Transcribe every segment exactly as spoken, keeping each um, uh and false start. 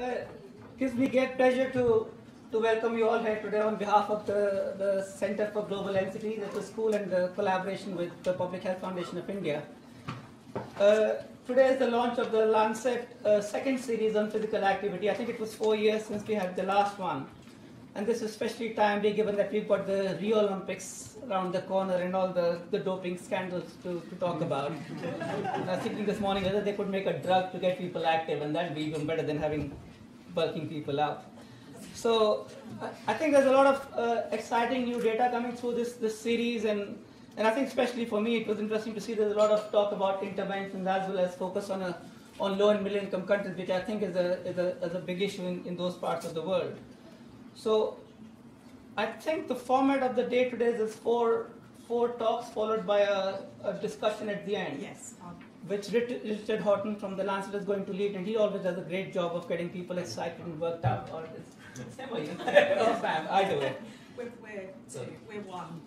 It gives me great pleasure to, to welcome you all here today on behalf of the, the Center for Global N C D, the school, and the collaboration with the Public Health Foundation of India. Uh, today is the launch of the Lancet uh, second series on physical activity. I think it was four years since we had the last one. And this is especially timely given that we've got the Rio Olympics around the corner and all the, the doping scandals to, to talk about. I was thinking this morning whether they could make a drug to get people active, and that would be even better than having bulking people out. So I think there's a lot of uh, exciting new data coming through this, this series, and, and I think especially for me it was interesting to see there's a lot of talk about interventions as well as focus on, a, on low and middle income countries, which I think is a, is a, is a big issue in, in those parts of the world. So I think the format of the day today is four, four talks followed by a, a discussion at the end, yes, which Richard Horton from The Lancet is going to lead, and he always does a great job of getting people excited and worked out. Or either way. We're, we're, two, we're one.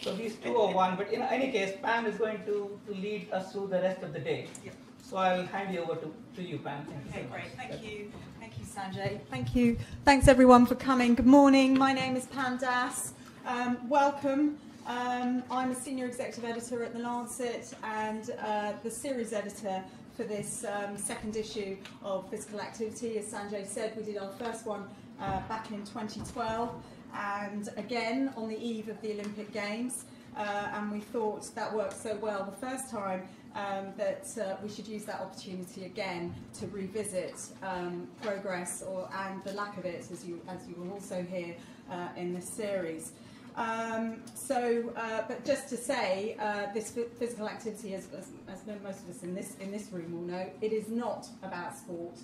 So these two are one, but in any case, Pam is going to, to lead us through the rest of the day. Yep. So I'll hand you over to, to you, Pam. Thank okay, you so great. Much. Thank you. Thank you, Sanjay. Thank you. Thanks, everyone, for coming. Good morning. My name is Pam Das. Um, welcome. Um, I'm a senior executive editor at The Lancet and uh, the series editor for this um, second issue of Physical Activity. As Sanjay said, we did our first one uh, back in twenty twelve, and again on the eve of the Olympic Games. Uh, and we thought that worked so well the first time um, that uh, we should use that opportunity again to revisit um, progress or and the lack of it, as you as you will also hear uh, in this series. Um, so, uh, but just to say, uh, this physical activity, as, as, as most of us in this in this room will know, it is not about sport.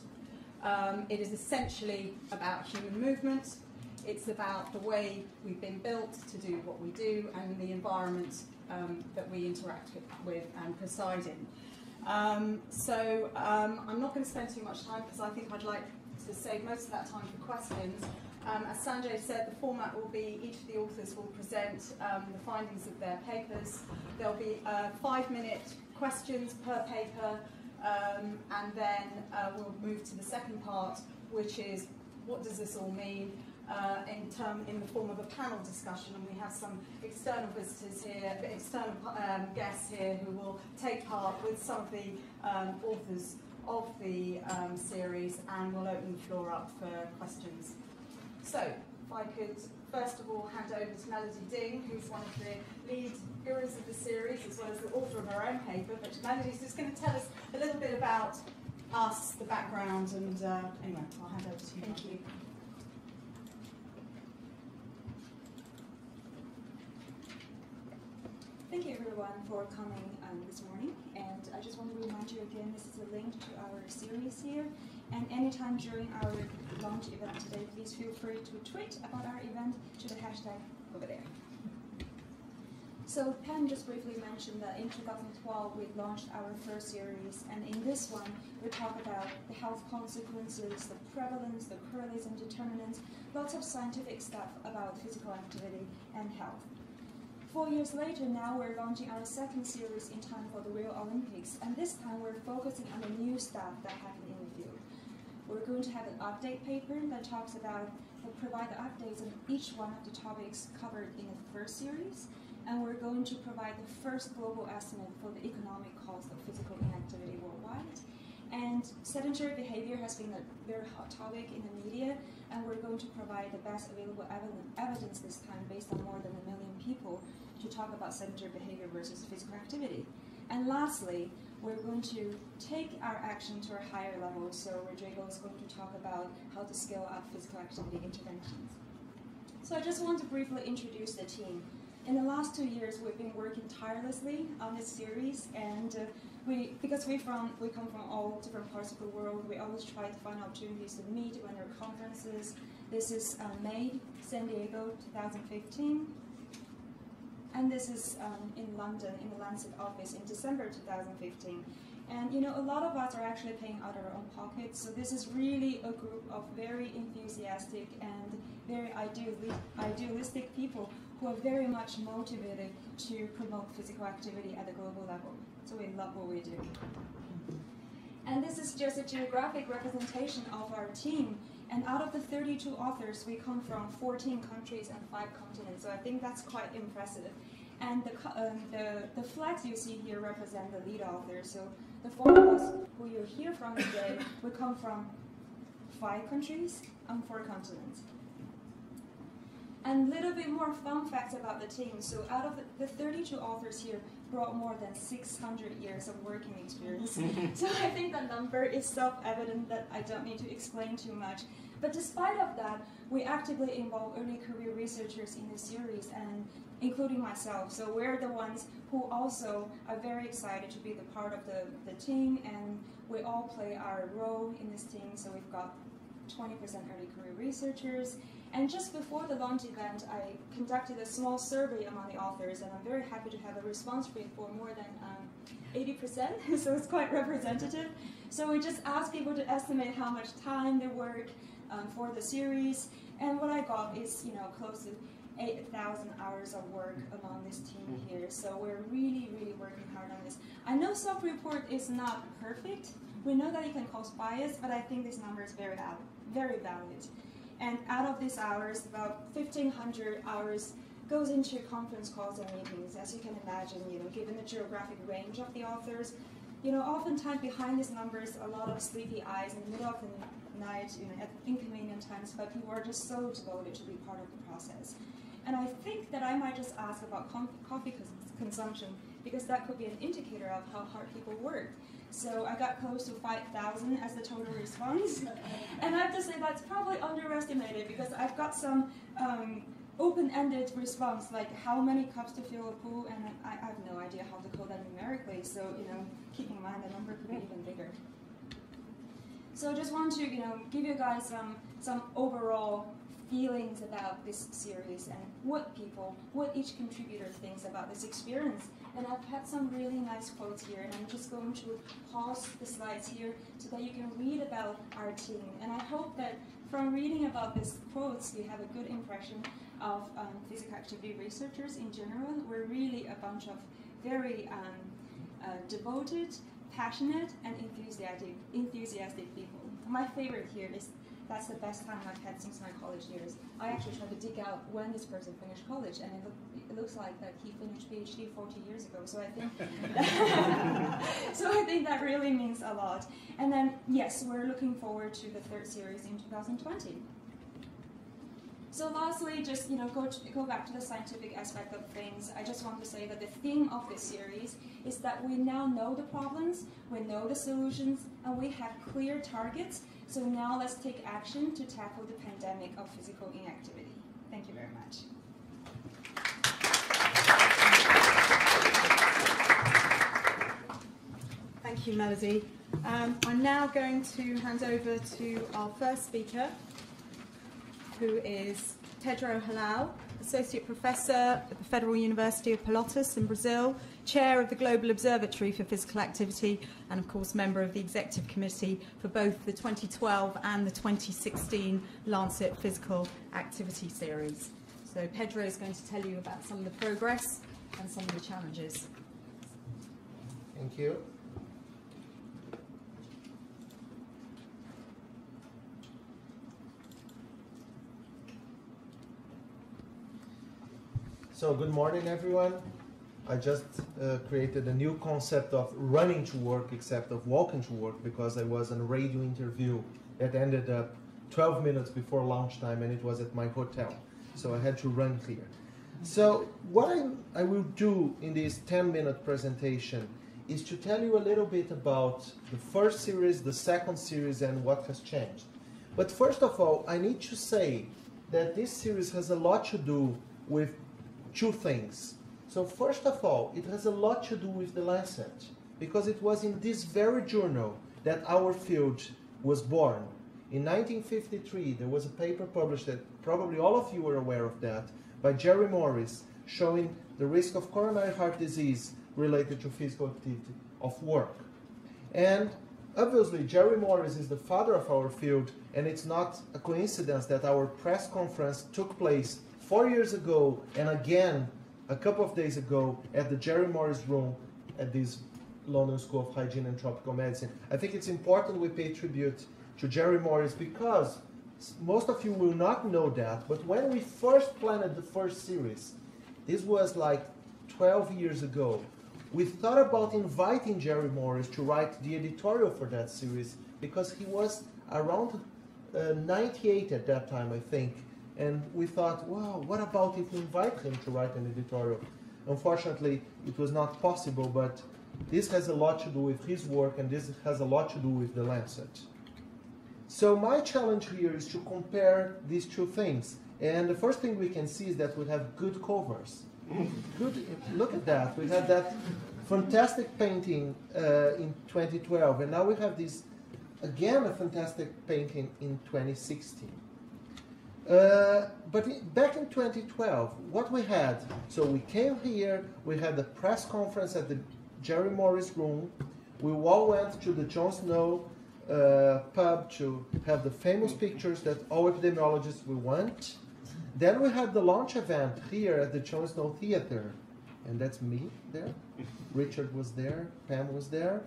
Um, it is essentially about human movement. It's about the way we've been built to do what we do and the environment um, that we interact with and preside in. Um, so um, I'm not going to spend too much time because I think I'd like to save most of that time for questions. Um, as Sanjay said, the format will be each of the authors will present um, the findings of their papers. There'll be uh, five-minute questions per paper, um, and then uh, we'll move to the second part, which is what does this all mean? Uh, in, term, in the form of a panel discussion, and we have some external visitors here, external um, guests here who will take part with some of the um, authors of the um, series, and we'll open the floor up for questions. So, if I could first of all hand over to Melody Ding, who's one of the lead gurus of the series, as well as the author of her own paper, but Melody's just going to tell us a little bit about us, the background, and uh, anyway, I'll hand over to you. Thank you. Thank you, everyone, for coming um, this morning. And I just want to remind you again, this is a link to our series here. And anytime during our launch event today, please feel free to tweet about our event to the hashtag over there. So Pam just briefly mentioned that in two thousand twelve, we launched our first series. And in this one, we talk about the health consequences, the prevalence, the correlates and determinants, lots of scientific stuff about physical activity and health. Four years later, now we're launching our second series in time for the Rio Olympics, and this time we're focusing on the new stuff that happened in the field. We're going to have an update paper that talks about, that provide the updates on each one of the topics covered in the first series, and we're going to provide the first global estimate for the economic cost of physical inactivity worldwide. And sedentary behavior has been a very hot topic in the media, and we're going to provide the best available evidence this time based on more than a million people to talk about sedentary behavior versus physical activity. And lastly, we're going to take our action to a higher level, so Rodrigo is going to talk about how to scale up physical activity interventions. So I just want to briefly introduce the team. In the last two years, we've been working tirelessly on this series, and uh, We, because we, from, we come from all different parts of the world, we always try to find opportunities to meet when there are conferences. This is uh, May, San Diego, two thousand fifteen. And this is um, in London, in the Lancet office in December, two thousand fifteen. And you know, a lot of us are actually paying out of our own pockets, so this is really a group of very enthusiastic and very idealistic people who are very much motivated to promote physical activity at the global level. So we love what we do. And this is just a geographic representation of our team. And out of the thirty-two authors, we come from fourteen countries and five continents. So I think that's quite impressive. And the, uh, the, the flags you see here represent the lead authors. So the four of us who you hear from today, we come from five countries and four continents. And a little bit more fun facts about the team. So out of the thirty-two authors here brought more than six hundred years of working experience. So I think the number is self-evident that I don't need to explain too much. But despite of that, we actively involve early career researchers in the series, and including myself. So we're the ones who also are very excited to be the part of the, the team, and we all play our role in this team. So we've got twenty percent early career researchers. And just before the launch event, I conducted a small survey among the authors, and I'm very happy to have a response rate for more than um, eighty percent, so it's quite representative. So we just asked people to estimate how much time they work um, for the series, and what I got is, you know, close to eight thousand hours of work among this team here. So we're really, really working hard on this. I know self-report is not perfect. We know that it can cause bias, but I think this number is very, very valid. And out of these hours, about fifteen hundred hours goes into conference calls and meetings. As you can imagine, you know, given the geographic range of the authors, you know, oftentimes behind these numbers, a lot of sleepy eyes in the middle of the night, you know, at inconvenient times, but people are just so devoted to be part of the process. And I think that I might just ask about coffee consumption, because that could be an indicator of how hard people work. So I got close to five thousand as the total response. And I have to say that's probably underestimated, because I've got some um, open-ended response, like how many cups to fill a pool, and I, I have no idea how to code that numerically. So, you know, keep in mind the number could be even bigger. So I just want to, you know, give you guys some, some overall feelings about this series and what people, what each contributor thinks about this experience. And I've had some really nice quotes here, and I'm just going to pause the slides here so that you can read about our team. And I hope that from reading about these quotes, you have a good impression of um, physical activity researchers in general. We're really a bunch of very um, uh, devoted, passionate, and enthusiastic, enthusiastic people. My favorite here is, that's the best time I've had since my college years. I actually tried to dig out when this person finished college, and it, look, it looks like that he finished PhD forty years ago. So I think, so I think that really means a lot. And then, yes, we're looking forward to the third series in two thousand twenty. So lastly, just you know, go to, go back to the scientific aspect of things. I just want to say that the theme of this series is that we now know the problems, we know the solutions, and we have clear targets. So now let's take action to tackle the pandemic of physical inactivity. Thank you very much. Thank you, Melody. Um, I'm now going to hand over to our first speaker, who is Tedro Halal, Associate Professor at the Federal University of Pelotas in Brazil, Chair of the Global Observatory for Physical Activity, and of course member of the Executive Committee for both the twenty twelve and the twenty sixteen Lancet Physical Activity Series. So Pedro is going to tell you about some of the progress and some of the challenges. Thank you. So good morning, everyone. I just uh, created a new concept of running to work except of walking to work, because I was on a radio interview that ended up twelve minutes before lunchtime, and it was at my hotel. So I had to run here. So what I, I will do in this ten minute presentation is to tell you a little bit about the first series, the second series, and what has changed. But first of all, I need to say that this series has a lot to do with two things. So first of all, it has a lot to do with The Lancet, because it was in this very journal that our field was born. In nineteen fifty-three, there was a paper published that probably all of you are aware of that, by Jerry Morris, showing the risk of coronary heart disease related to physical activity of work. And obviously, Jerry Morris is the father of our field, and it's not a coincidence that our press conference took place four years ago and again a couple of days ago at the Jerry Morris room at this London School of Hygiene and Tropical Medicine. I think it's important we pay tribute to Jerry Morris, because most of you will not know that, but when we first planned the first series, this was like twelve years ago, we thought about inviting Jerry Morris to write the editorial for that series, because he was around uh, ninety-eight at that time, I think. And we thought, wow, what about if we invite him to write an editorial? Unfortunately, it was not possible, but this has a lot to do with his work, and this has a lot to do with The Lancet. So my challenge here is to compare these two things. And the first thing we can see is that we have good covers. Good, look at that. We had that fantastic painting uh, in twenty twelve, and now we have this, again, a fantastic painting in twenty sixteen. Uh, but back in twenty twelve, what we had, so we came here, we had the press conference at the Jerry Morris room, we all went to the John Snow uh, pub to have the famous pictures that all epidemiologists we want. Then we had the launch event here at the John Snow Theater, and that's me there, Richard was there, Pam was there,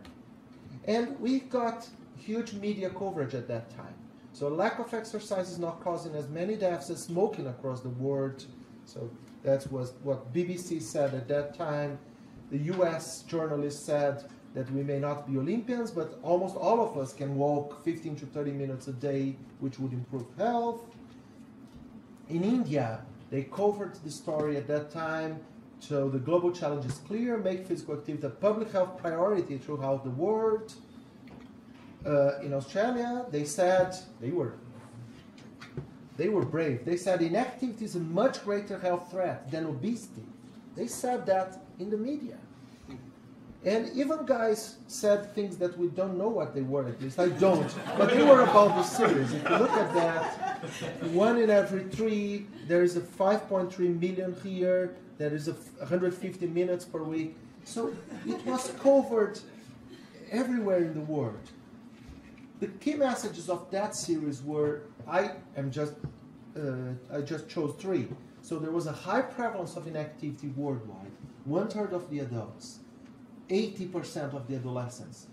and we got huge media coverage at that time. So lack of exercise is not causing as many deaths as smoking across the world. So that was what B B C said at that time. The U S journalists said that we may not be Olympians, but almost all of us can walk fifteen to thirty minutes a day, which would improve health. In India, they covered the story at that time. So the global challenge is clear, make physical activity a public health priority throughout the world. Uh, in Australia, they said, they were, they were brave. They said inactivity is a much greater health threat than obesity. They said that in the media. And even guys said things that we don't know what they were, at least I don't. But they were about the series. If you look at that, one in every three, there is a five point three million here, there is a one hundred fifty minutes per week. So it was covered everywhere in the world. The key messages of that series were, I am just, uh, I just chose three. So there was a high prevalence of inactivity worldwide. One third of the adults, eighty percent of the adolescents.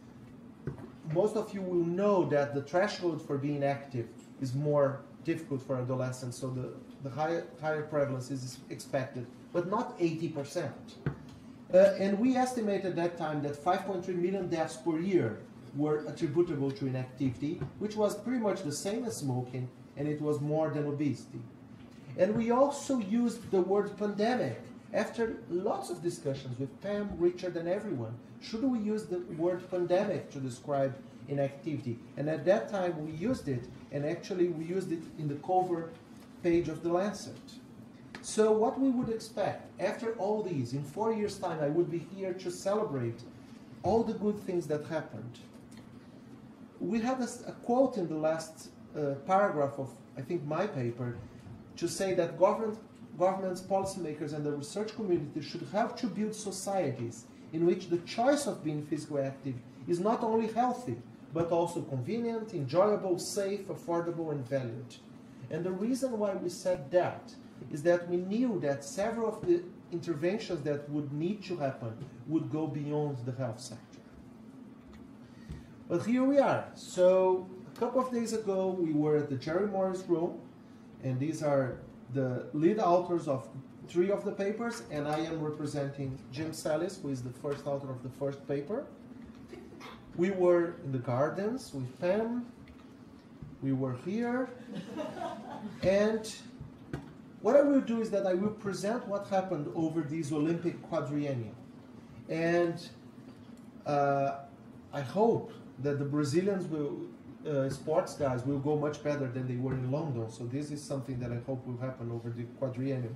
Most of you will know that the threshold for being active is more difficult for adolescents, so the, the higher, higher prevalence is expected, but not eighty percent. Uh, and we estimated at that time that five point three million deaths per year were attributable to inactivity, which was pretty much the same as smoking, and it was more than obesity. And we also used the word pandemic after lots of discussions with Pam, Richard, and everyone. Should we use the word pandemic to describe inactivity? And at that time we used it, and actually we used it in the cover page of The Lancet. So what we would expect, after all these, in four years' time I would be here to celebrate all the good things that happened. We had a, a quote in the last uh, paragraph of, I think, my paper to say that government, governments, policymakers, and the research community should help to build societies in which the choice of being physically active is not only healthy, but also convenient, enjoyable, safe, affordable, and valued. And the reason why we said that is that we knew that several of the interventions that would need to happen would go beyond the health sector. But here we are. So a couple of days ago, we were at the Jerry Morris room, and these are the lead authors of three of the papers, and I am representing Jim Sallis, who is the first author of the first paper. We were in the gardens with Pam. We were here. And what I will do is that I will present what happened over this Olympic quadriennium. And uh, I hope that the Brazilians will, uh, sports guys will go much better than they were in London. So this is something that I hope will happen over the quadriennium.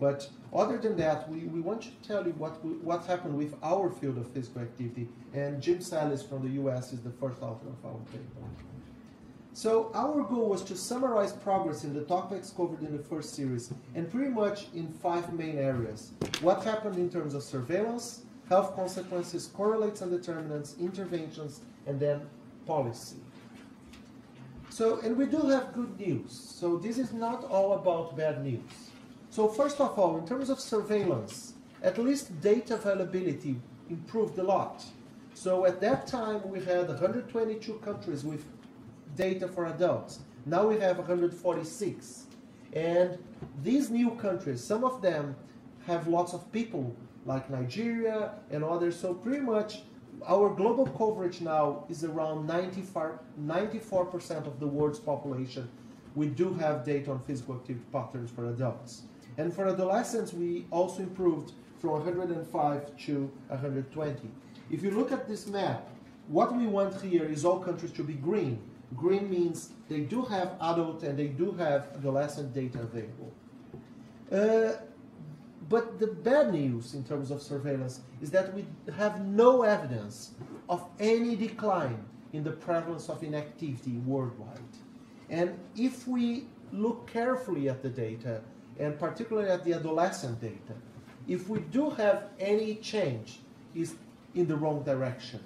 But other than that, we, we want to tell you what, what happened with our field of physical activity. And Jim Sallis from the U S is the first author of our paper. So our goal was to summarize progress in the topics covered in the first series, and pretty much in five main areas. What happened in terms of surveillance, health consequences, correlates and determinants, interventions, and then policy. So, and we do have good news. So this is not all about bad news. So first of all, in terms of surveillance, at least data availability improved a lot. So at that time, we had one hundred twenty-two countries with data for adults. Now we have one hundred forty-six. And these new countries, some of them have lots of people, like Nigeria and others. So pretty much our global coverage now is around ninety-four percent of the world's population. We do have data on physical activity patterns for adults. And for adolescents, we also improved from one hundred five to one hundred twenty. If you look at this map, what we want here is all countries to be green. Green means they do have adult and they do have adolescent data available. Uh, but the bad news in terms of surveillance is that we have no evidence of any decline in the prevalence of inactivity worldwide. And if we look carefully at the data, and particularly at the adolescent data, if we do have any change, it's in the wrong direction.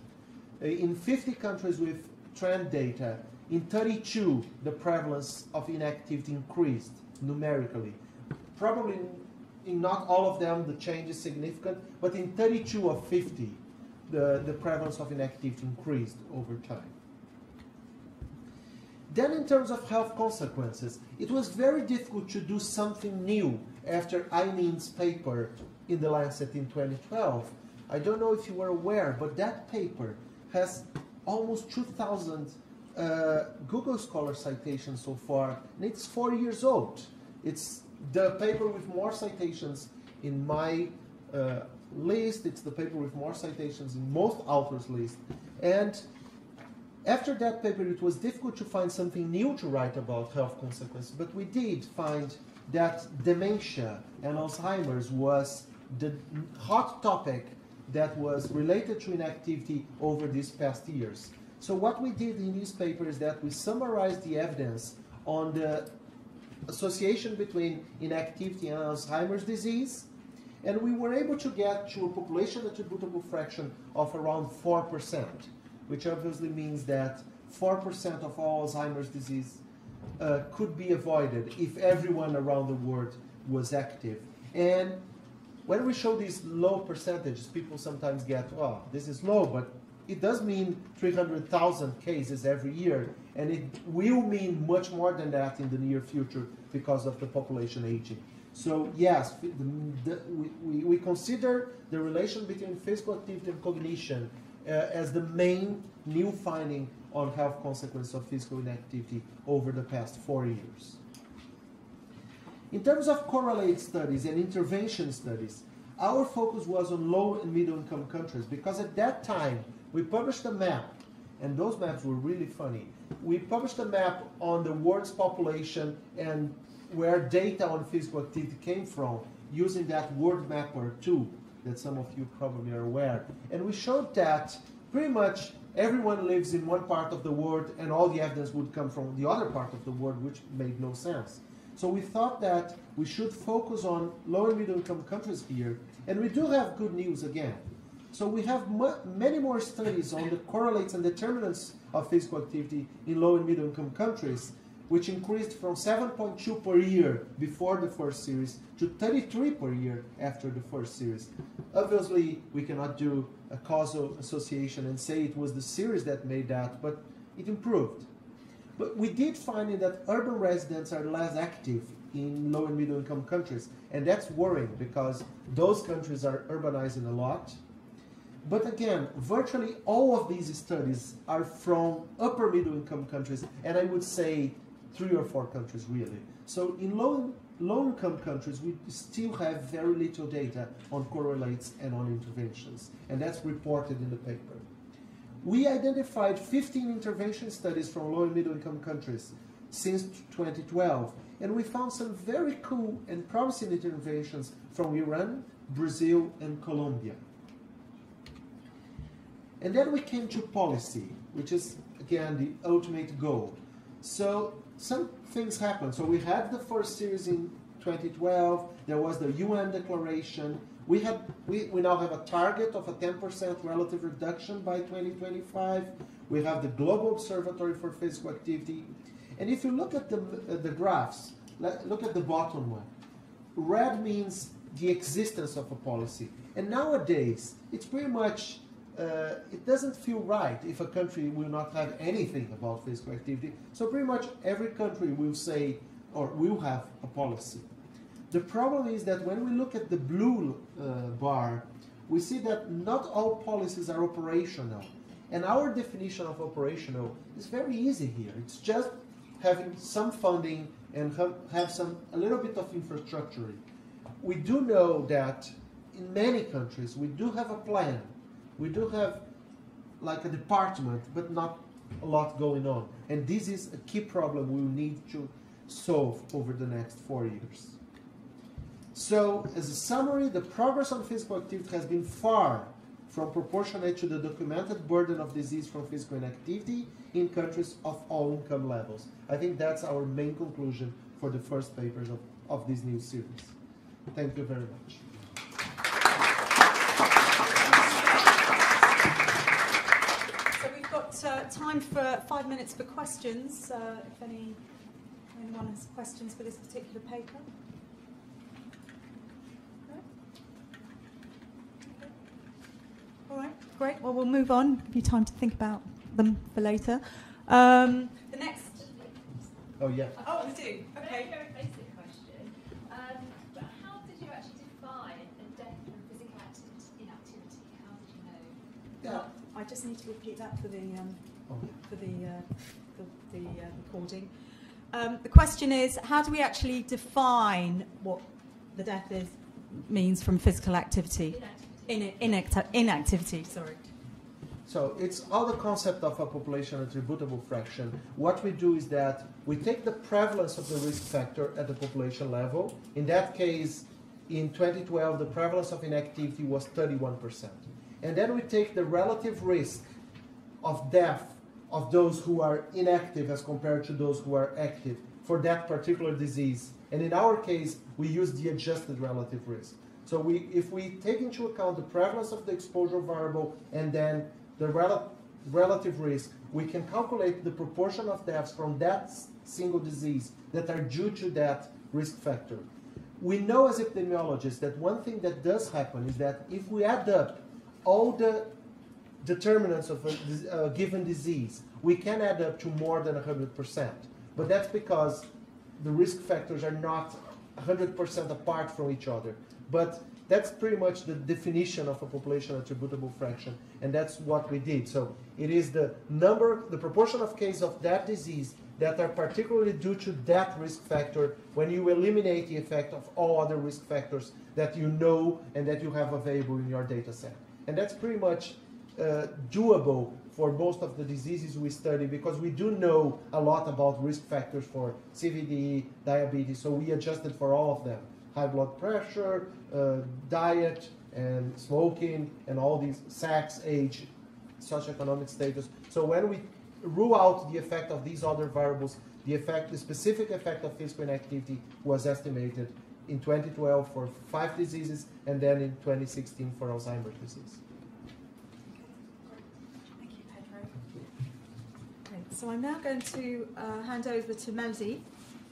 In fifty countries with trend data, in thirty-two, the prevalence of inactivity increased numerically. Probably in not all of them, the change is significant, but in thirty-two of fifty, the, the prevalence of inactivity increased over time. Then in terms of health consequences, it was very difficult to do something new after Eileen's paper in The Lancet in twenty twelve. I don't know if you were aware, but that paper has almost two thousand uh, Google Scholar citations so far, and it's four years old. It's the paper with more citations in my uh, list. It's the paper with more citations in most authors' list. And after that paper, it was difficult to find something new to write about health consequences, but we did find that dementia and Alzheimer's was the hot topic that was related to inactivity over these past years. So what we did in this paper is that we summarized the evidence on the association between inactivity and Alzheimer's disease, and we were able to get to a population attributable fraction of around four percent, which obviously means that four percent of all Alzheimer's disease uh, could be avoided if everyone around the world was active. And when we show these low percentages, people sometimes get, oh, this is low, but it does mean three hundred thousand cases every year, and it will mean much more than that in the near future because of the population aging. So yes, the, the, we, we consider the relation between physical activity and cognition uh, as the main new finding on health consequences of physical inactivity over the past four years. In terms of correlate studies and intervention studies, our focus was on low and middle income countries because at that time we published a map, and those maps were really funny. We published a map on the world's population and where data on physical activity came from using that Worldmapper tool that some of you probably are aware. And we showed that pretty much everyone lives in one part of the world and all the evidence would come from the other part of the world, which made no sense. So we thought that we should focus on low and middle income countries here, and we do have good news again. So we have many more studies on the correlates and determinants of physical activity in low and middle income countries, which increased from seven point two per year before the first series to thirty-three per year after the first series. Obviously, we cannot do a causal association and say it was the series that made that, but it improved. But we did find that urban residents are less active in low and middle income countries, and that's worrying because those countries are urbanizing a lot. But again, virtually all of these studies are from upper middle income countries, and I would say three or four countries really. So in low, low income countries, we still have very little data on correlates and on interventions, and that's reported in the paper. We identified fifteen intervention studies from low and middle income countries since twenty twelve, and we found some very cool and promising interventions from Iran, Brazil, and Colombia. And then we came to policy, which is, again, the ultimate goal. So some things happened. So we had the first series in twenty twelve, there was the U N declaration. We, have, we, we now have a target of a ten percent relative reduction by twenty twenty-five. We have the Global Observatory for Physical Activity. And if you look at the, uh, the graphs, let, look at the bottom one. Red means the existence of a policy. And nowadays, it's pretty much Uh, it doesn't feel right if a country will not have anything about physical activity. So pretty much every country will say, or will have a policy. The problem is that when we look at the blue uh, bar, we see that not all policies are operational. And our definition of operational is very easy here. It's just having some funding and have, have some a little bit of infrastructure. We do know that in many countries we do have a plan. We do have like a department, but not a lot going on. And this is a key problem we will need to solve over the next four years. So, as a summary, the progress on physical activity has been far from proportionate to the documented burden of disease from physical inactivity in countries of all income levels. I think that's our main conclusion for the first papers of, of this new series. Thank you very much. Uh, time for five minutes for questions, uh, if any, anyone has questions for this particular paper. No? Okay. All right, great. Well, we'll move on. Give you time to think about them for later. Um, the next... Oh, yeah. Oh, I do. Okay. Very, very basic question. Um, but how did you actually define a death from physical inactivity? How did you know? Yeah. I just need to repeat that for the um, for the uh, the, the uh, recording. Um, the question is, how do we actually define what the death is means from physical activity? Inactivity. In, inacti inactivity. Sorry. So it's all the concept of a population attributable fraction. What we do is that we take the prevalence of the risk factor at the population level. In that case, in twenty twelve, the prevalence of inactivity was thirty-one percent. And then we take the relative risk of death of those who are inactive as compared to those who are active for that particular disease. And in our case, we use the adjusted relative risk. So we, if we take into account the prevalence of the exposure variable and then the rel relative risk, we can calculate the proportion of deaths from that single disease that are due to that risk factor. We know as epidemiologists that one thing that does happen is that if we add up all the determinants of a, a given disease, we can add up to more than one hundred percent. But that's because the risk factors are not one hundred percent apart from each other. But that's pretty much the definition of a population attributable fraction, and that's what we did. So it is the number, the proportion of cases of that disease that are particularly due to that risk factor when you eliminate the effect of all other risk factors that you know and that you have available in your data set. And that's pretty much uh, doable for most of the diseases we study because we do know a lot about risk factors for C V D, diabetes, so we adjusted for all of them. High blood pressure, uh, diet, and smoking, and all these, sex, age, socioeconomic status. So when we rule out the effect of these other variables, the effect, the specific effect of physical inactivity was estimated in twenty twelve for five diseases, and then in twenty sixteen for Alzheimer's disease. Thank you, Pedro. Okay, so I'm now going to uh, hand over to Melody,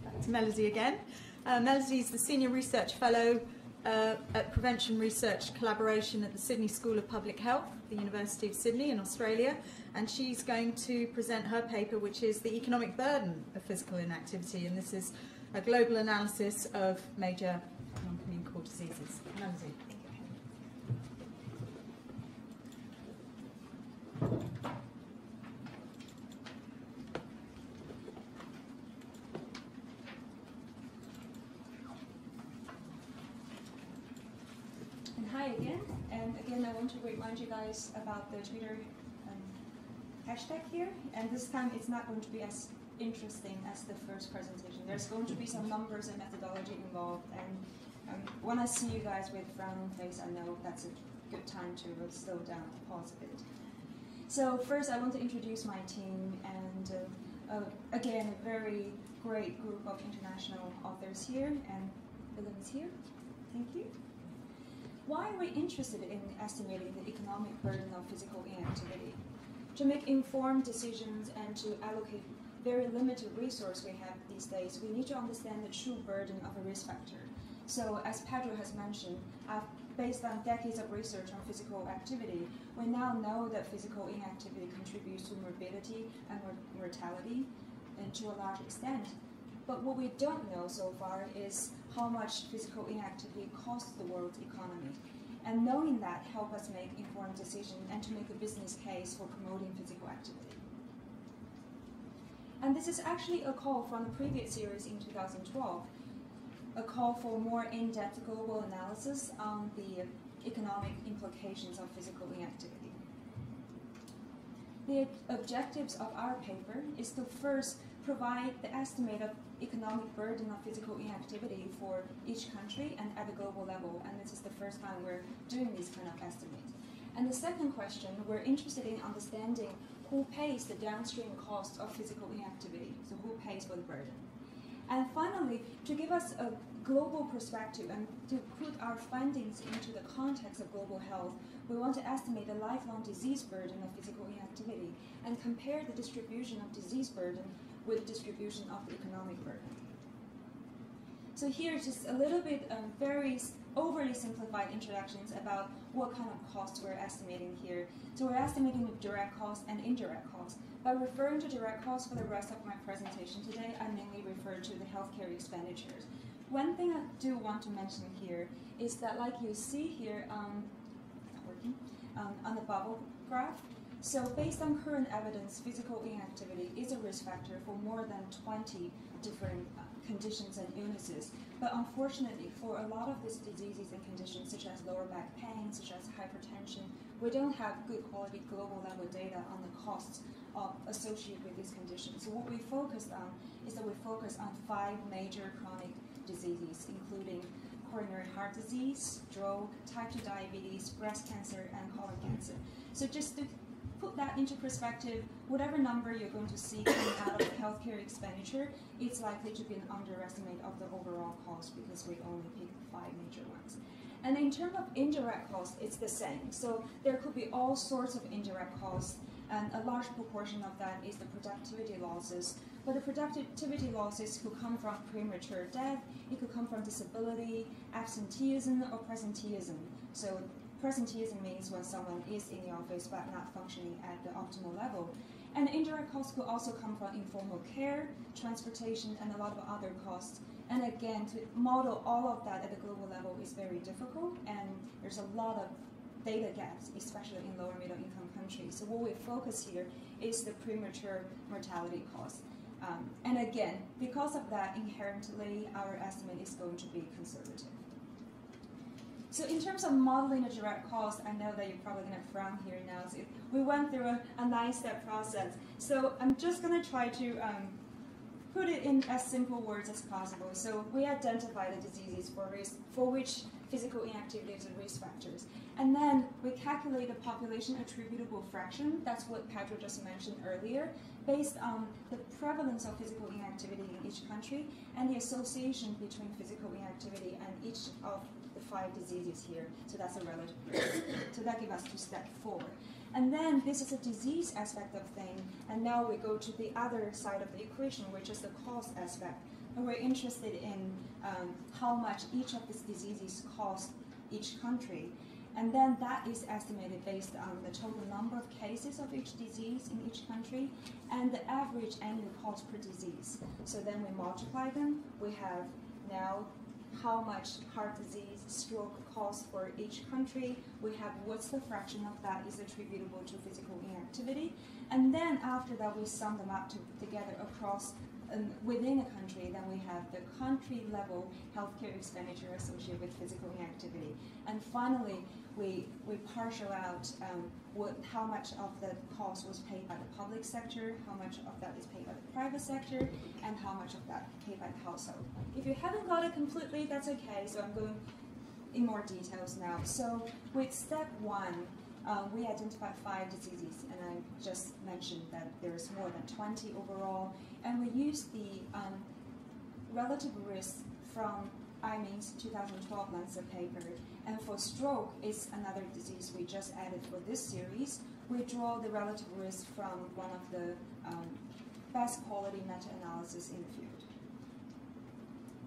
back to Melody again. Uh, Melody is the Senior Research Fellow uh, at Prevention Research Collaboration at the Sydney School of Public Health, the University of Sydney in Australia, and she's going to present her paper, which is The Economic Burden of Physical Inactivity, and this is a global analysis of major non-immune core diseases. Melody. And hi again. And again, I want to remind you guys about the Twitter um, hashtag here. And this time, it's not going to be as interesting as the first presentation. There's going to be some numbers and methodology involved, and um, when I see you guys with frowning face, I know that's a good time to slow down, pause a bit. So first I want to introduce my team, and uh, uh, again, a very great group of international authors here, and Willem is here, thank you. Why are we interested in estimating the economic burden of physical inactivity? To make informed decisions and to allocate very limited resource we have these days, we need to understand the true burden of a risk factor. So as Pedro has mentioned, I've based on decades of research on physical activity, we now know that physical inactivity contributes to morbidity and mortality, and to a large extent. But what we don't know so far is how much physical inactivity costs the world's economy. And knowing that helps us make informed decisions and to make a business case for promoting physical activity. And this is actually a call from the previous series in two thousand twelve, a call for more in-depth global analysis on the economic implications of physical inactivity. The objectives of our paper is to first provide the estimate of economic burden of physical inactivity for each country and at the global level, and this is the first time we're doing this kind of estimate. And the second question, we're interested in understanding who pays the downstream cost of physical inactivity, so who pays for the burden. And finally, to give us a global perspective and to put our findings into the context of global health, we want to estimate the lifelong disease burden of physical inactivity and compare the distribution of disease burden with distribution of the economic burden. So here's just a little bit of very overly simplified introductions about what kind of costs we're estimating here. So we're estimating the direct costs and indirect costs. By referring to direct costs for the rest of my presentation today, I mainly refer to the healthcare expenditures. One thing I do want to mention here is that, like you see here um, um, on the bubble graph, so based on current evidence, physical inactivity is a risk factor for more than twenty different conditions and illnesses. But unfortunately, for a lot of these diseases and conditions, such as lower back pain, such as hypertension, we don't have good quality global level data on the costs of, associated with these conditions. So what we focused on is that we focus on five major chronic diseases, including coronary heart disease, stroke, type two diabetes, breast cancer, and colon cancer. So just to put that into perspective, whatever number you're going to see coming out of healthcare expenditure, it's likely to be an underestimate of the overall cost because we only picked five major ones. And in terms of indirect costs, it's the same. So there could be all sorts of indirect costs, and a large proportion of that is the productivity losses. But the productivity losses could come from premature death, it could come from disability, absenteeism, or presenteeism. So presenteeism means when someone is in the office but not functioning at the optimal level. And indirect costs could also come from informal care, transportation, and a lot of other costs. And again, to model all of that at the global level is very difficult, and there's a lot of data gaps, especially in lower middle income countries. So what we focus here is the premature mortality cost. Um, and again, because of that, inherently, our estimate is going to be conservative. So in terms of modeling the direct cost, I know that you're probably going to frown here now. So we went through a, a nine-step process. So I'm just going to try to um, put it in as simple words as possible. So we identify the diseases for, risk, for which physical inactivity is a risk factor. And then we calculate the population attributable fraction, that's what Pedro just mentioned earlier, based on the prevalence of physical inactivity in each country and the association between physical inactivity and each of the five diseases here. So that's a relative risk. So that gives us two steps forward. And then this is a disease aspect of thing, and now we go to the other side of the equation, which is the cost aspect. And we're interested in um, how much each of these diseases cost each country. And then that is estimated based on the total number of cases of each disease in each country and the average annual cost per disease. So then we multiply them. We have now how much heart disease, stroke costs for each country. We have what's the fraction of that is attributable to physical inactivity. And then after that, we sum them up to, together across um, within a country. Then we have the country-level healthcare expenditure associated with physical inactivity. And finally, we, we partial out um, what, how much of the cost was paid by the public sector, how much of that is paid by the private sector, and how much of that paid by the household. If you haven't got it completely, that's okay, so I'm going in more details now. So with step one, um, we identify five diseases, and I just mentioned that there's more than twenty overall, and we use the um, relative risk from I M E's two thousand twelve Lancet paper, and for stroke is another disease we just added for this series. We draw the relative risk from one of the um, best quality meta-analysis in the field.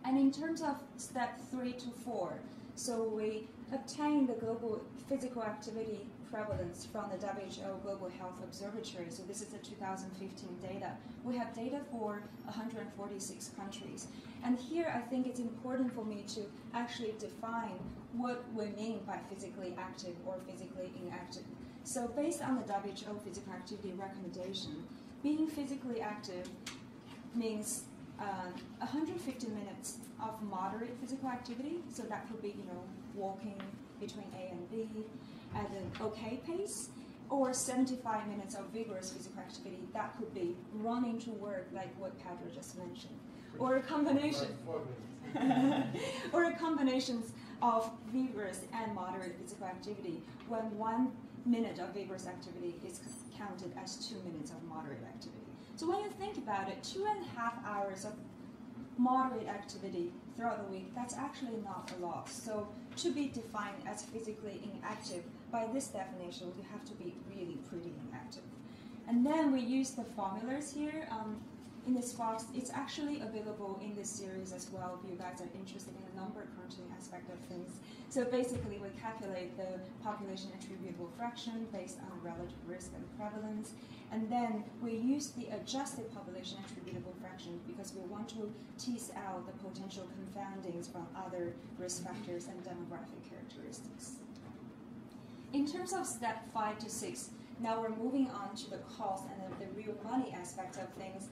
And in terms of step three to four, So we obtained the global physical activity prevalence from the W H O Global Health Observatory. So this is the two thousand fifteen data. We have data for one hundred forty-six countries. And here I think it's important for me to actually define what we mean by physically active or physically inactive. So based on the W H O physical activity recommendation, being physically active means Uh, one hundred fifty minutes of moderate physical activity, so that could be, you know, walking between A and B at an okay pace, or seventy-five minutes of vigorous physical activity. That could be running to work, like what Pedro just mentioned, or a combination, or a combination of vigorous and moderate physical activity when one minute of vigorous activity is counted as two minutes of moderate activity. So when you think about it, two and a half hours of moderate activity throughout the week, that's actually not a lot. So to be defined as physically inactive, by this definition, you have to be really pretty inactive. And then we use the formulas here um, in this box. It's actually available in this series as well if you guys are interested in the number crunching aspect of things. So basically, we calculate the population attributable fraction based on relative risk and prevalence. And then we use the adjusted population attributable fraction because we want to tease out the potential confoundings from other risk factors and demographic characteristics. In terms of step five to six, now we're moving on to the cost and the, the real money aspect of things.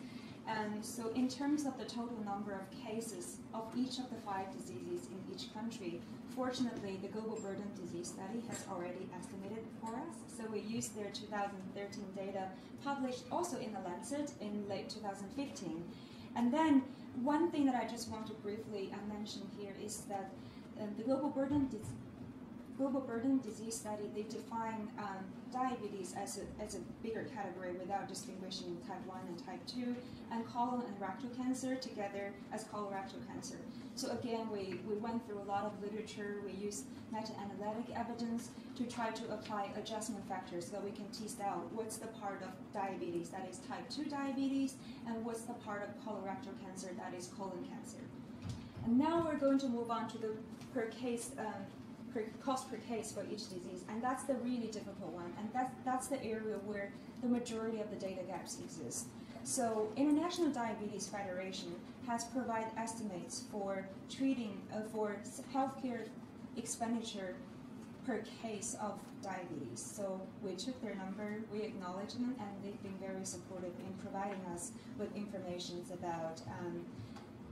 And so in terms of the total number of cases of each of the five diseases in each country, fortunately, the Global Burden Disease Study has already estimated for us. So we used their two thousand thirteen data published also in The Lancet in late two thousand fifteen. And then one thing that I just want to briefly mention here is that uh, the Global Burden Disease Global Burden Disease Study, they define um, diabetes as a, as a bigger category without distinguishing type one and type two, and colon and rectal cancer together as colorectal cancer. So again, we, we went through a lot of literature. We used meta-analytic evidence to try to apply adjustment factors so that we can tease out what's the part of diabetes that is type two diabetes and what's the part of colorectal cancer that is colon cancer. And now we're going to move on to the per case um, Per cost per case for each disease, and that's the really difficult one, and that's, that's the area where the majority of the data gaps exist. So International Diabetes Federation has provided estimates for treating, uh, for healthcare expenditure per case of diabetes. So we took their number, we acknowledged them, and they've been very supportive in providing us with information about um,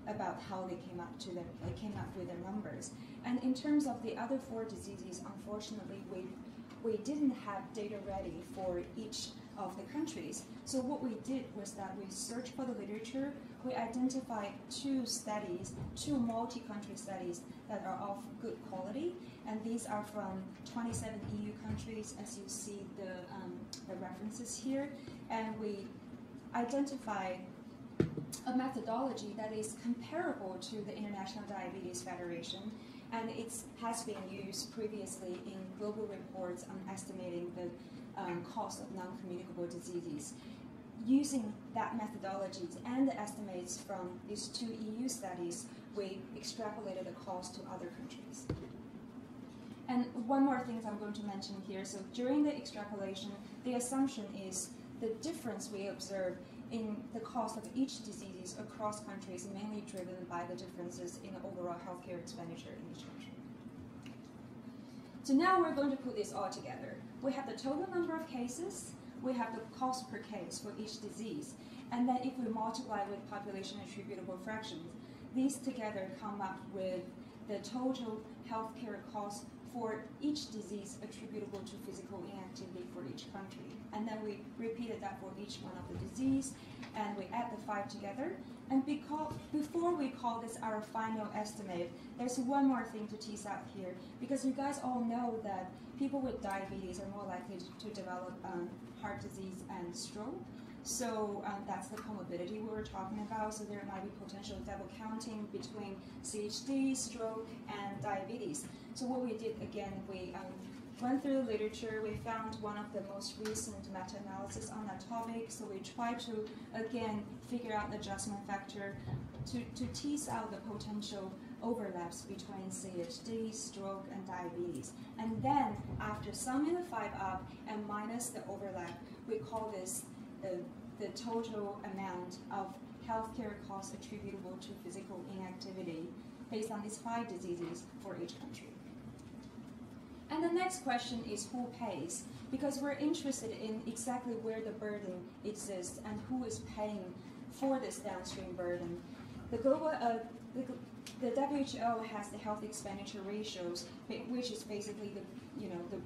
about how they came up to their, they came up with their numbers. And in terms of the other four diseases, unfortunately, we we didn't have data ready for each of the countries. So what we did was that we searched for the literature. We identified two studies, two multi-country studies that are of good quality, and these are from twenty-seven E U countries, as you see the um, the references here, and we identified a methodology that is comparable to the International Diabetes Federation, and it has been used previously in global reports on estimating the um, cost of non-communicable diseases. Using that methodology and the estimates from these two E U studies, we extrapolated the cost to other countries. And one more thing I'm going to mention here, so during the extrapolation, the assumption is the difference we observe in the cost of each disease across countries, mainly driven by the differences in the overall healthcare expenditure in each country. So now we're going to put this all together. We have the total number of cases, we have the cost per case for each disease, and then if we multiply with population attributable fractions, these together come up with the total healthcare cost for each disease attributable to physical inactivity for each country. And then we repeated that for each one of the disease, and we add the five together. And because, before we call this our final estimate, there's one more thing to tease out here, because you guys all know that people with diabetes are more likely to, to develop um, heart disease and stroke. So um, that's the comorbidity we were talking about, so there might be potential double counting between C H D, stroke, and diabetes. So what we did, again, we um, went through the literature, we found one of the most recent meta-analysis on that topic, so we tried to, again, figure out the adjustment factor to, to tease out the potential overlaps between C H D, stroke, and diabetes. And then, after summing the five up and minus the overlap, we call this the, the total amount of healthcare costs attributable to physical inactivity based on these five diseases for each country. And the next question is who pays? Because we're interested in exactly where the burden exists and who is paying for this downstream burden. The global, uh, the, the W H O has the health expenditure ratios, which is basically the, you know, the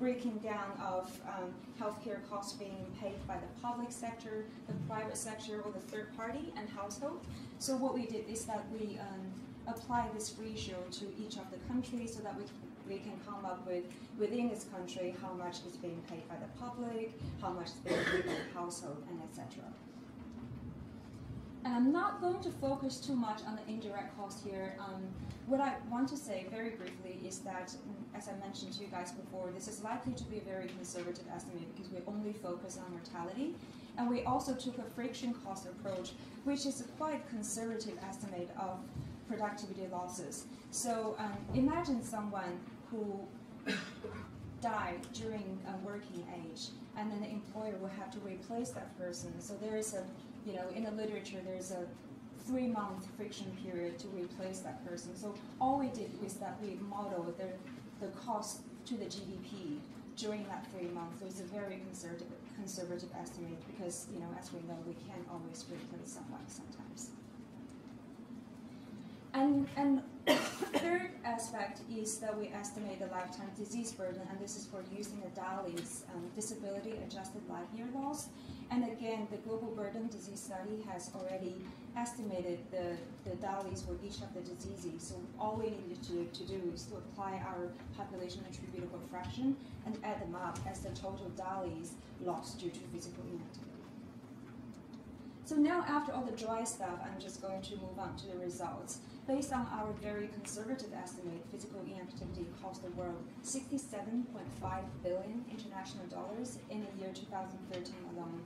breaking down of um, healthcare costs being paid by the public sector, the private sector, or the third party, and household. So what we did is that we um, applied this ratio to each of the countries so that we we can come up with, within this country, how much is being paid by the public, how much is being paid by the household, and et cetera. And I'm not going to focus too much on the indirect cost here. Um, what I want to say very briefly is that, as I mentioned to you guys before, this is likely to be a very conservative estimate because we only focus on mortality. And we also took a friction cost approach, which is a quite conservative estimate of productivity losses. So um, imagine someone who died during uh, working age, and then the employer will have to replace that person. So there is a, you know, in the literature, there's a three-month friction period to replace that person. So all we did was that we modeled the, the cost to the G D P during that three months. So it's a very conservative, conservative estimate because, you know, as we know, we can't always replace someone sometimes. And, and the third aspect is that we estimate the lifetime disease burden, and this is for using the DALI's um, disability-adjusted life year loss. And again, the Global Burden Disease Study has already estimated the, the DALI's for each of the diseases. So all we needed to, to do is to apply our population attributable fraction and add them up as the total DALI's loss due to physical inactivity. So now, after all the dry stuff, I'm just going to move on to the results. Based on our very conservative estimate, physical inactivity cost the world sixty-seven point five billion international dollars in the year two thousand thirteen alone.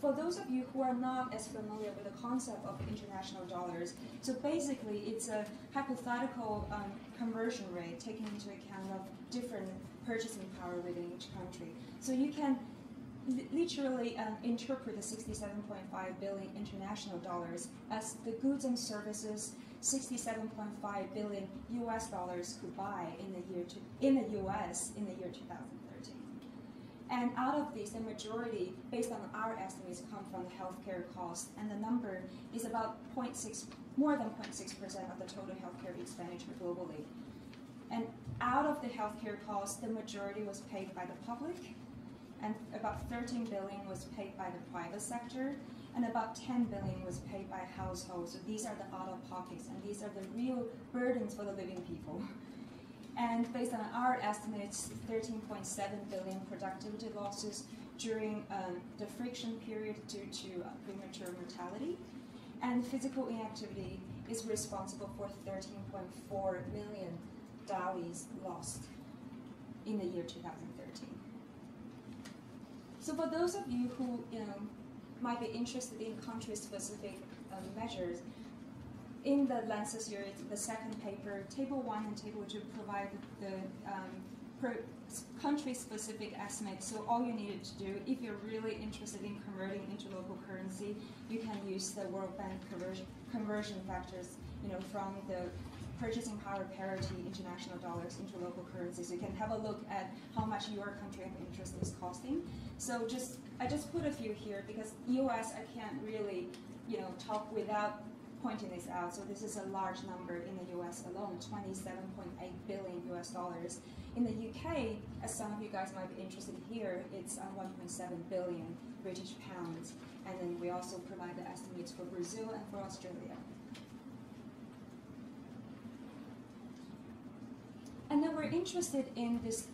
For those of you who are not as familiar with the concept of international dollars, so basically it's a hypothetical um, conversion rate taking into account of different purchasing power within each country. So you can literally uh, interpret the sixty-seven point five billion international dollars as the goods and services sixty-seven point five billion U S dollars could buy in the year to, in the U S in the year two thousand thirteen. And out of these, the majority, based on our estimates, come from the healthcare cost, and the number is about zero point six, more than zero point six percent of the total healthcare expenditure globally. And out of the healthcare cost, the majority was paid by the public, and about thirteen billion was paid by the private sector, and about ten billion was paid by households. So these are the out-of-pockets, and these are the real burdens for the living people. And based on our estimates, thirteen point seven billion productivity losses during um, the friction period due to uh, premature mortality. And physical inactivity is responsible for thirteen point four million dollars lost in the year two thousand thirteen. So for those of you who, you know, might be interested in country-specific uh, measures, in the Lancet series, the second paper, Table one and Table two provide the um, country-specific estimates. So all you needed to do, if you're really interested in converting into local currency, you can use the World Bank conversion, conversion factors, you know, from the purchasing power parity international dollars into local currencies. You can have a look at how much your country of interest is costing. So just I just put a few here because U S I can't really, you know, talk without pointing this out. So this is a large number in the U S alone, twenty-seven point eight billion U S dollars. In the U K, as some of you guys might be interested here, it's one point seven billion British pounds. And then we also provide the estimates for Brazil and for Australia. And then we're interested in this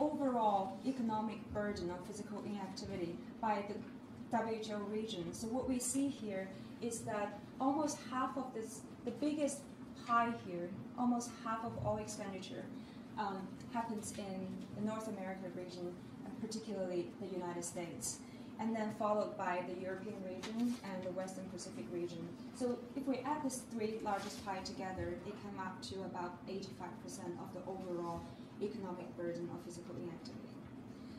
overall economic burden of physical inactivity by the W H O region. So what we see here is that almost half of this, the biggest pie here, almost half of all expenditure um, happens in the North America region, and particularly the United States. and then followed by the European region and the Western Pacific region. So if we add these three largest pie together, it came up to about eighty-five percent of the overall economic burden of physical inactivity.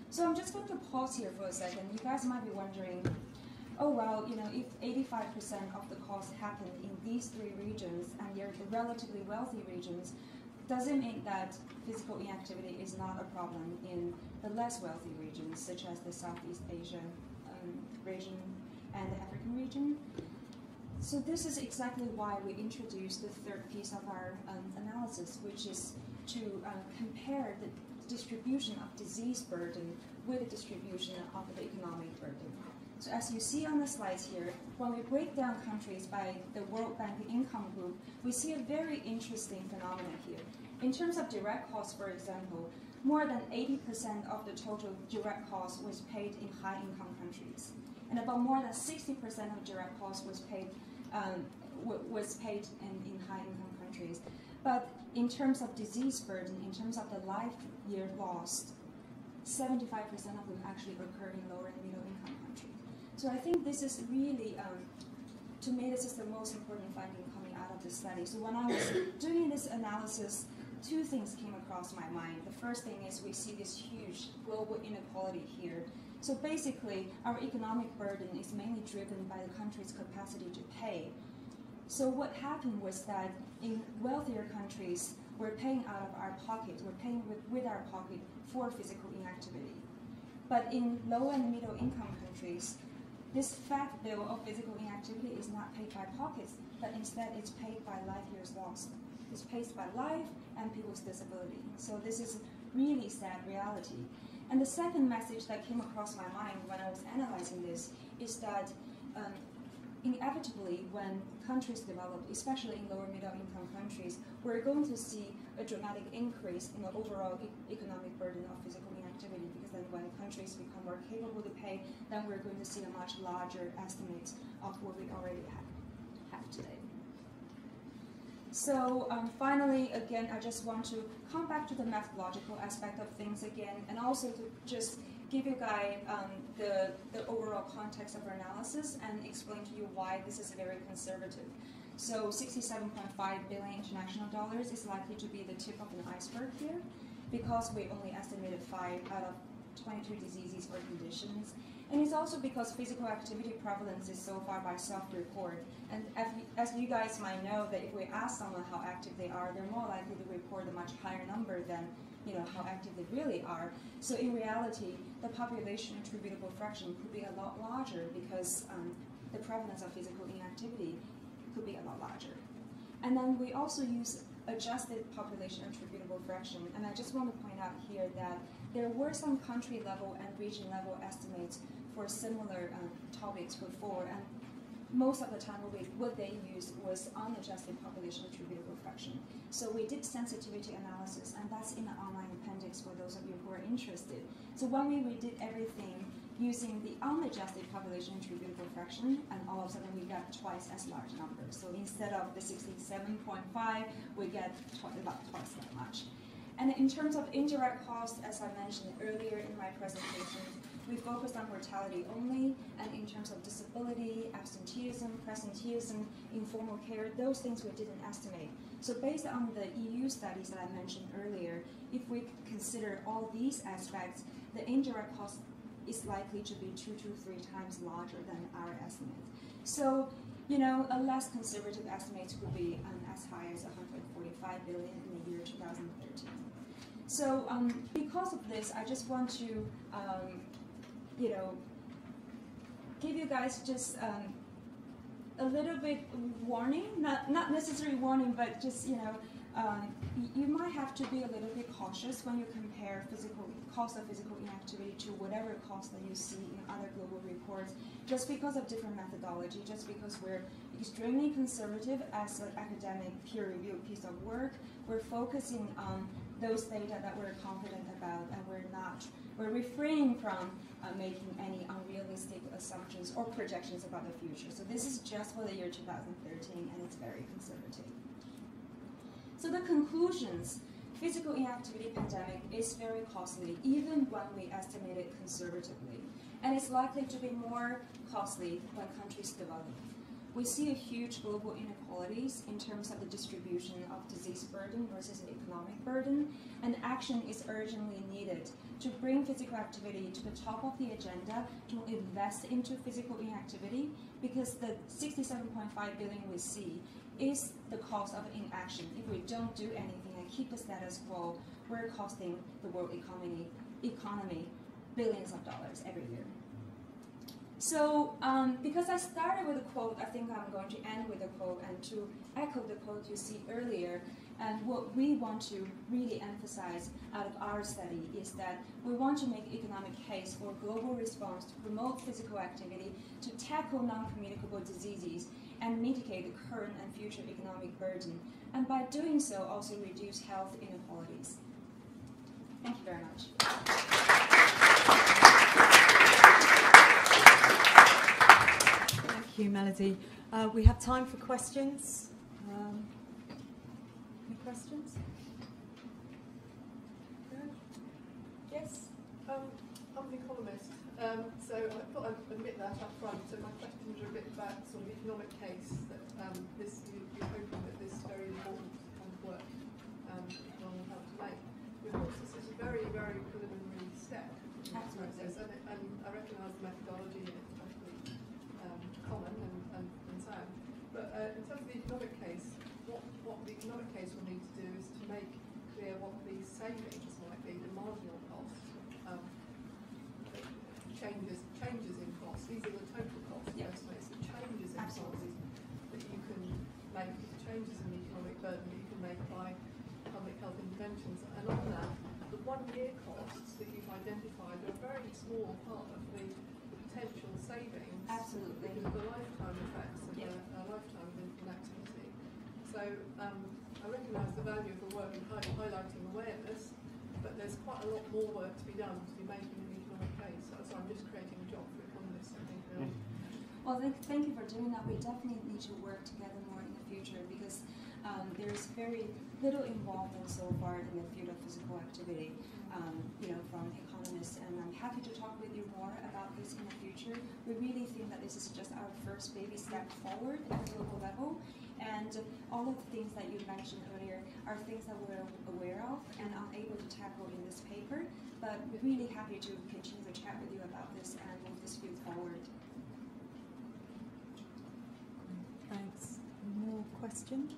So I'm just going to pause here for a second. You guys might be wondering, oh well, you know, if eighty-five percent of the cost happened in these three regions and they're the relatively wealthy regions, does it mean that physical inactivity is not a problem in the less wealthy regions, such as the Southeast Asia um, region and the African region? So this is exactly why we introduced the third piece of our um, analysis, which is to uh, compare the distribution of disease burden with the distribution of the economic burden. So as you see on the slides here, when we break down countries by the World Bank income group, we see a very interesting phenomenon here. In terms of direct costs, for example, more than eighty percent of the total direct costs was paid in high-income countries, and about more than sixty percent of direct costs was paid um, was paid in, in high-income countries. But in terms of disease burden, in terms of the life year lost, seventy-five percent of them actually occur in lower and middle-income countries. So I think this is really, um, to me, this is the most important finding coming out of this study. So when I was doing this analysis, two things came across my mind. The first thing is we see this huge global inequality here. So basically, our economic burden is mainly driven by the country's capacity to pay. So what happened was that in wealthier countries, we're paying out of our pocket, we're paying with, with our pocket for physical inactivity. But in low and middle income countries, this fat bill of physical inactivity is not paid by pockets, but instead it's paid by life years lost. It's paid by life and people's disability. So this is really sad reality. And the second message that came across my mind when I was analyzing this is that um, inevitably, when countries develop, especially in lower middle-income countries, we're going to see a dramatic increase in the overall e economic burden of physical inactivity, because then when countries become more capable to pay, then we're going to see a much larger estimate of what we already have, have today. So um, finally, again, I just want to come back to the methodological aspect of things again, and also to just give you guys um, the, the overall context of our analysis and explain to you why this is very conservative. So sixty-seven point five billion international dollars is likely to be the tip of an iceberg here, because we only estimated five out of twenty-two diseases or conditions. And it's also because physical activity prevalence is so far by self-report. And as you guys might know, that if we ask someone how active they are, they're more likely to report a much higher number than you know, how active they really are. So in reality, the population attributable fraction could be a lot larger, because um, the prevalence of physical inactivity could be a lot larger. And then we also use adjusted population attributable fraction. And I just want to point out here that there were some country level and region level estimates for similar um, topics before, and most of the time what they used was unadjusted population attributable fraction. So we did sensitivity analysis, and that's in the online appendix for those of you who are interested. So one way we did everything using the unadjusted population attributable fraction, and all of a sudden we got twice as large numbers. So instead of the sixty-seven point five, we get twice, about twice that much. And in terms of indirect costs, as I mentioned earlier in my presentation, we focused on mortality only, and in terms of disability, absenteeism, presenteeism, informal care, those things we didn't estimate. So based on the E U studies that I mentioned earlier, if we consider all these aspects, the indirect cost is likely to be two to three times larger than our estimate. So, you know, a less conservative estimate would be um, as high as one hundred forty-five billion dollars in the year two thousand thirteen. So um, because of this, I just want to um, you know, give you guys just um, a little bit warning, not, not necessarily warning, but just, you know, um, you might have to be a little bit cautious when you compare physical cost of physical inactivity to whatever cost that you see in other global reports, just because of different methodology, just because we're extremely conservative as an academic peer-reviewed piece of work. We're focusing on those data that we're confident about, and we're not, we're refraining from uh, making any unrealistic assumptions or projections about the future. So this is just for the year two thousand thirteen, and it's very conservative. So the conclusions: physical inactivity pandemic is very costly, even when we estimate it conservatively. and is likely to be more costly when countries develop. We see a huge global inequalities in terms of the distribution of disease burden versus economic burden, and action is urgently needed to bring physical activity to the top of the agenda, to invest into physical inactivity, because the sixty-seven point five billion we see is the cost of inaction. If we don't do anything and keep the status quo, we're costing the world economy, economy billions of dollars every year. So, um, because I started with a quote, I think I'm going to end with a quote, and to echo the quote you see earlier, and what we want to really emphasize out of our study is that we want to make economic case for global response to promote physical activity, to tackle non-communicable diseases, and mitigate the current and future economic burden, and by doing so, also reduce health inequalities. Thank you very much. Thank you, Melody. Uh, we have time for questions. Um, any questions? Yes, um, I'm an economist, um, so I thought I'd admit that up front. So my questions are a bit about sort of economic case that um, this, you, you're hoping that this very important kind of work um, will help to make. Of course, this is a very, very preliminary step in this process, and, and I recognise the methodology. Common and, and, and so on. But uh, in terms of the economic case, what, what the economic case will need to do is to make clear what the savings might be, the marginal cost, um, changes changes in cost. These are the total costs, yes. So it's the changes in costs that you can make, the changes in the economic burden that you can make by public health interventions. And on that, the one-year costs that you've identified are a very small part of the potential savings. Absolutely. Because of the lifetime effects of yeah. a, a lifetime of inactivity. So um, I recognise the value of the work in high highlighting awareness, but there's quite a lot more work to be done to be making an economic case. So, so I'm just creating a job for economists, I think. Really. Well, th thank you for doing that. We definitely need to work together more in the future, because Um, there's very little involvement so far in the field of physical activity, um, you know, from economists, and I'm happy to talk with you more about this in the future. We really think that this is just our first baby step forward at the local level, and all of the things that you mentioned earlier are things that we're aware of and unable to tackle in this paper, but really happy to continue to chat with you about this and move this field forward. Thanks. More questions?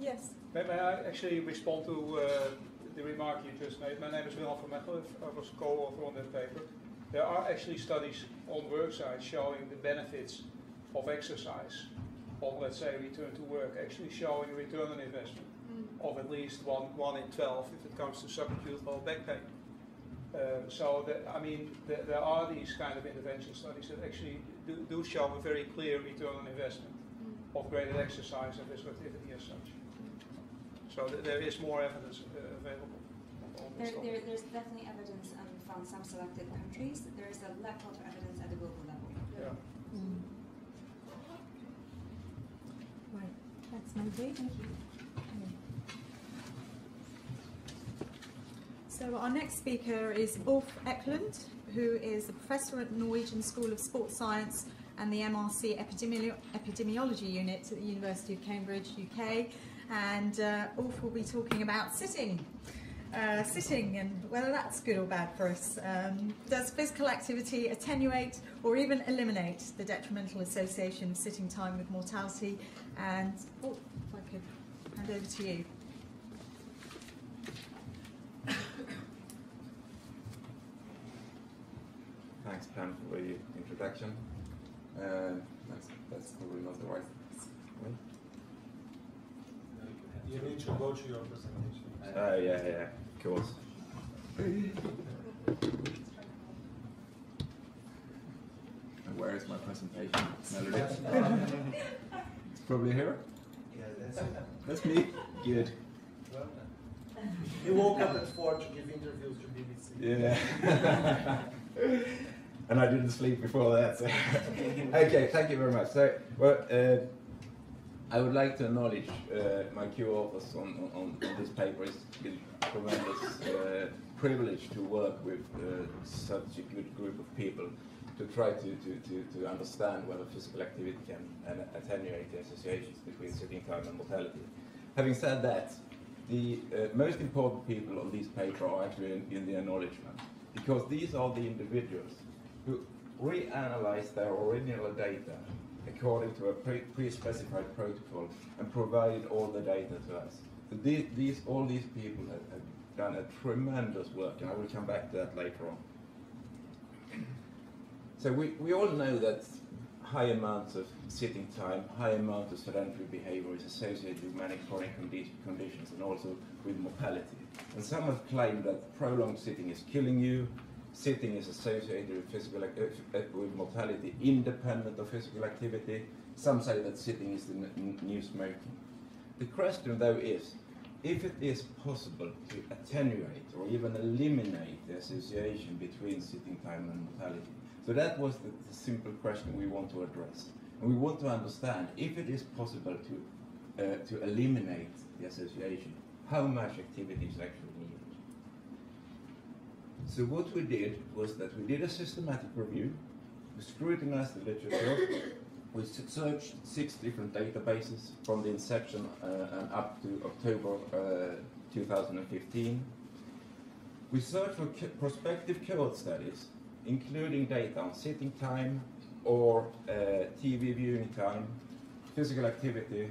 Yes. May, may I actually respond to uh, the remark you just made? My name is Wilhelm van Mechelen. I was co-author on that paper. There are actually studies on work sites showing the benefits of exercise, on, let's say, return to work, actually showing a return on investment mm. of at least one, one in twelve if it comes to subacute back pain. Uh, so, that, I mean, th there are these kind of intervention studies that actually do, do show a very clear return on investment mm. of graded exercise and physical activity as such. So th there is more evidence uh, available. There, there, there's definitely evidence um, from some selected countries. There is a lack of evidence at the global level. Yeah. Mm. Right. That's my day. Thank you. So our next speaker is Ulf Eklund, who is a professor at Norwegian School of Sports Science and the M R C Epidemi Epidemiology Unit at the University of Cambridge, U K. And uh, Ulf will be talking about sitting, uh, sitting and whether that's good or bad for us. Um, does physical activity attenuate or even eliminate the detrimental association of sitting time with mortality? And oh, if I could hand over to you. Thanks, Pam, for the introduction. Uh, that's, that's probably not the right way. You need to go to your presentation. Oh, uh, yeah, yeah, of course. Where is my presentation? Melody? It's probably here. Yeah, that's it. That's me. Good. Well done. He woke up at four to give interviews to B B C. Yeah. And I didn't sleep before that. So. Okay, thank you very much. So, well, uh, I would like to acknowledge uh, my co-authors on, on, on this paper. It's been a tremendous uh, privilege to work with uh, such a good group of people to try to, to, to, to understand whether physical activity can uh, attenuate the associations between sitting time and mortality. Having said that, the uh, most important people on this paper are actually in, in the acknowledgement, because these are the individuals who reanalyze their original data according to a pre-specified protocol and provided all the data to us. These, these, all these people have, have done a tremendous work, and I will come back to that later on. So we, we all know that high amounts of sitting time, high amounts of sedentary behavior is associated with many chronic condi conditions and also with mortality. And some have claimed that prolonged sitting is killing you. Sitting is associated with, physical, with mortality independent of physical activity. Some say that sitting is the new smoking. The question though is, if it is possible to attenuate or even eliminate the association between sitting time and mortality. So that was the, the simple question we want to address. And we want to understand if it is possible to, uh, to eliminate the association, how much activity is actually needed. So what we did was that we did a systematic review, we scrutinized the literature, we searched six different databases from the inception uh, and up to October uh, two thousand fifteen. We searched for co prospective cohort studies, including data on sitting time or uh, T V viewing time, physical activity,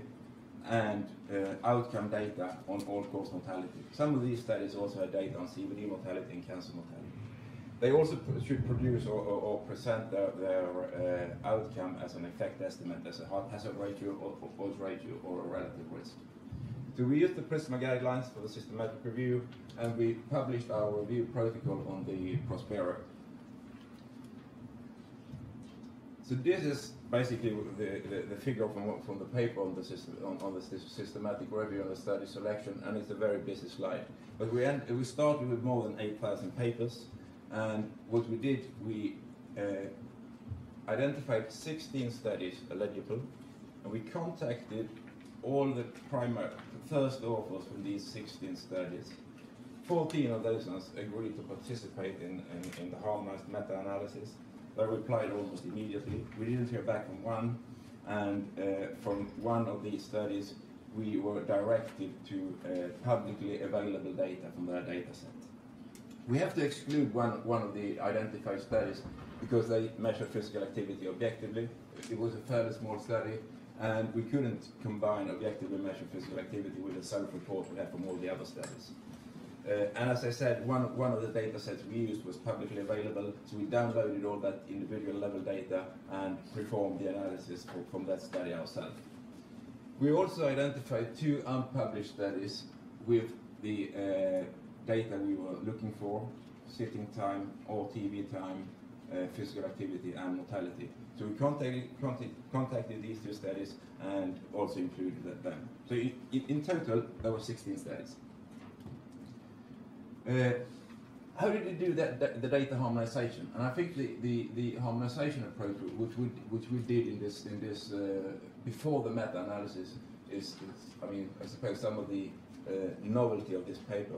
and uh, outcome data on all-cause mortality. Some of these studies also have data on C V D mortality and cancer mortality. They also pr should produce or, or, or present their, their uh, outcome as an effect estimate, as a heart hazard ratio, or, or odds ratio, or a relative risk. So we used the PRISMA guidelines for the systematic review, and we published our review protocol on the Prospero. So this is basically the, the, the figure from, from the paper on the, system, on, on the systematic review and the study selection, and it's a very busy slide. But we, end, we started with more than eight thousand papers, and what we did, we uh, identified sixteen studies eligible, and we contacted all the primary, first authors from these sixteen studies. fourteen of those agreed to participate in, in, in the harmonized meta-analysis. They replied almost immediately. We didn't hear back from one, and uh, from one of these studies, we were directed to uh, publicly available data from their data set. We have to exclude one, one of the identified studies because they measured physical activity objectively. It was a fairly small study, and we couldn't combine objectively measured physical activity with a self-report we had from all the other studies. Uh, and as I said, one, one of the data sets we used was publicly available, so we downloaded all that individual level data and performed the analysis for, from that study ourselves. We also identified two unpublished studies with the uh, data we were looking for, sitting time or T V time, uh, physical activity and mortality. So we contacted, contact, contacted these two studies and also included them. So in, in total, there were sixteen studies. Uh, how did we do that, that, the data harmonization? And I think the, the, the harmonization approach, which we, which we did in this, in this uh, before the meta-analysis, is, is, I mean, I suppose some of the uh, novelty of this paper.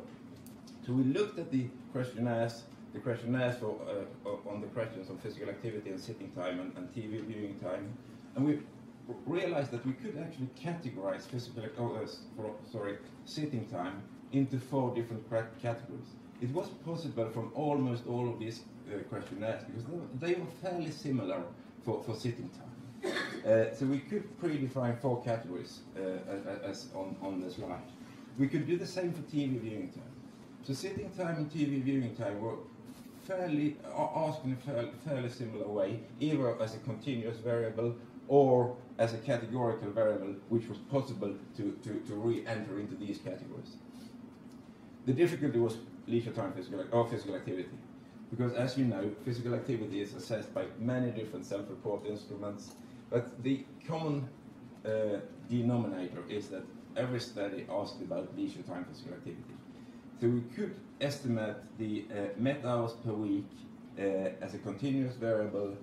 So we looked at the questionnaires, the questionnaires for, uh, on the questions on physical activity and sitting time and, and T V viewing time, and we realized that we could actually categorize physical, oh, uh, for, sorry, sitting time into four different categories. It was possible from almost all of these uh, questionnaires because they were, they were fairly similar for, for sitting time. Uh, so we could predefine four categories uh, as on, on the slide. We could do the same for T V viewing time. So sitting time and T V viewing time were fairly asked in a fairly, fairly similar way, either as a continuous variable or as a categorical variable, which was possible to, to, to re-enter into these categories. The difficulty was leisure time physical, or physical activity, because as you know, physical activity is assessed by many different self-report instruments, but the common uh, denominator is that every study asked about leisure time physical activity. So we could estimate the uh, M E T hours per week uh, as a continuous variable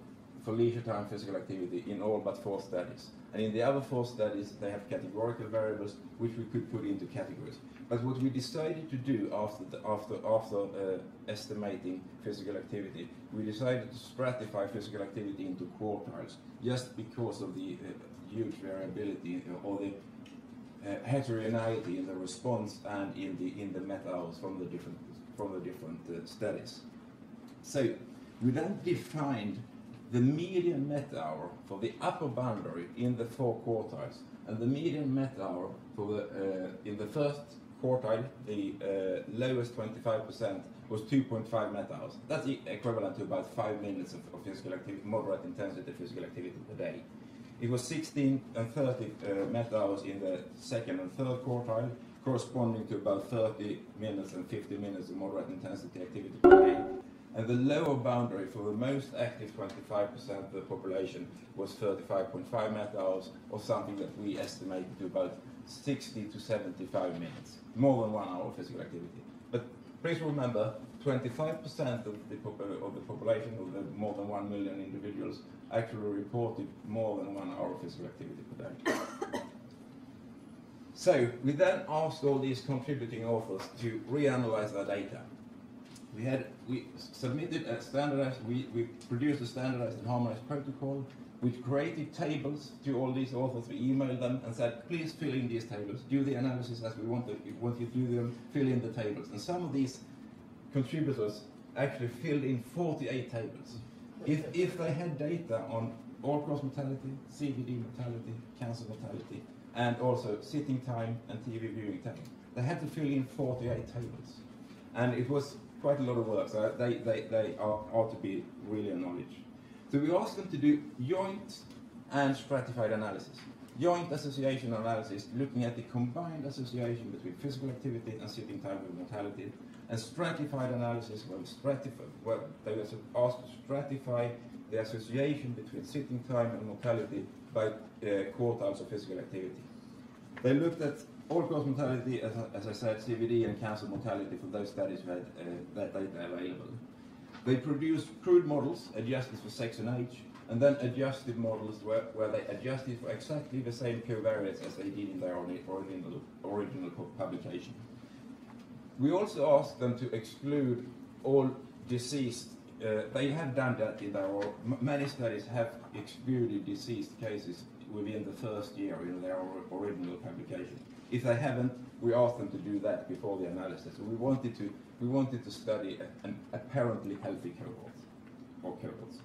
for leisure time physical activity in all but four studies. And in the other four studies, they have categorical variables which we could put into categories. But what we decided to do after, the, after, after uh, estimating physical activity, we decided to stratify physical activity into quartiles, just because of the uh, huge variability uh, or the uh, heterogeneity in the response and in the in the met-hours from the different from the different uh, studies. So we then defined the median met-hour for the upper boundary in the four quartiles, and the median met-hour for the uh, in the first quartile, the uh, lowest twenty-five percent was two point five met-hours. That's equivalent to about five minutes of, of physical activity, moderate intensity physical activity per day. It was sixteen and thirty uh, met-hours in the second and third quartile, corresponding to about thirty minutes and fifty minutes of moderate intensity activity per day. And the lower boundary for the most active twenty-five percent of the population was thirty-five point five met-hours, or something that we estimated to about sixty to seventy-five minutes, more than one hour of physical activity. But please remember, twenty-five percent of the, of the population, of the more than one million individuals, actually reported more than one hour of physical activity per day. So we then asked all these contributing authors to reanalyze their data. We had we submitted a standardized, we, we produced a standardized and harmonized protocol, which created tables to all these authors. We emailed them and said, please fill in these tables, do the analysis as we want, to, we want you to do them, fill in the tables. And some of these contributors actually filled in forty-eight tables. If, if they had data on all-cause mortality, C V D mortality, cancer mortality, and also sitting time and T V viewing time, they had to fill in forty-eight tables. And it was quite a lot of work, so they, they, they are, ought to be really acknowledged. So we asked them to do joint and stratified analysis. Joint association analysis, looking at the combined association between physical activity and sitting time with mortality, and stratified analysis, where, stratified, where they were asked to stratify the association between sitting time and mortality by uh, quartiles of physical activity. They looked at all-cause mortality, as, as I said, C V D and cancer mortality for those studies that, uh, that data available. They produced crude models, adjusted for sex and age, and then adjusted models where, where they adjusted for exactly the same covariates as they did in their original, original publication. We also asked them to exclude all diseased, uh, they have done that in their, many studies have excluded diseased cases within the first year in their original publication. If they haven't, we asked them to do that before the analysis. So we wanted to, we wanted to study an apparently healthy cohort, or cohorts.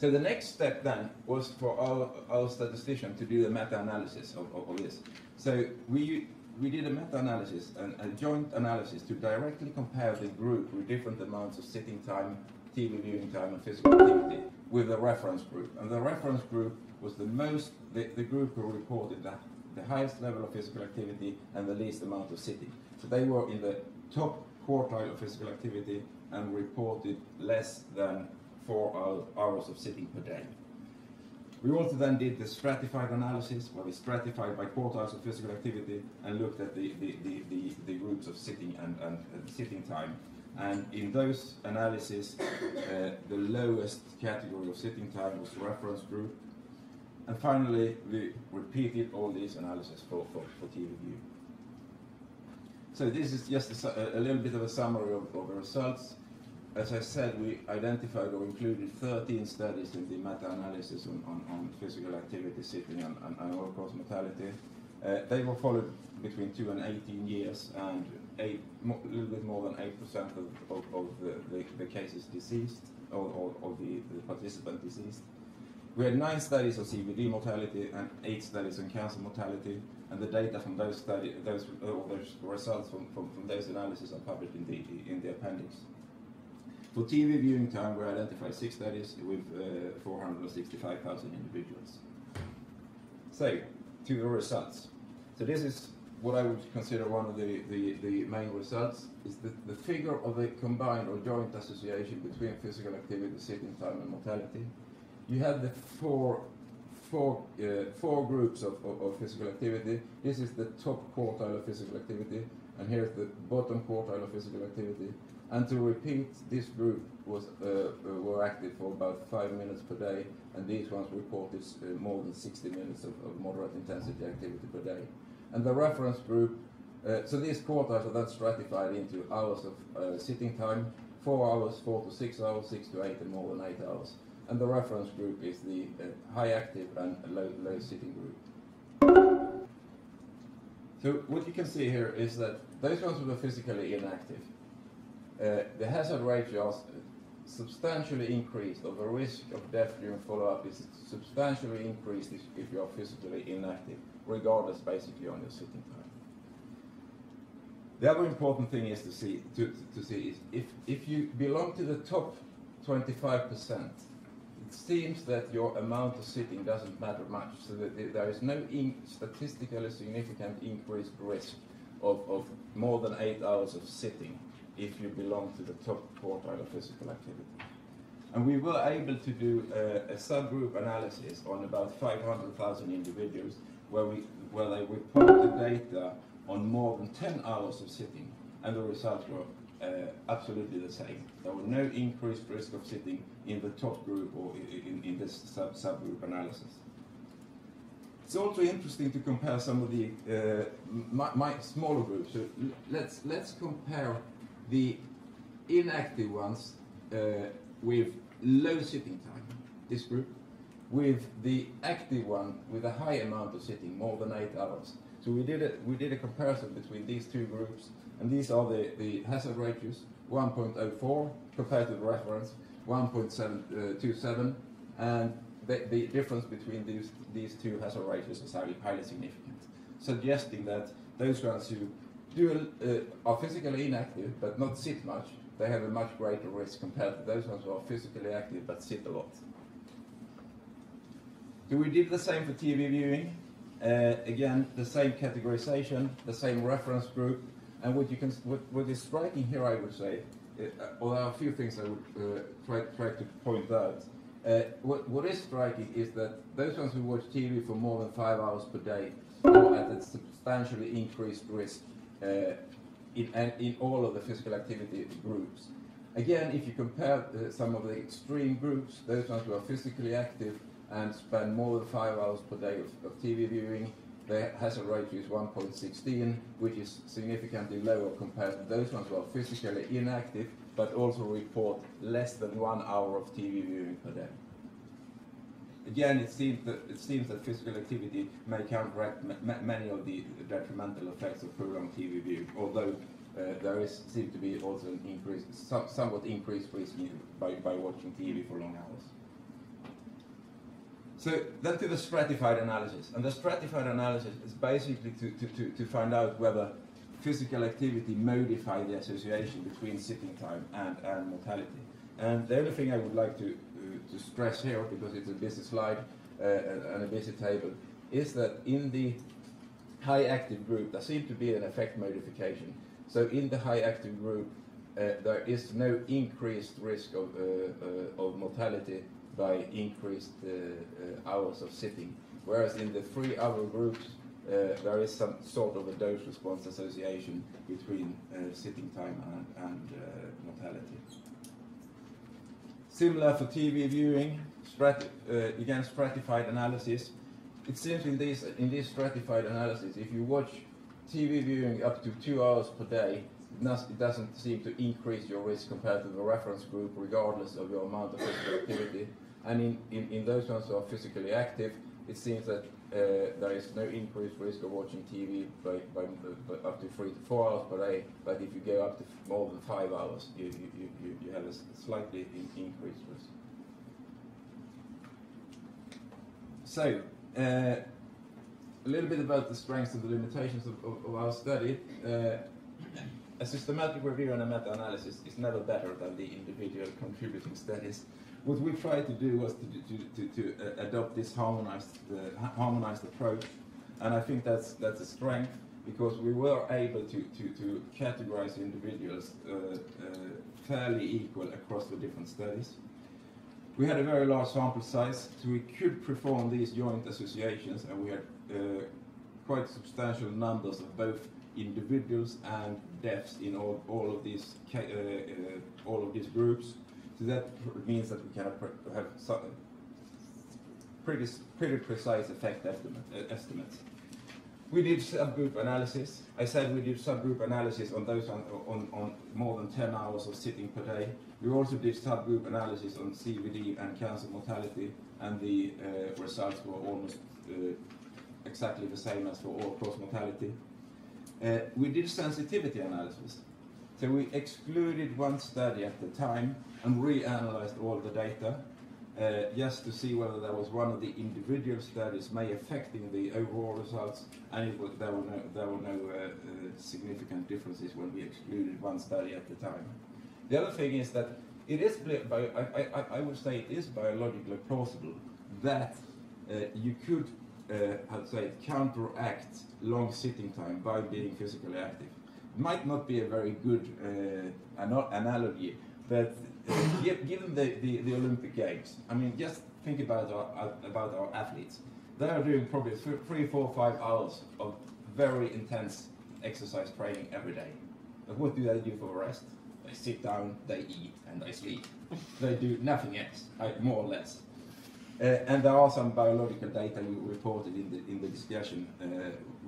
So the next step then was for our, our statistician to do the meta-analysis of, of, of this. So we, we did a meta-analysis, and a joint analysis to directly compare the group with different amounts of sitting time, T V viewing time, and physical activity with the reference group. And the reference group was the most, the, the group who reported that the highest level of physical activity and the least amount of sitting. So they were in the top quartile of physical activity and reported less than four hours of sitting per day. We also then did the stratified analysis, where we stratified by quartiles of physical activity and looked at the, the, the, the, the groups of sitting and, and, and sitting time. And in those analyses, uh, the lowest category of sitting time was the reference group. And finally, we repeated all these analyses for, for, for T V view. So this is just a, a little bit of a summary of, of the results. As I said, we identified or included thirteen studies in the meta-analysis on, on, on physical activity, sitting, and, and, and all-cause mortality. Uh, they were followed between two and eighteen years, and a little bit more than eight percent of, of, of the, the, the cases deceased, or, or, or the, the participant deceased. We had nine studies on C V D mortality and eight studies on cancer mortality, and the data from those studies, those, those results from, from, from those analyses are published in the, in the appendix. For T V viewing time, we identified six studies with uh, four hundred sixty-five thousand individuals. So, to the results. So this is what I would consider one of the, the, the main results, is the, the figure of a combined or joint association between physical activity, sitting time, and mortality. You have the four, four, uh, four groups of, of, of physical activity. This is the top quartile of physical activity, and here's the bottom quartile of physical activity. And to repeat, this group was uh, were active for about five minutes per day, and these ones reported uh, more than sixty minutes of, of moderate intensity activity per day. And the reference group, uh, so these quarters are then stratified into hours of uh, sitting time, four hours, four to six hours, six to eight, and more than eight hours. And the reference group is the uh, high active and low, low sitting group. So what you can see here is that those ones who were physically inactive, Uh, the hazard ratios substantially increased, or the risk of death during follow-up is substantially increased if, if you are physically inactive, regardless basically on your sitting time. The other important thing is to see to, to see is if if you belong to the top twenty-five percent, it seems that your amount of sitting doesn't matter much, so that there is no in statistically significant increased risk of, of more than eight hours of sitting if you belong to the top quartile of physical activity. And we were able to do a, a subgroup analysis on about five hundred thousand individuals where, we, where they reported data on more than ten hours of sitting, and the results were uh, absolutely the same. There were no increased risk of sitting in the top group or in, in this sub, subgroup analysis. It's also interesting to compare some of the uh, my, my smaller groups. So let's, let's compare the inactive ones uh, with low sitting time, this group, with the active one with a high amount of sitting, more than eight hours. So we did a, we did a comparison between these two groups, and these are the, the hazard ratios, one point oh four compared to the reference, one point seven two seven, and the, the difference between these, these two hazard ratios is highly, highly significant, suggesting that those ones who Do, uh, are physically inactive but not sit much, they have a much greater risk compared to those ones who are physically active but sit a lot. So we did the same for T V viewing. Uh, again, the same categorization, the same reference group, and what you can, what, what is striking here, I would say, uh, although there are a few things I would uh, try, try to point out. Uh, what, what is striking is that those ones who watch T V for more than five hours per day are at a substantially increased risk Uh, in, and in all of the physical activity groups. Again, if you compare uh, some of the extreme groups, those ones who are physically active and spend more than five hours per day of, of T V viewing, their hazard ratio is one point one six, which is significantly lower compared to those ones who are physically inactive but also report less than one hour of T V viewing per day. Again, it seems that it seems that physical activity may counteract ma ma many of the detrimental effects of prolonged T V viewing, although uh, there is seems to be also an increase, some, somewhat increased risk by, by watching T V for long hours. So then to the stratified analysis, and the stratified analysis is basically to, to, to, to find out whether physical activity modifies the association between sitting time and, and mortality. And the only thing I would like to to stress here, because it's a busy slide uh, and a busy table, is that in the high active group there seems to be an effect modification. So in the high active group uh, there is no increased risk of, uh, uh, of mortality by increased uh, uh, hours of sitting, whereas in the three other groups uh, there is some sort of a dose response association between uh, sitting time and, and uh, mortality. Similar for T V viewing, strat uh, again stratified analysis. It seems in this in this stratified analysis, if you watch T V viewing up to two hours per day, it doesn't seem to increase your risk compared to the reference group, regardless of your amount of physical activity. And in, in, in those ones who are physically active, it seems that uh, there is no increased risk of watching T V by, by, by up to three to four hours per day, but if you go up to more than five hours, you, you, you, you have a slightly in increased risk. So, uh, a little bit about the strengths and the limitations of, of, of our study. Uh, a systematic review and a meta-analysis is never better than the individual contributing studies. What we tried to do was to, to, to, to uh, adopt this harmonized, uh, harmonized approach, and I think that's, that's a strength, because we were able to, to, to categorize individuals uh, uh, fairly equal across the different studies. We had a very large sample size, so we could perform these joint associations, and we had uh, quite substantial numbers of both individuals and deaths in all, all of these uh, uh, all of these groups. So that means that we can have some pretty pretty precise effect estimates. We did subgroup analysis. I said we did subgroup analysis on those on, on, on more than ten hours of sitting per day. We also did subgroup analysis on C V D and cancer mortality, and the uh, results were almost uh, exactly the same as for all-cause mortality. Uh, we did sensitivity analysis. So we excluded one study at the time and reanalyzed all the data uh, just to see whether there was one of the individual studies may affecting the overall results, and it was, there were no, there were no uh, uh, significant differences when we excluded one study at the time. The other thing is that it is, bio I, I, I would say it is biologically plausible that uh, you could Uh, I'd say counteract long sitting time by being physically active. It might not be a very good uh, an analogy, but uh, given the, the, the Olympic Games, I mean, just think about our, about our athletes. They are doing probably th three, four, five hours of very intense exercise training every day. But what do they do for rest? They sit down, they eat, and they sleep. They do nothing else, more or less. Uh, and there are some biological data we reported in the in the discussion uh,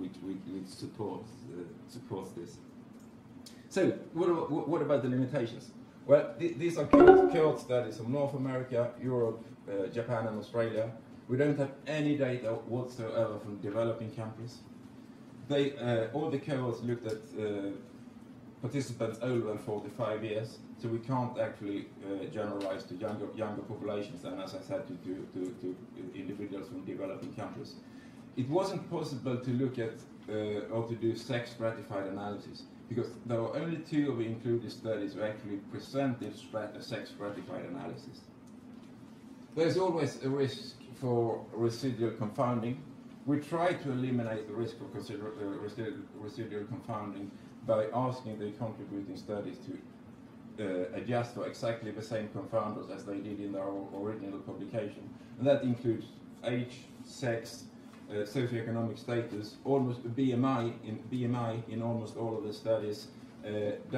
which, which, which supports uh, supports this. So what about, what about the limitations? Well, th these are cohort studies from North America, Europe, uh, Japan, and Australia. We don't have any data whatsoever from developing countries. They uh, all the cohorts looked at uh, participants older than forty-five years. So we can't actually uh, generalize to younger younger populations than, as I said, to, to, to, to individuals from developing countries. It wasn't possible to look at uh, or to do sex stratified analysis, because there were only two of the included studies who actually presented strat sex stratified analysis. There's always a risk for residual confounding. We try to eliminate the risk of consider uh, residual, residual confounding by asking the contributing studies to Uh, adjust for exactly the same confounders as they did in their original publication, and that includes age, sex, uh, socioeconomic status, almost B M I in B M I in almost all of the studies, uh,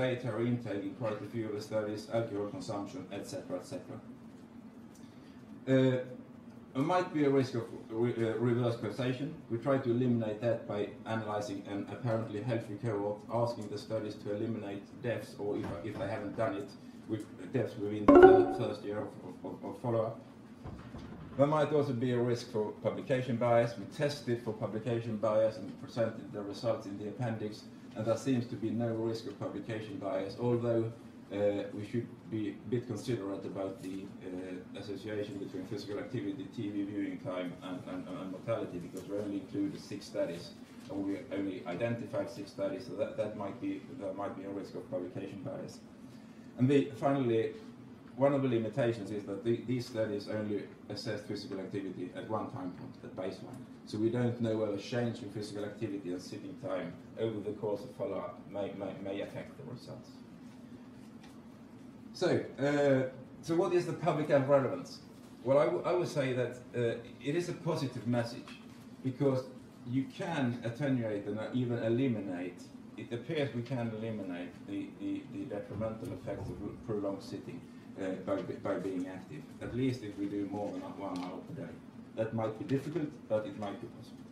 dietary intake in quite a few of the studies, alcohol consumption, et cetera, et cetera. There might be a risk of re uh, reverse causation. We try to eliminate that by analyzing an apparently healthy cohort, asking the studies to eliminate deaths, or if, if they haven't done it, with deaths within the first year of, of, of follow-up. There might also be a risk for publication bias. We tested for publication bias and presented the results in the appendix, and there seems to be no risk of publication bias, although Uh, we should be a bit considerate about the uh, association between physical activity, T V viewing time, and, and, and mortality, because we only included six studies, and we only identified six studies, so that, that might be there might be a risk of publication bias. And the, finally, one of the limitations is that the, these studies only assessed physical activity at one time point, at baseline, so we don't know whether change in physical activity and sitting time over the course of follow-up may, may, may affect the results. So, uh, so what is the public health relevance? Well, I, w I would say that uh, it is a positive message, because you can attenuate and even eliminate, it appears we can eliminate the, the, the detrimental effects of prolonged sitting uh, by, by being active, at least if we do more than one hour per day. That might be difficult, but it might be possible.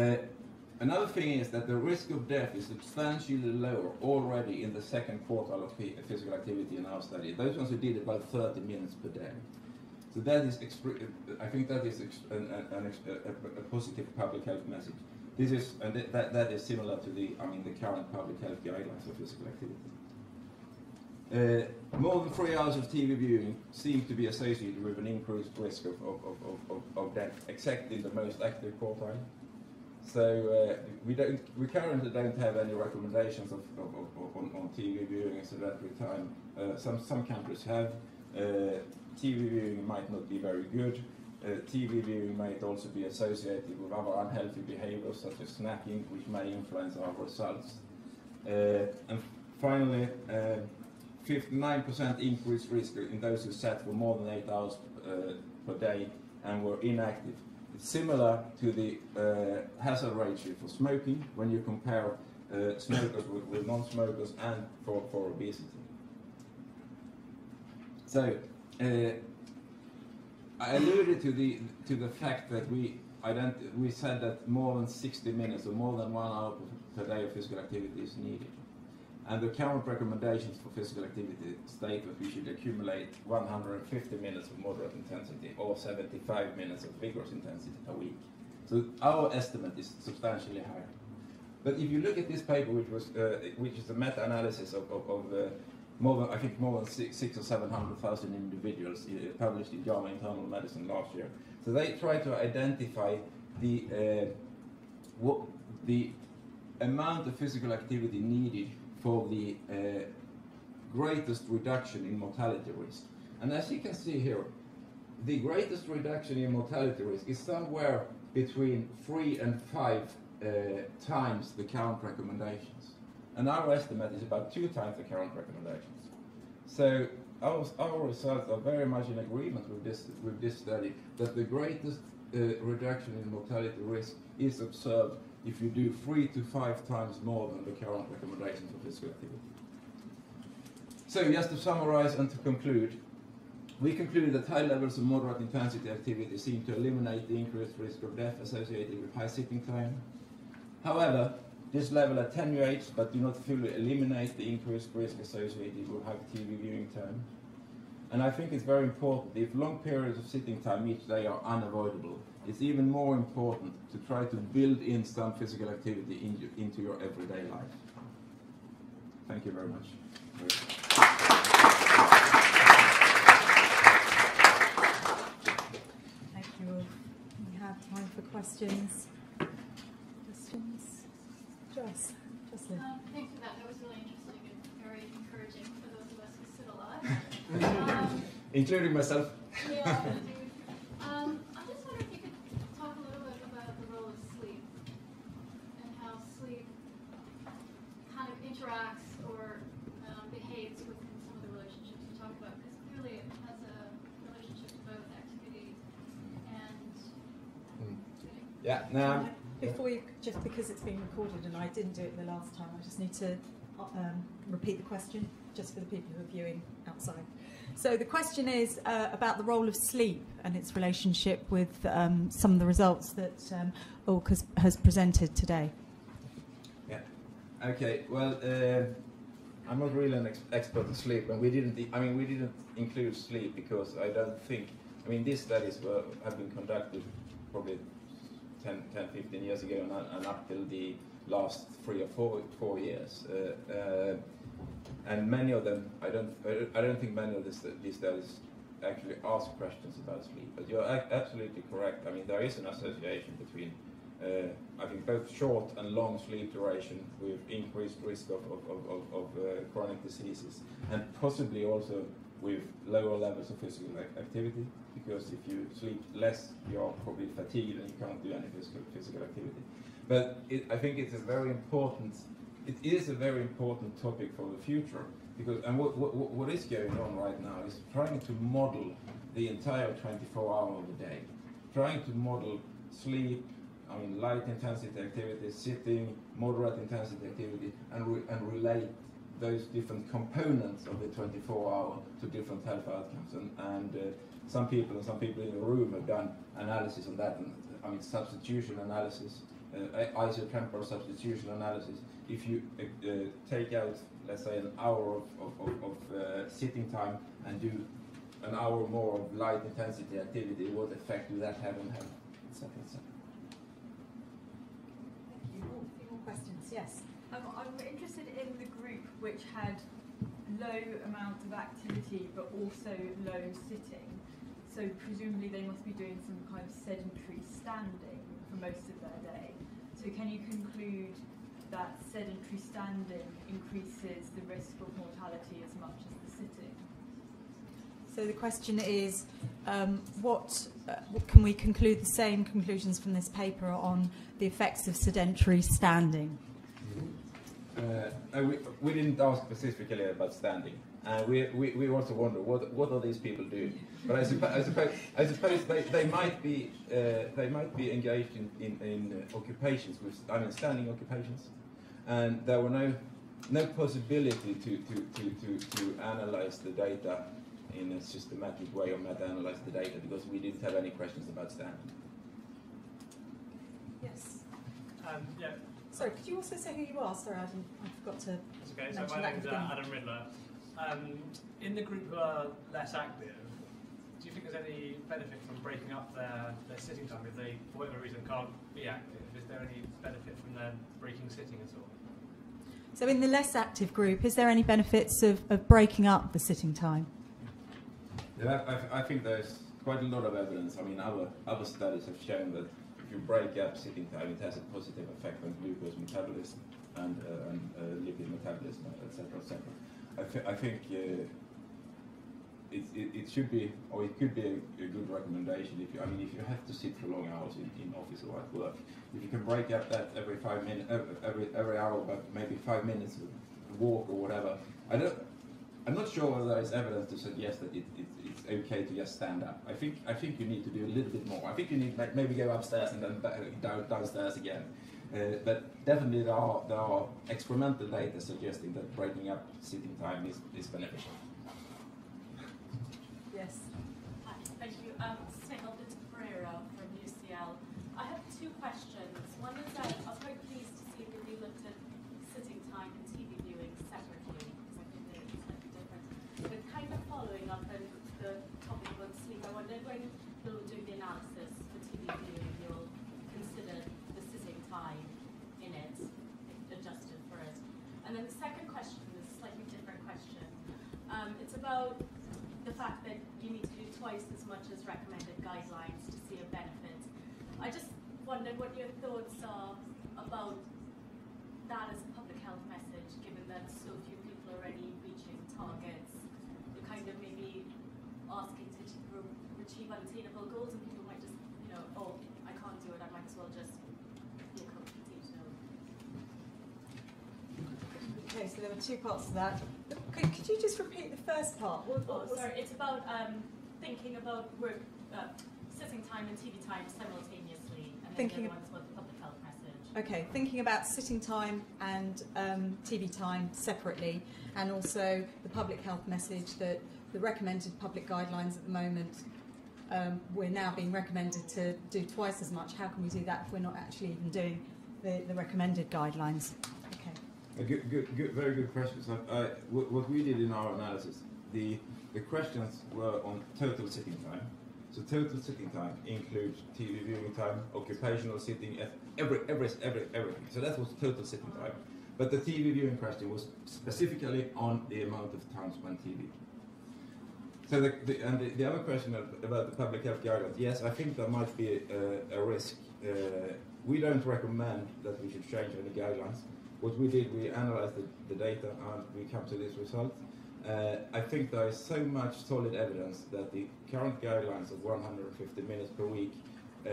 Uh, Another thing is that the risk of death is substantially lower already in the second quartile of physical activity in our study. Those ones who did about thirty minutes per day. So that is, I think that is an, an, a, a positive public health message. This is, and that, that is similar to the, I mean, the current public health guidelines for physical activity. Uh, more than three hours of T V viewing seems to be associated with an increased risk of, of, of, of, of death, except in the most active quartile. So uh, we don't. We currently don't have any recommendations of, of, of, on, on T V viewing at sedentary time. Uh, some some countries have. Uh, T V viewing might not be very good. Uh, T V viewing might also be associated with other unhealthy behaviours such as snacking, which may influence our results. Uh, and finally, fifty-nine percent increased risk in those who sat for more than eight hours uh, per day and were inactive. It's similar to the uh, hazard ratio for smoking when you compare uh, uh, smokers with, with non-smokers and for, for obesity. So uh, I alluded to the to the fact that we ident we said that more than sixty minutes or more than one hour per day of physical activity is needed. And the current recommendations for physical activity state that we should accumulate one hundred fifty minutes of moderate intensity or seventy-five minutes of vigorous intensity a week. So our estimate is substantially higher. But if you look at this paper, which was uh, which is a meta-analysis of, of, of uh, more than, I think more than six, six or seven hundred thousand individuals uh, published in JAMA Internal Medicine last year, so they try to identify the uh, what the amount of physical activity needed for the uh, greatest reduction in mortality risk. And as you can see here, the greatest reduction in mortality risk is somewhere between three and five uh, times the current recommendations. And our estimate is about two times the current recommendations. So our, our results are very much in agreement with this, with this study, that the greatest uh, reduction in mortality risk is observed if you do three to five times more than the current recommendations for physical activity. So just to summarize and to conclude, we conclude that high levels of moderate intensity activity seem to eliminate the increased risk of death associated with high sitting time. However, this level attenuates but do not fully eliminate the increased risk associated with high T V viewing time. And I think it's very important, if long periods of sitting time each day are unavoidable, it's even more important to try to build in some physical activity in you, into your everyday life. Thank you very much. Thank you all. We have time for questions. Questions? Joss. Um, thanks for that. That was really interesting and very encouraging for those of us who sit a lot. Um, Including myself. Yeah. Interacts or um, behaves within some of the relationships you talk about, because clearly it has a relationship to both activity and. Mm. Yeah. Now, before you, just because it's being recorded and I didn't do it the last time, I just need to um, repeat the question just for the people who are viewing outside. So the question is uh, about the role of sleep and its relationship with um, some of the results that um, Ulk has, has presented today. Okay, well, uh, I'm not really an ex expert in sleep, and we didn't, I mean, we didn't include sleep because I don't think, I mean, these studies were, have been conducted probably ten, ten fifteen years ago and, and up till the last three or four, four years. Uh, uh, and many of them, I don't, I don't think many of this, these studies actually ask questions about sleep, but you're absolutely correct. I mean, there is an association between Uh, I think both short and long sleep duration with increased risk of, of, of, of uh, chronic diseases, and possibly also with lower levels of physical activity, because if you sleep less, you're probably fatigued and you can't do any physical, physical activity. But it, I think it is very important, it is a very important topic for the future, because and what, what, what is going on right now is trying to model the entire twenty-four hour of the day, trying to model sleep, I mean, light intensity activity, sitting, moderate intensity activity, and, re and relate those different components of the twenty-four hour to different health outcomes. And, and uh, some people and some people in the room have done analysis on that. And, I mean, substitution analysis, uh, isotemporal substitution analysis. If you uh, take out, let's say, an hour of, of, of uh, sitting time and do an hour more of light intensity activity, what effect would that have on health, et cetera, et cetera. Questions, yes. Um, I'm interested in the group which had low amounts of activity but also low sitting. So presumably they must be doing some kind of sedentary standing for most of their day. So can you conclude that sedentary standing increases the risk of mortality as much as the sitting? So the question is, um, what, uh, what can we conclude the same conclusions from this paper on the effects of sedentary standing? Mm-hmm. uh, we, we didn't ask specifically about standing. Uh, we, we, we also wonder, what, what are these people doing? But I, suppo I suppose, I suppose they, they, might be, uh, they might be engaged in, in, in uh, occupations, with, I mean, standing occupations. and there were no no possibility to to to to, to analyze the data in a systematic way or meta-analyze the data because we didn't have any questions about standing. Yes. Um, yeah. Sorry, could you also say who you are? Sorry, I, didn't, I forgot to. That's okay. So my name is uh, Adam Ridler. Um, in the group who are less active, do you think there's any benefit from breaking up their, their sitting time if they, for whatever reason, can't be active? Is there any benefit from them breaking sitting at all? So in the less active group, is there any benefits of, of breaking up the sitting time? Yeah, I, I think there's quite a lot of evidence. I mean, our, our studies have shown that if you break up sitting time, it has a positive effect on glucose metabolism and, uh, and uh, lipid metabolism, et cetera, et cetera. I, th I think uh, it, it it should be, or it could be a, a good recommendation. If you, I mean, if you have to sit for long hours in, in office or at work, if you can break up that every five minutes, every every hour, but maybe five minutes of walk or whatever. I don't. I'm not sure whether there is evidence to suggest that it, it, it's okay to just stand up. I think I think you need to do a little bit more. I think you need like maybe go upstairs and then back down, downstairs again. Uh, but definitely there are, there are experimental data suggesting that breaking up sitting time is, is beneficial. Yes. Hi, thank you. Um, this is Melody Pereira from U C L. I have two questions. One is that I was very pleased to see that we looked at sitting time and T V viewing separately, because I think they're slightly different. But kind of following up on the topic on sleep, I wondered when you'll do the analysis for T V viewing, you'll consider time in it, adjusted for it. And then the second question is a slightly different question. Um, it's about the fact that you need to do twice as much as recommended guidelines to see a benefit. I just wondered what your thoughts are about that as a public health message, given that so few people are already reaching targets. You're kind of maybe asking to achieve unattainable goals, and people might just, you know, oh, I can't do it, I might as well just. Okay, so there were two parts to that. Could, could you just repeat the first part? What, what, oh, sorry, it's about um, thinking about work, uh, sitting time and T V time simultaneously, and then the other one's about the public health message. Okay, thinking about sitting time and um, T V time separately, and also the public health message that the recommended public guidelines at the moment, um, we're now being recommended to do twice as much. How can we do that if we're not actually even doing the, the recommended guidelines? A good, good, good, very good question. So, uh, what we did in our analysis, the the questions were on total sitting time. So total sitting time includes T V viewing time, occupational sitting, every every every everything. So that was total sitting time. But the T V viewing question was specifically on the amount of time spent T V. So the, the and the, the other question about the public health guidelines. Yes, I think there might be a, a risk. Uh, we don't recommend that we should change any guidelines. What we did, we analyzed the, the data and we come to this result. Uh, I think there is so much solid evidence that the current guidelines of one hundred fifty minutes per week uh,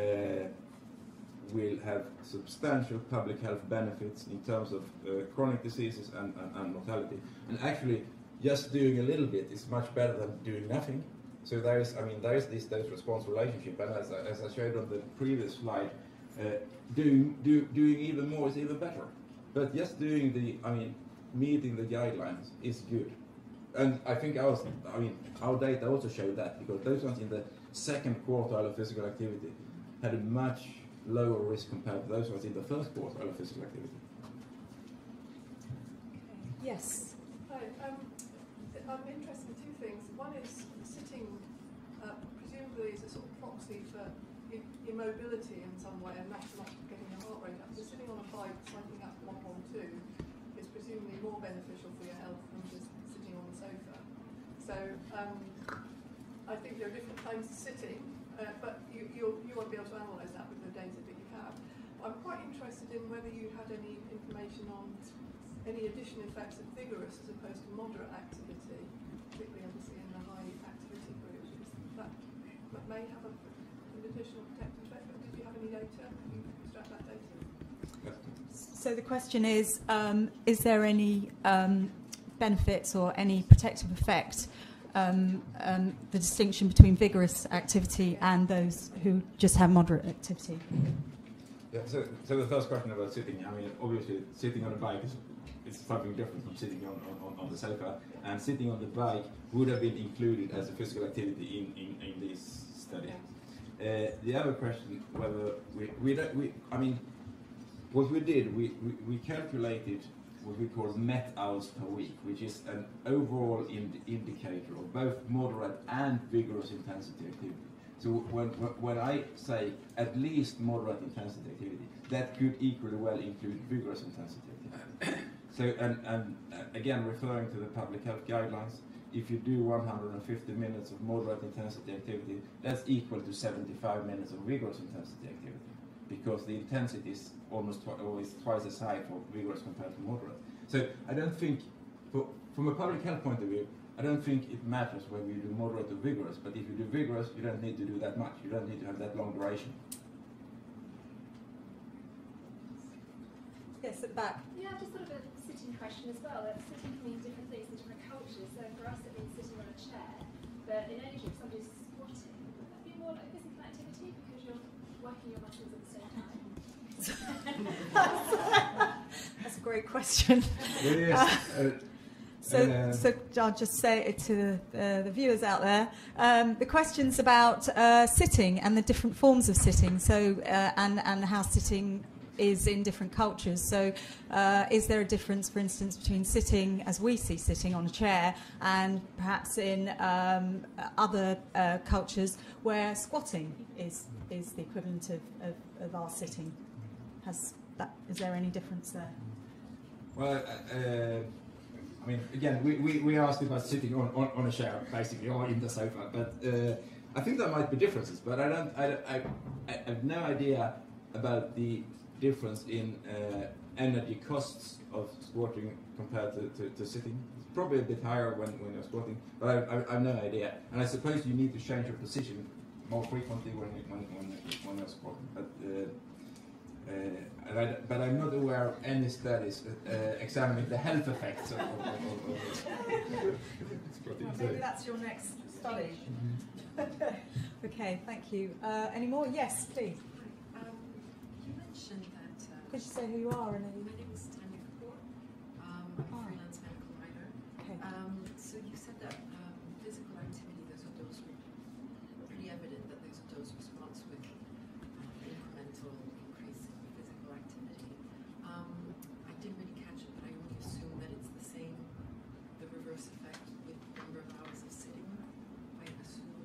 will have substantial public health benefits in terms of uh, chronic diseases and, and, and mortality. And actually, just doing a little bit is much better than doing nothing. So there is, I mean, there is this dose-response relationship. And as I, as I showed on the previous slide, uh, doing, do, doing even more is even better. But just doing the, I mean, meeting the guidelines is good, and I think our, I mean, our data also showed that because those ones in the second quartile of physical activity had a much lower risk compared to those ones in the first quartile of physical activity. Okay. Yes. Hi. Um, I'm interested in two things. One is sitting, uh, presumably, is a sort of proxy for immobility in some way, and that's not getting your heart rate up. So sitting on a bike, cycling up one on two, is presumably more beneficial for your health than just sitting on the sofa. So um, I think there are different kinds of sitting, uh, but you, you'll, you won't be able to analyse that with the data that you have. I'm quite interested in whether you had any information on any additional effects of vigorous as opposed to moderate activity, particularly obviously in the high activity groups. That, that may have a additional protective effect, but did you have any data? Can you extract that data? So the question is, um, is there any um, benefits or any protective effect, um, um, the distinction between vigorous activity and those who just have moderate activity? Yeah, so, so the first question about sitting, I mean, obviously sitting on a bike is it's something different from sitting on, on, on the sofa, and sitting on the bike would have been included as a physical activity in, in, in this study. Uh, the other question, whether we, we, don't, we I mean, what we did, we, we, we calculated what we call M E T hours per week, which is an overall ind indicator of both moderate and vigorous intensity activity. So when, when I say at least moderate intensity activity, that could equally well include vigorous intensity activity. So, and, and again, referring to the public health guidelines, if you do one hundred fifty minutes of moderate intensity activity, that's equal to seventy-five minutes of vigorous intensity activity, because the intensity is almost twi always twice as high for vigorous compared to moderate. So I don't think, for, from a public health point of view, I don't think it matters whether you do moderate or vigorous, but if you do vigorous, you don't need to do that much. You don't need to have that long duration. Yes, at the back. Yeah, just sort of a sitting question as well. Like, sitting can mean different things in different cultures. So for us, it means sitting on a chair. But in Asia, if somebody's squatting, would that be more like physical activity because you're working your muscles at the same time? That's a great question. It is. Uh, So, uh, so I'll just say it to the, uh, the viewers out there. Um, the question's about uh, sitting and the different forms of sitting. So, uh, and and how sitting is in different cultures. So, uh, is there a difference, for instance, between sitting as we see sitting on a chair and perhaps in um, other uh, cultures where squatting is is the equivalent of, of, of our sitting? Has that is there any difference there? Well. Uh, I mean, again, we, we, we asked about sitting on, on, on a chair, basically, or in the sofa, but uh, I think there might be differences, but I don't, I, I, I have no idea about the difference in uh, energy costs of squatting compared to, to, to sitting. It's probably a bit higher when, when you're squatting, but I, I, I have no idea. And I suppose you need to change your position more frequently when, when, when, when you're squatting. But, uh, Uh, and I, but I'm not aware of any studies uh, examining the health effects of, of, of, of, of well, maybe that's your next study. Mm-hmm. Okay, thank you. Uh, any more? Yes, please. Um, you mentioned that... Uh, Could you say who you are? And my name is Tanya Kapoor. Um, I'm a oh. freelance medical writer. Okay. Um, so you said that um, physical activity, there's a dose, pretty evident that there's a dose response with um, incremental... didn't really catch it, but I only assume that it's the same, the reverse effect with the number of hours of sitting. I assume.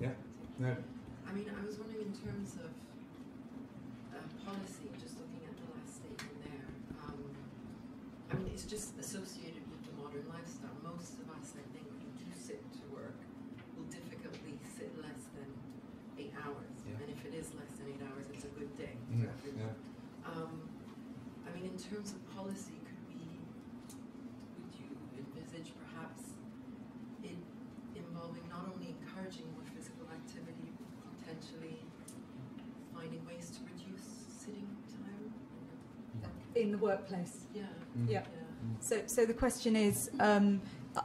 Yeah. No. I mean, I was wondering in terms of uh, policy, just looking at the last statement there, um, I mean, it's just associated with the modern lifestyle. Most of us, I think, who do sit to work will difficultly sit less than eight hours. Yeah. And if it is less than eight hours, it's a good day. Yeah. Yeah. Um, I mean, in terms of policy, could we, would you envisage perhaps it involving not only encouraging more physical activity, potentially finding ways to reduce sitting time? In the workplace? Yeah. Mm-hmm. Yeah. Mm-hmm. So, so the question is, um,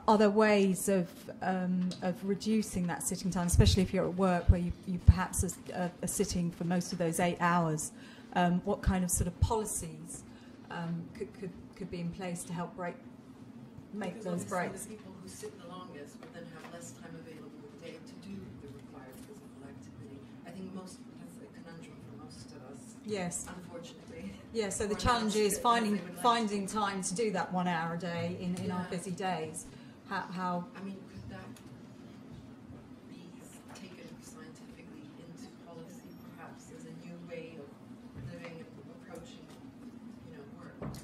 are there ways of, um, of reducing that sitting time, especially if you're at work where you, you perhaps are, are sitting for most of those eight hours? Um, what kind of sort of policies um, could, could could be in place to help break make because those breaks? The people who sit the longest will then have less time available in the day to do the required physical activity. I think most that's a conundrum for most of us. Yes, unfortunately. Yeah. So the challenge is finding finding time to do that one hour a day in, in yeah. our busy days. How, how? I mean, could that be taken scientifically into policy, perhaps as a new way of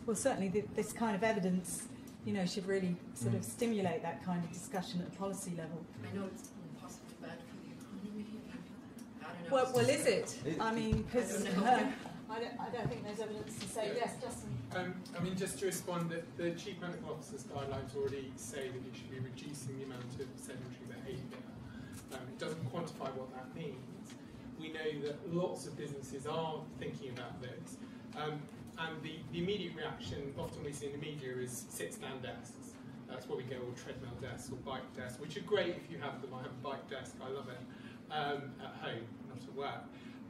Well, certainly th this kind of evidence, you know, should really sort of stimulate that kind of discussion at the policy level. I know it's possibly bad for the economy. I don't know. Well, well is it? I mean, because I, uh, I, don't, I don't think there's evidence to say yeah. yes, Justin. Um, I mean, just to respond, the, the Chief Medical Officer's guidelines already say that you should be reducing the amount of sedentary behaviour. Um, it doesn't quantify what that means. We know that lots of businesses are thinking about this. Um, And the, the immediate reaction, often we see in the media, is sit-stand desks. That's where we go, or treadmill desks, or bike desks, which are great if you have them. I have a bike desk, I love it, um, at home, not at work.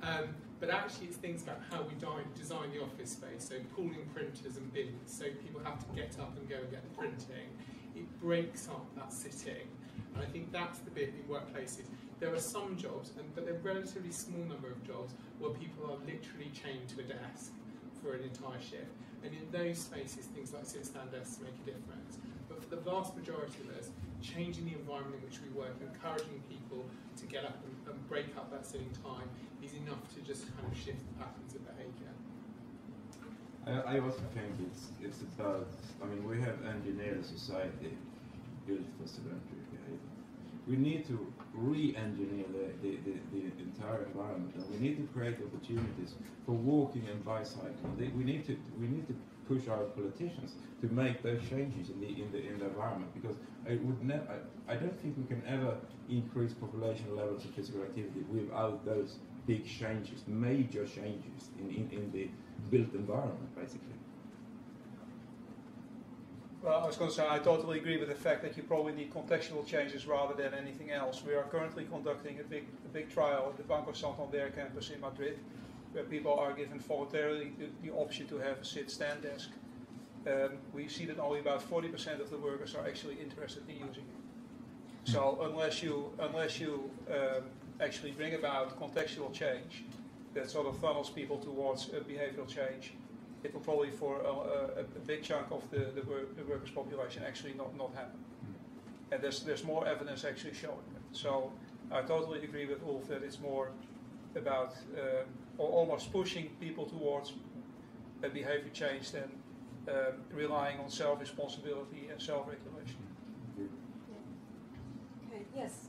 Um, but actually it's things about how we design the office space, so pooling printers and bins, so people have to get up and go and get the printing. It breaks up that sitting. And I think that's the bit in workplaces. There are some jobs, and, but they're a relatively small number of jobs, where people are literally chained to a desk for an entire shift. And in those spaces, things like sit-stand desks make a difference. But for the vast majority of us, changing the environment in which we work, encouraging people to get up and, and break up that sitting time is enough to just kind of shift the patterns of behaviour. I, I also think it's, it's about, I mean, we have engineered society built for sedentary behaviour. We need to re-engineer the, the, the, the entire environment, and we need to create opportunities for walking and bicycling. We need to we need to push our politicians to make those changes in the in the, in the environment, because I would never. I, I don't think we can ever increase population levels of physical activity without those big changes, major changes in in, in the built environment, basically. Well, I was going to say, I totally agree with the fact that you probably need contextual changes rather than anything else. We are currently conducting a big, a big trial at the Banco Santander campus in Madrid, where people are given voluntarily the, the option to have a sit-stand desk. Um, we see that only about forty percent of the workers are actually interested in using it. So unless you, unless you um, actually bring about contextual change that sort of funnels people towards a behavioral change, it will probably, for a, a, a big chunk of the, the, work, the workers' population, actually not, not happen. And there's, there's more evidence actually showing it. So I totally agree with Ulf that it's more about um, almost pushing people towards a behavior change than um, relying on self-responsibility and self-regulation. Yeah. Okay, yes.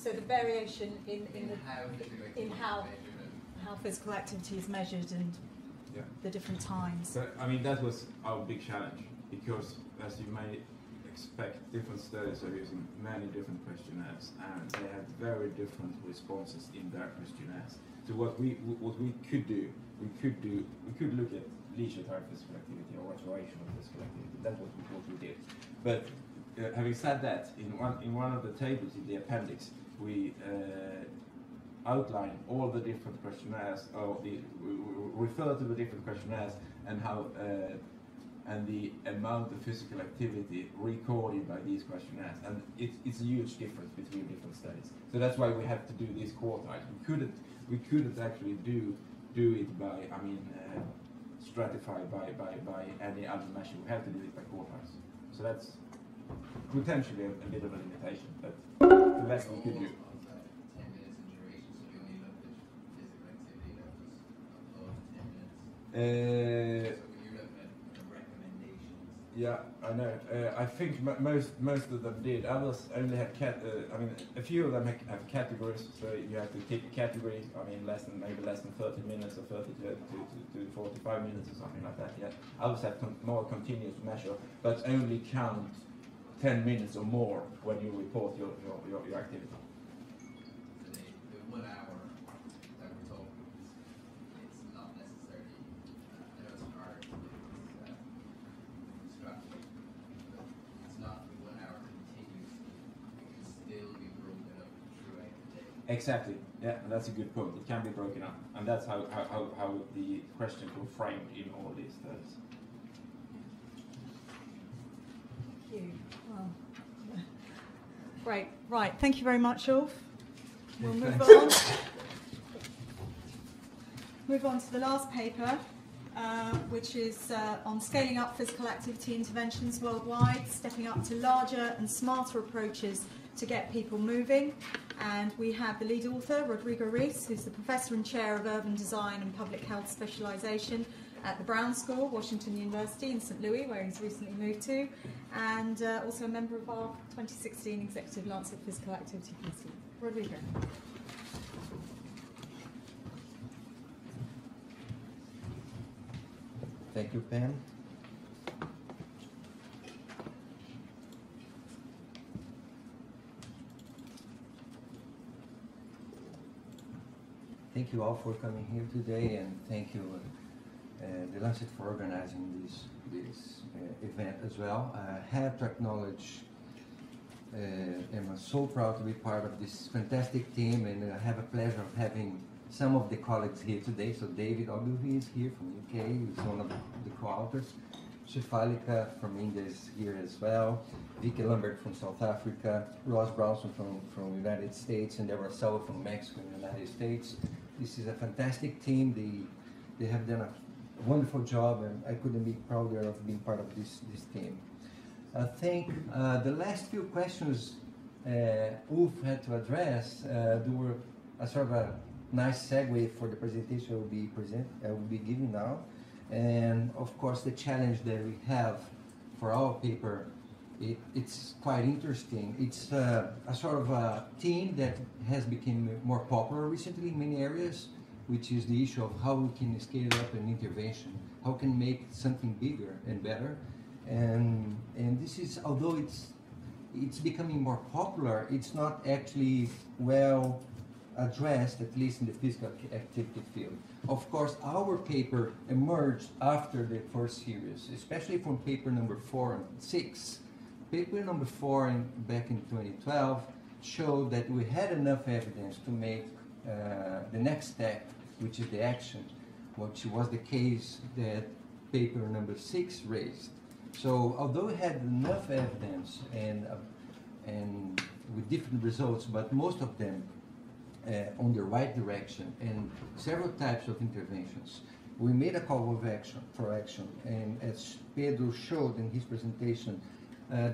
So the variation in, in, in, the, in how how physical activity is measured and yeah. the different times. So, I mean, that was our big challenge, because as you may expect, different studies are using many different questionnaires, and they have very different responses in their questionnaires. So what we what we could do, we could do we could look at leisure type physical activity or recreational physical activity. That's what we thought we did. But uh, having said that, in one in one of the tables in the appendix, we uh, outline all the different questionnaires, or the, we refer to the different questionnaires and how uh, and the amount of physical activity recorded by these questionnaires, and it, it's a huge difference between different studies. So that's why we have to do these quartiles. We couldn't we couldn't actually do do it by I mean uh, stratify by, by by any other measure. We have to do it by quartiles. So that's potentially a, a bit of a limitation, but the best we could do. Uh, yeah, I know. Uh, I think most most of them did. Others only have cat. Uh, I mean, a few of them have, have categories. So you have to pick a category. I mean, less than maybe less than thirty minutes or thirty to to, to, to forty-five minutes or something like that. Yeah. Others have con more continuous measure, but only count ten minutes or more when you report your, your, your, your activity. So the, the one hour that we're told is it's not necessarily, uh, I know it's an art, it's uh, structured, but it's not the one hour continuously. It can still be broken up throughout the day. Exactly, yeah, and that's a good point. It can be broken up, and that's how, how, how the question was framed in all these studies. Thank you. Well, great. Right. Thank you very much, Ulf. We'll move on. Move on to the last paper, uh, which is uh, on scaling up physical activity interventions worldwide, stepping up to larger and smarter approaches to get people moving. And we have the lead author, Rodrigo Rees, who's the Professor and Chair of Urban Design and Public Health Specialisation at the Brown School, Washington University in Saint Louis, where he's recently moved to, and uh, also a member of our twenty sixteen Executive Lancet Physical Activity Committee. Rodrigo. Thank you, Pam. Thank you all for coming here today, and thank you, uh, The Lancet, for organizing this, this uh, event as well. I have to acknowledge uh, I'm so proud to be part of this fantastic team, and I have a pleasure of having some of the colleagues here today. So David Ogilvie is here from the U K, who's one of the co-authors. Shefalika from India is here as well. Vicky Lambert from South Africa, Ross Brownson from, from the United States, and Deborah Selva from Mexico and the United States. This is a fantastic team. They, they have done a wonderful job, and I couldn't be prouder of being part of this, this team. I think uh, the last few questions uh, Ulf had to address, uh, there were a sort of a nice segue for the presentation I will be, present, I will be giving now. And of course, the challenge that we have for our paper, it, it's quite interesting. It's uh, a sort of a theme that has become more popular recently in many areas, which is the issue of how we can scale up an intervention, how can make something bigger and better. And, and this is, although it's, it's becoming more popular, it's not actually well addressed, at least in the physical activity field. Of course, our paper emerged after the first series, especially from paper number four and six. Paper number four in, back in twenty twelve showed that we had enough evidence to make uh, the next step, which is the action, which was the case that paper number six raised. So although we had enough evidence and, uh, and with different results, but most of them Uh, on the right direction and several types of interventions, we made a call of action for action, and as Pedro showed in his presentation, uh,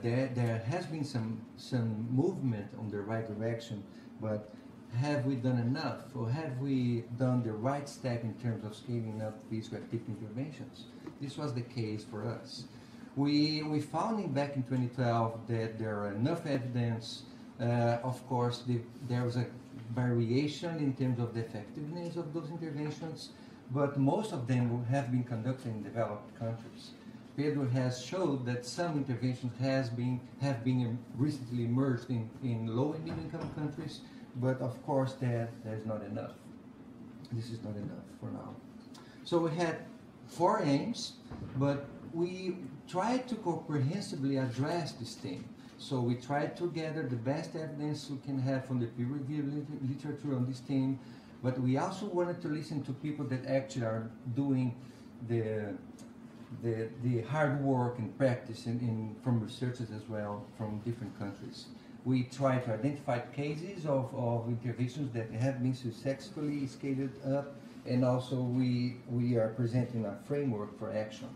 there there has been some some movement on the right direction, but have we done enough, or have we done the right step in terms of scaling up physical activity interventions? This was the case for us. We we found in back in twenty twelve that there are enough evidence. Uh, of course, the, there was a variation in terms of the effectiveness of those interventions, but most of them have been conducted in developed countries. Pedro has showed that some interventions has been, have been recently emerged in, in low and middle income countries, but of course that, that's not enough. This is not enough for now. So we had four aims, but we tried to comprehensively address this theme. So we tried to gather the best evidence we can have from the peer-reviewed literature on this theme, but we also wanted to listen to people that actually are doing the the, the hard work and practice in, in, from researchers as well from different countries. We tried to identify cases of, of interventions that have been successfully scaled up, and also we, we are presenting a framework for action.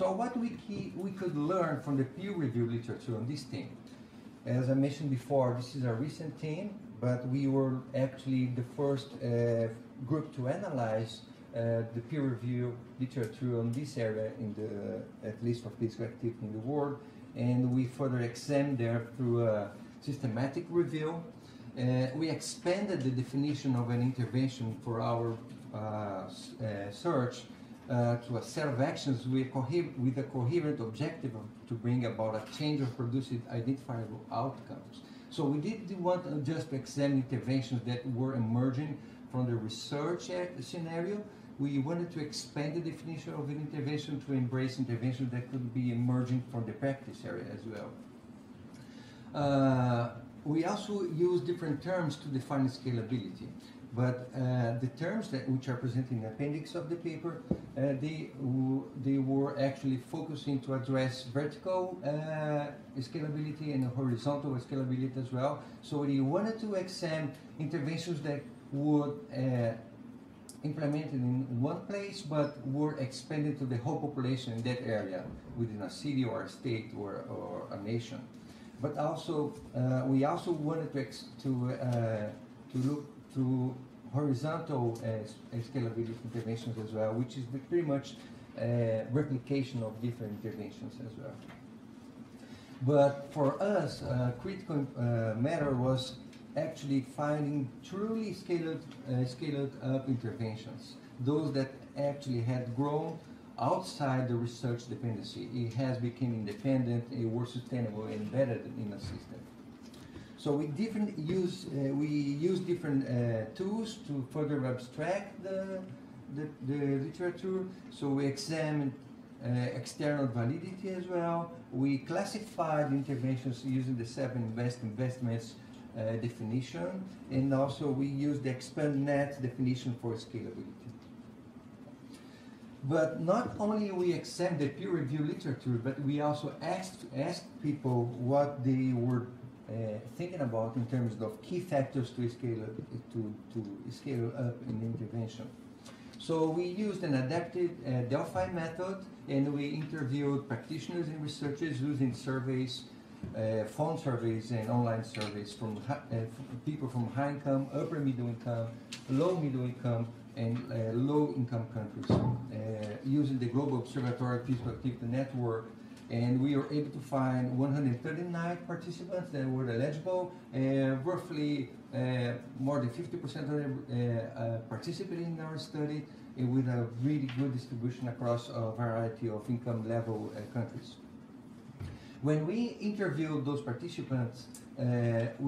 So what we, key, we could learn from the peer-reviewed literature on this theme. As I mentioned before, this is a recent theme, but we were actually the first uh, group to analyze uh, the peer-reviewed literature on this area, in the, at least for physical activity in the world, and we further examined there through a systematic review. Uh, we expanded the definition of an intervention for our uh, uh, search Uh, to a set of actions with, with a coherent objective of, to bring about a change of producing identifiable outcomes. So we didn't want to just examine interventions that were emerging from the research scenario. We wanted to expand the definition of an intervention to embrace interventions that could be emerging from the practice area as well. Uh, we also used different terms to define scalability. But uh, the terms that which are presented in the appendix of the paper, uh, they, they were actually focusing to address vertical uh, scalability and horizontal scalability as well. So they wanted to examine interventions that were uh, implemented in one place, but were expanded to the whole population in that area, within a city or a state or, or a nation. But also, uh, we also wanted to, ex to, uh, to look through horizontal uh, scalability interventions as well, which is pretty much uh, replication of different interventions as well. But for us, uh, critical uh, matter was actually finding truly scaled, uh, scaled up interventions, those that actually had grown outside the research dependency. It has become independent, it was sustainable, embedded in a system. So we different use uh, we use different uh, tools to further abstract the the, the literature. So we examined uh, external validity as well. We classified interventions using the seven best investments uh, definition, and also we used the expand net definition for scalability. But not only we examined the peer-reviewed literature, but we also asked asked people what they were Uh, thinking about in terms of key factors to scale up, to, to scale up in intervention. So we used an adapted uh, Delphi method, and we interviewed practitioners and researchers using surveys, uh, phone surveys and online surveys from, uh, from people from high income, upper middle income, low middle income, and uh, low income countries, uh, using the Global Observatory for Physical Activity network. And we were able to find one hundred thirty-nine participants that were eligible. Uh, roughly uh, more than fifty percent of them uh, uh, participated in our study, uh, with a really good distribution across a variety of income level uh, countries. When we interviewed those participants, uh,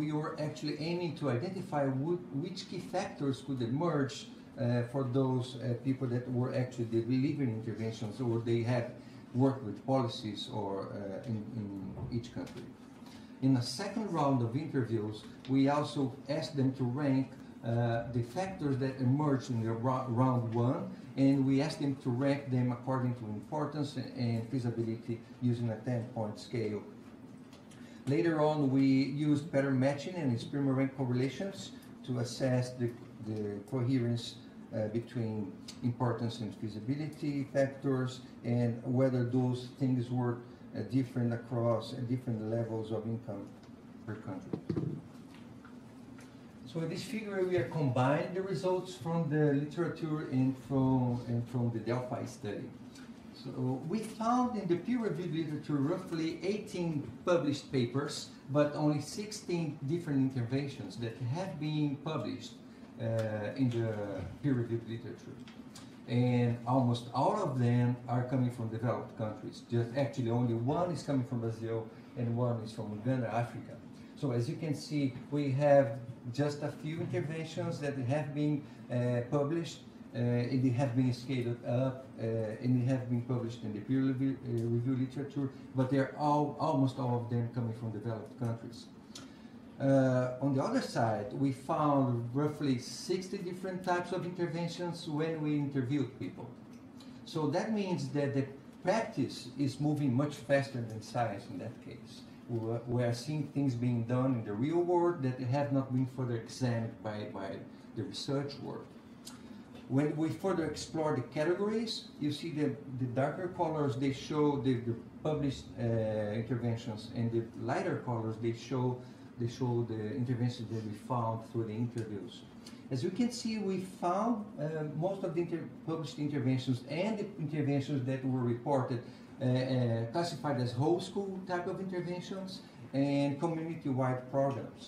we were actually aiming to identify which key factors could emerge uh, for those uh, people that were actually delivering interventions, or they had work with policies or uh, in, in each country. In the second round of interviews, we also asked them to rank uh, the factors that emerged in the round one, and we asked them to rank them according to importance and, and feasibility using a ten-point scale. Later on, we used pattern matching and extreme rank correlations to assess the, the coherence Uh, between importance and feasibility factors, and whether those things were uh, different across uh, different levels of income per country. So in this figure, we are combining the results from the literature and from, and from the Delphi study. So we found in the peer-reviewed literature roughly eighteen published papers, but only sixteen different interventions that have been published Uh, in the peer-reviewed literature, and almost all of them are coming from developed countries. Just actually only one is coming from Brazil and one is from Uganda, Africa. So as you can see, we have just a few interventions that have been uh, published, uh, and they have been scaled up, uh, and they have been published in the peer-reviewed uh, review literature, but they're all, almost all of them coming from developed countries. Uh, on the other side, we found roughly sixty different types of interventions when we interviewed people. So that means that the practice is moving much faster than science in that case. We're, we're seeing things being done in the real world that have not been further examined by, by the research work. When we further explore the categories, you see the, the darker colors, they show the, the published uh, interventions, and the lighter colors, they show They show the interventions that we found through the interviews. As you can see, we found uh, most of the inter published interventions and the interventions that were reported uh, uh, classified as whole school type of interventions and community-wide programs.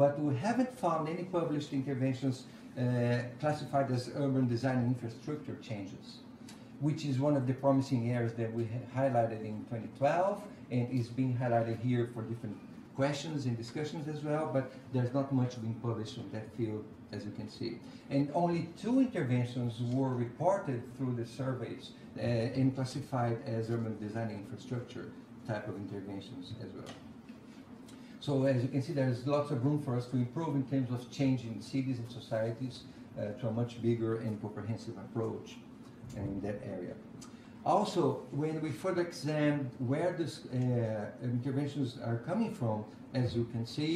But we haven't found any published interventions uh, classified as urban design and infrastructure changes, which is one of the promising areas that we highlighted in twenty twelve and is being highlighted here for different questions and discussions as well, but there's not much being published in that field, as you can see. And only two interventions were reported through the surveys uh, and classified as urban design infrastructure type of interventions as well. So as you can see, there's lots of room for us to improve in terms of changing cities and societies uh, to a much bigger and comprehensive approach in that area. Also, when we further examine where these uh, interventions are coming from, as you can see,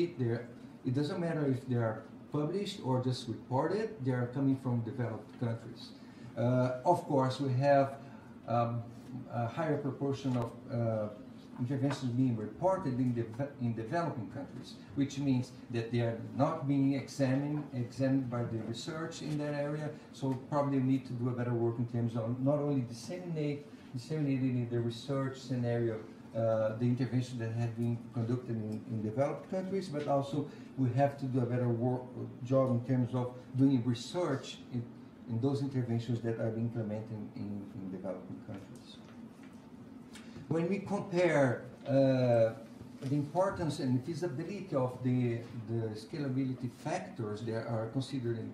it doesn't matter if they are published or just reported, they are coming from developed countries. Uh, of course, we have um, a higher proportion of uh, interventions being reported in, de in developing countries, which means that they are not being examined, examined by the research in that area, so probably we need to do a better work in terms of not only disseminate, disseminating the research scenario, uh, the interventions that have been conducted in, in developed countries, but also we have to do a better work, job in terms of doing research in, in those interventions that are implemented in, in developing countries. When we compare uh, the importance and feasibility of the, the scalability factors that are considering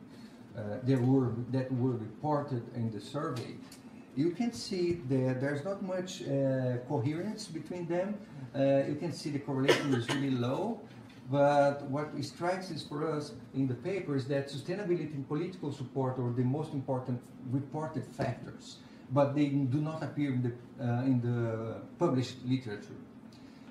uh, that, were, that were reported in the survey, you can see that there's not much uh, coherence between them. Uh, you can see the correlation is really low. But what strikes is for us in the paper is that sustainability and political support are the most important reported factors, but they do not appear in the, uh, in the published literature,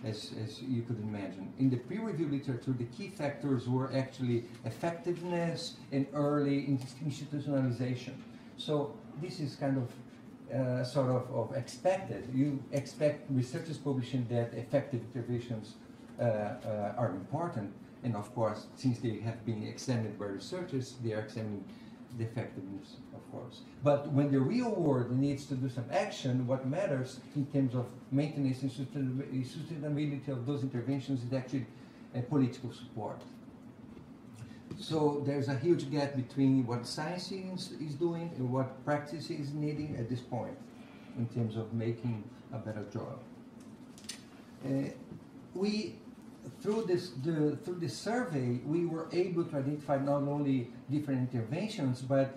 as, as you could imagine. In the peer-reviewed literature, the key factors were actually effectiveness and early institutionalization. So this is kind of uh, sort of, of expected. You expect researchers publishing that effective interventions Uh, uh, are important, and of course, since they have been examined by researchers, they are examining the effectiveness, of course. But when the real world needs to do some action, what matters in terms of maintenance and sustainability of those interventions is actually uh, political support. So there's a huge gap between what science is, is doing and what practice is needing at this point in terms of making a better job. Uh, we Through this, the, through this survey, we were able to identify not only different interventions, but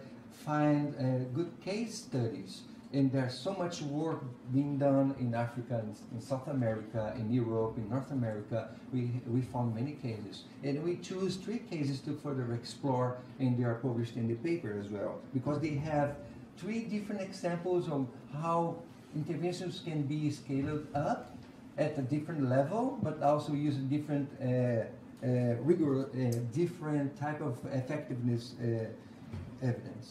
find uh, good case studies. And there's so much work being done in Africa, in, in South America, in Europe, in North America. We, we found many cases. And we choose three cases to further explore, and they are published in the paper as well, because they have three different examples of how interventions can be scaled up at a different level, but also using different uh, uh, rigor, uh, different type of effectiveness uh, evidence.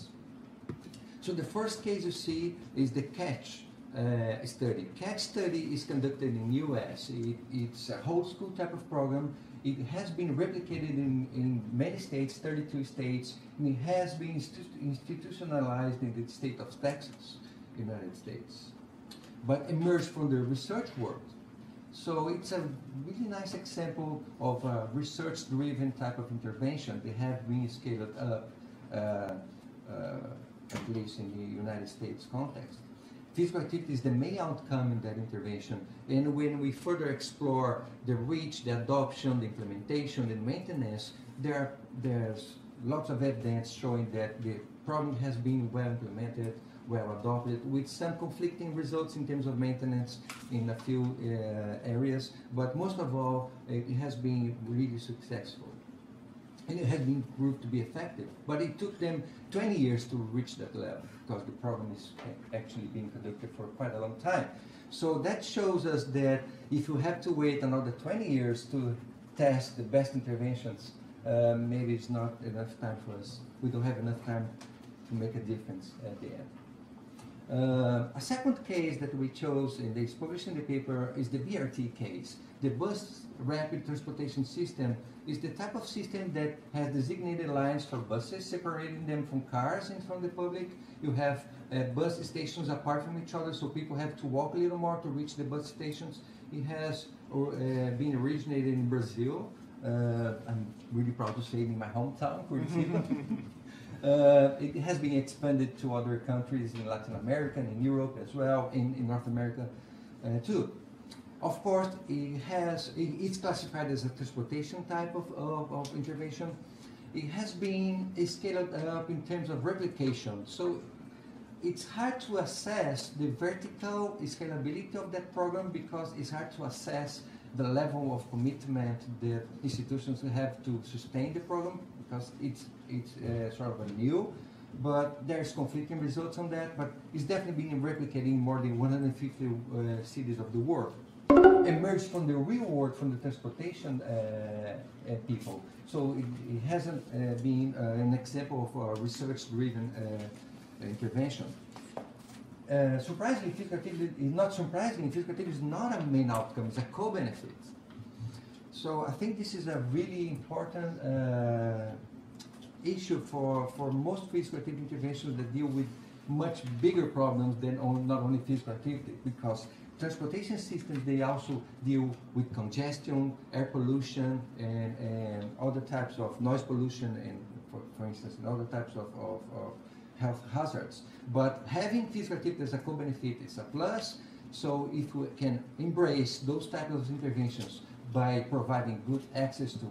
So the first case you see is the CATCH uh, study. CATCH study is conducted in the U S. It, it's a whole school type of program. It has been replicated in, in many states, thirty-two states, and it has been institutionalized in the state of Texas, United States, but emerged from the research work. So it's a really nice example of a research-driven type of intervention. They have been scaled up, uh, uh, at least in the United States context. Physical activity is the main outcome in that intervention. And when we further explore the reach, the adoption, the implementation, and maintenance, there, there's lots of evidence showing that the problem has been well implemented, well adopted, with some conflicting results in terms of maintenance in a few uh, areas, but most of all, it has been really successful. And it has been proved to be effective, but it took them twenty years to reach that level, because the program is actually being conducted for quite a long time. So that shows us that if you have to wait another twenty years to test the best interventions, uh, maybe it's not enough time for us. We don't have enough time to make a difference at the end. Uh, a second case that we chose, and it's published in the paper, is the B R T case. The bus rapid transportation system is the type of system that has designated lines for buses, separating them from cars and from the public. You have uh, bus stations apart from each other, so people have to walk a little more to reach the bus stations. It has uh, been originated in Brazil. Uh, I'm really proud to say in my hometown, Curitiba. Uh, it has been expanded to other countries in Latin America and in Europe as well, in, in North America uh, too. Of course, it has, it, it's classified as a transportation type of, of, of intervention. It has been scaled up in terms of replication. So it's hard to assess the vertical scalability of that program, because it's hard to assess the level of commitment that institutions have to sustain the program, because it's it's uh, sort of a new, but there's conflicting results on that, but it's definitely been replicated in more than one hundred fifty uh, cities of the world. Emerged from the real world, from the transportation uh, uh, people. So it, it hasn't uh, been uh, an example of a research-driven uh, intervention. Uh, surprisingly, physical activity is not surprising. Physical activity is not a main outcome, it's a co-benefit. So I think this is a really important uh, issue for, for most physical activity interventions that deal with much bigger problems than on, not only physical activity, because transportation systems, they also deal with congestion, air pollution, and, and other types of noise pollution, and for, for instance, and other types of, of, of health hazards. But having physical activity as a co-benefit is a plus, so if we can embrace those types of interventions by providing good access to,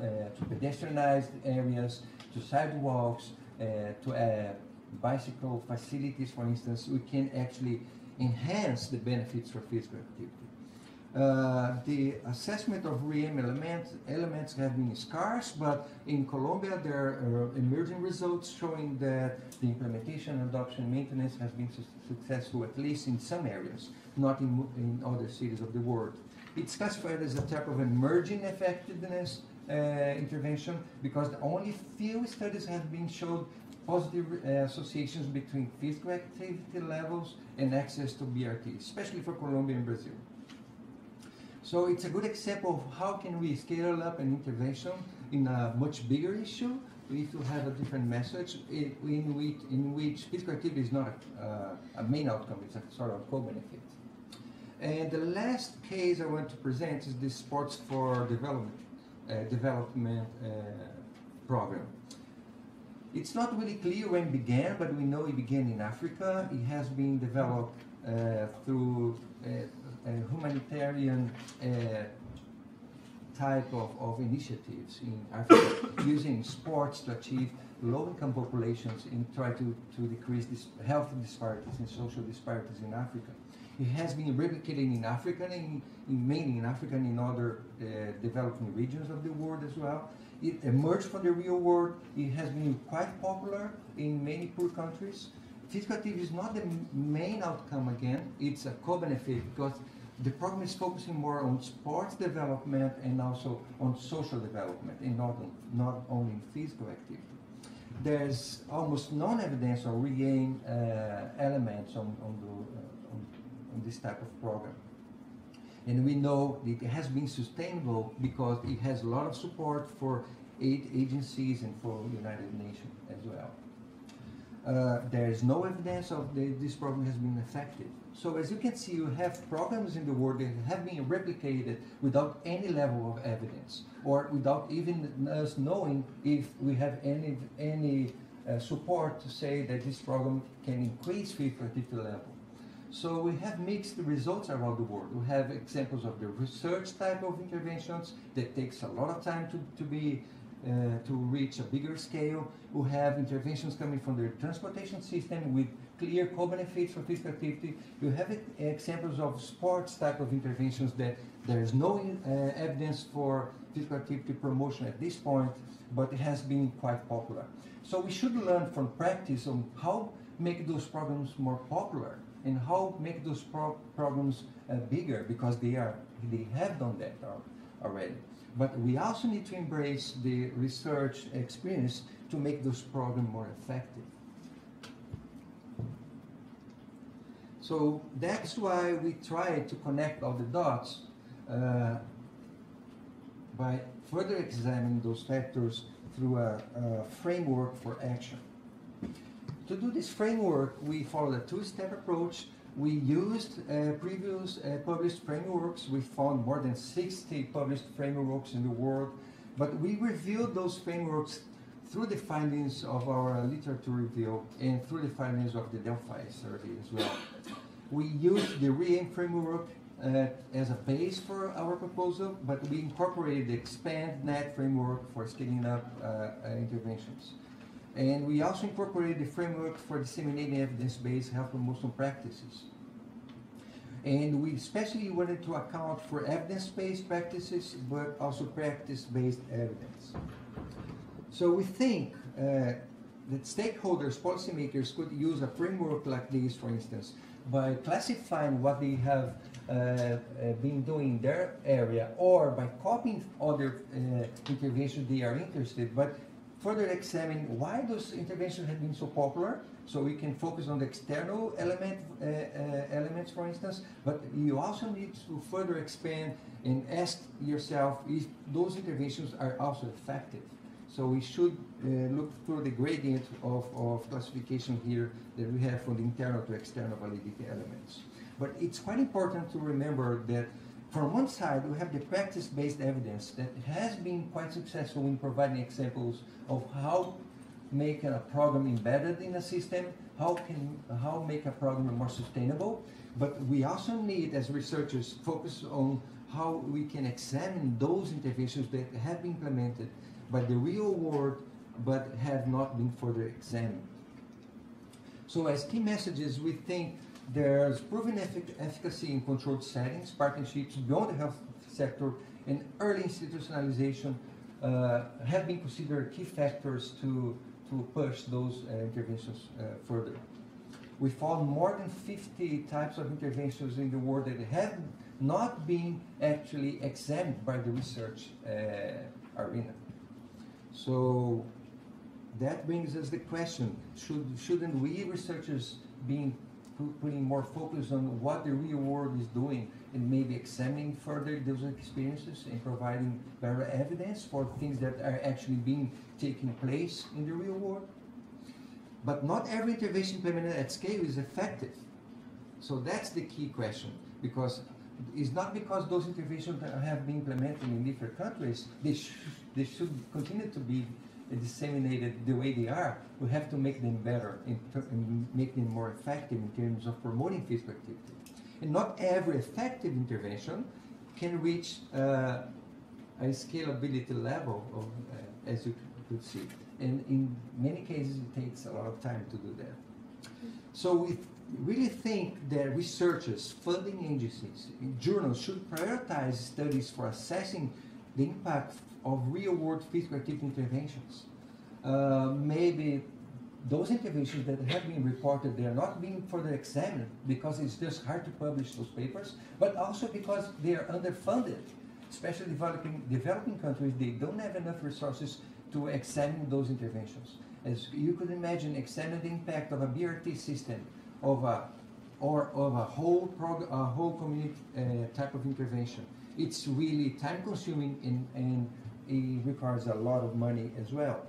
uh, to pedestrianized areas, to sidewalks, uh, to uh, bicycle facilities, for instance, we can actually enhance the benefits for physical activity. Uh, the assessment of R E-A I M element, elements have been scarce, but in Colombia there are emerging results showing that the implementation, adoption, maintenance has been su successful, at least in some areas, not in, in other cities of the world. It's classified as a type of emerging effectiveness uh, intervention because only few studies have been showed positive uh, associations between physical activity levels and access to B R T, especially for Colombia and Brazil. So it's a good example of how can we scale up an intervention in a much bigger issue if you have a different message in, in, which, in which physical activity is not a, uh, a main outcome, it's a sort of co-benefit. And the last case I want to present is the Sports for Development, uh, development uh, program. It's not really clear when it began, but we know it began in Africa. It has been developed uh, through uh, Uh, humanitarian uh, type of, of initiatives in Africa, using sports to achieve low-income populations and try to, to decrease this health disparities and social disparities in Africa. It has been replicated in Africa, in, in mainly in Africa and in other uh, developing regions of the world as well. It emerged from the real world. It has been quite popular in many poor countries. Physical activity is not the main outcome again, it's a co-benefit because the program is focusing more on sports development and also on social development and not, on, not only in physical activity. There's almost no evidence or regain uh, elements on, on, the, uh, on, on this type of program. And we know it has been sustainable because it has a lot of support for aid agencies and for United Nations as well. Uh, there is no evidence of the, this program has been effective. So as you can see, you have programs in the world that have been replicated without any level of evidence, or without even us knowing if we have any any uh, support to say that this program can increase physical activity level. So we have mixed results around the world. We have examples of the research type of interventions that takes a lot of time to, to be Uh, to reach a bigger scale. We have interventions coming from the transportation system with clear co-benefits for physical activity. You have it, examples of sports type of interventions that there is no uh, evidence for physical activity promotion at this point, but it has been quite popular. So we should learn from practice on how make those programs more popular and how make those pro programs uh, bigger, because they are they have done that already. But we also need to embrace the research experience to make this program more effective. So that's why we try to connect all the dots uh, by further examining those factors through a, a framework for action. To do this framework, we follow a two-step approach. We used uh, previous uh, published frameworks. We found more than sixty published frameworks in the world, but we reviewed those frameworks through the findings of our literature review and through the findings of the Delphi survey as well. We used the R E-A I M framework uh, as a base for our proposal, but we incorporated the expand net framework for scaling up uh, interventions. And we also incorporated the framework for disseminating evidence-based health promotion practices. And we especially wanted to account for evidence-based practices, but also practice-based evidence. So we think uh, that stakeholders, policymakers, could use a framework like this, for instance, by classifying what they have uh, uh, been doing in their area, or by copying other uh, interventions they are interested in. But further examine why those interventions have been so popular, so we can focus on the external element, uh, uh, elements, for instance, but you also need to further expand and ask yourself if those interventions are also effective. So we should uh, look through the gradient of, of classification here that we have from the internal to external validity elements. But it's quite important to remember that from one side, we have the practice-based evidence that has been quite successful in providing examples of how make a program embedded in a system, how can how make a program more sustainable. But we also need, as researchers, focus on how we can examine those interventions that have been implemented by the real world but have not been further examined. So as key messages, we think there's proven effic efficacy in controlled settings, partnerships beyond the health sector, and early institutionalization uh, have been considered key factors to, to push those uh, interventions uh, further. We found more than fifty types of interventions in the world that have not been actually examined by the research uh, arena. So that brings us the question, should, shouldn't we researchers be putting more focus on what the real world is doing and maybe examining further those experiences and providing better evidence for things that are actually being taking place in the real world? But not every intervention implemented at scale is effective. So that's the key question, because it's not because those interventions that have been implemented in different countries, they, sh they should continue to be disseminated the way they are. We have to make them better and, and make them more effective in terms of promoting physical activity. And not every effective intervention can reach uh, a scalability level, of, uh, as you could see. And in many cases, it takes a lot of time to do that. So we really think that researchers, funding agencies, and journals should prioritize studies for assessing the impact of real-world physical activity interventions. Uh, maybe those interventions that have been reported, they are not being further examined because it's just hard to publish those papers, but also because they are underfunded. Especially developing, developing countries, they don't have enough resources to examine those interventions. As you could imagine, examine the impact of a B R T system of a, or of a whole, prog a whole community uh, type of intervention. It's really time-consuming and, and it requires a lot of money as well.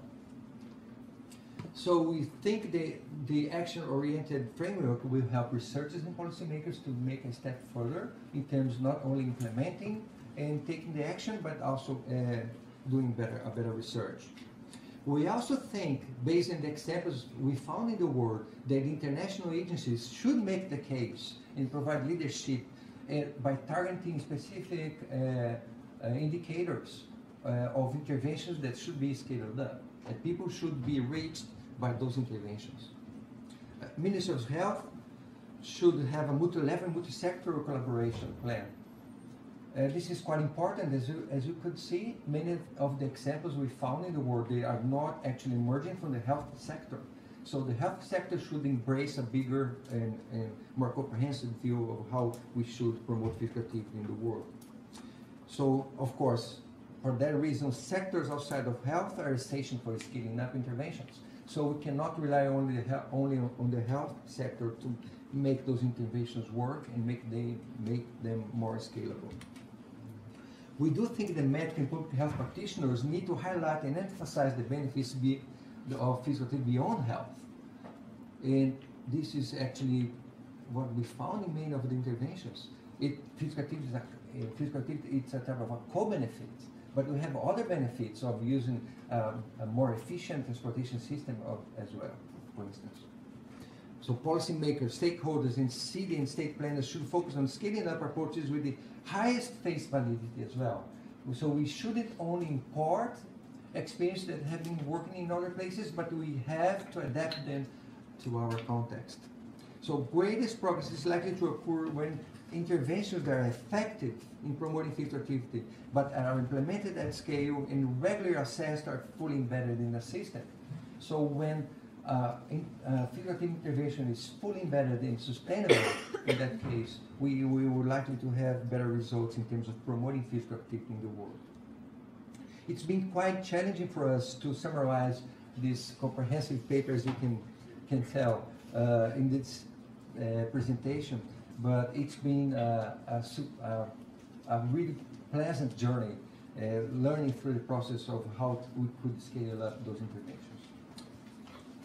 So we think the, the action-oriented framework will help researchers and policymakers to make a step further in terms of not only implementing and taking the action, but also uh, doing better, a better research. We also think, based on the examples we found in the world, that international agencies should make the case and provide leadership uh, by targeting specific uh, uh, indicators uh, of interventions that should be scaled up, that people should be reached by those interventions. Uh, Ministry of Health should have a multi-level, multi-sectoral collaboration plan. Uh, this is quite important. As you, as you could see, many of the examples we found in the world, they are not actually emerging from the health sector. So the health sector should embrace a bigger and, and more comprehensive view of how we should promote physical activity in the world. So, of course, for that reason, sectors outside of health are essential for scaling up interventions. So we cannot rely only, only on the health sector to make those interventions work and make, they, make them more scalable. We do think that medical and public health practitioners need to highlight and emphasize the benefits be, of physical activity beyond health. And this is actually what we found in many of the interventions. It, physical activity, is a, uh, physical activity it's a type of a co-benefit, but we have other benefits of using um, a more efficient transportation system of, as well, for instance. So policymakers, stakeholders, and city and state planners should focus on scaling up approaches with the highest face validity as well. So we shouldn't only import experiences that have been working in other places, but we have to adapt them to our context. So greatest progress is likely to occur when interventions that are effective in promoting physical activity, but are implemented at scale and regularly assessed are fully embedded in the system. So when Uh, in, uh, physical activity intervention is fully embedded and sustainable, in that case, we, we were likely to have better results in terms of promoting physical activity in the world. It's been quite challenging for us to summarize these comprehensive papers, you can, can tell uh, in this uh, presentation, but it's been uh, a, uh, a really pleasant journey, uh, learning through the process of how we could scale up those interventions.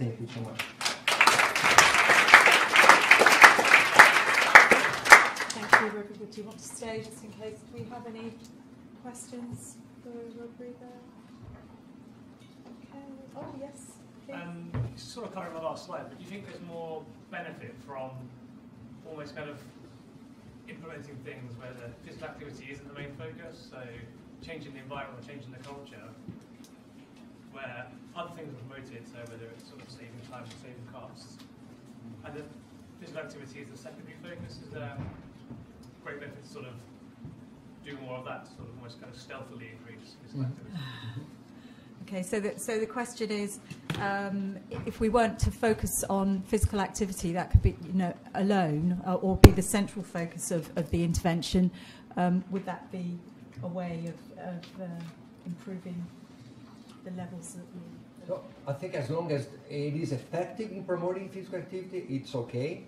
Thank you so much. Thank you, Rodrigo. Do you want to stay just in case? Do we have any questions for Rodrigo? Okay. Oh, yes. Um, sort of covering my last slide, but do you think there's more benefit from almost kind of implementing things where the physical activity isn't the main focus, so changing the environment, changing the culture, where other things are promoted, so whether it's sort of saving time or saving costs. And the physical activity is the secondary focus. Is there great benefit to sort of do more of that, sort of almost kind of stealthily increase physical activity? Okay, so the, so the question is, um, if we weren't to focus on physical activity, that could be, you know, alone, uh, or be the central focus of, of the intervention, um, would that be a way of, of uh, improving the levels that we... So I think as long as it is effective in promoting physical activity, it's okay.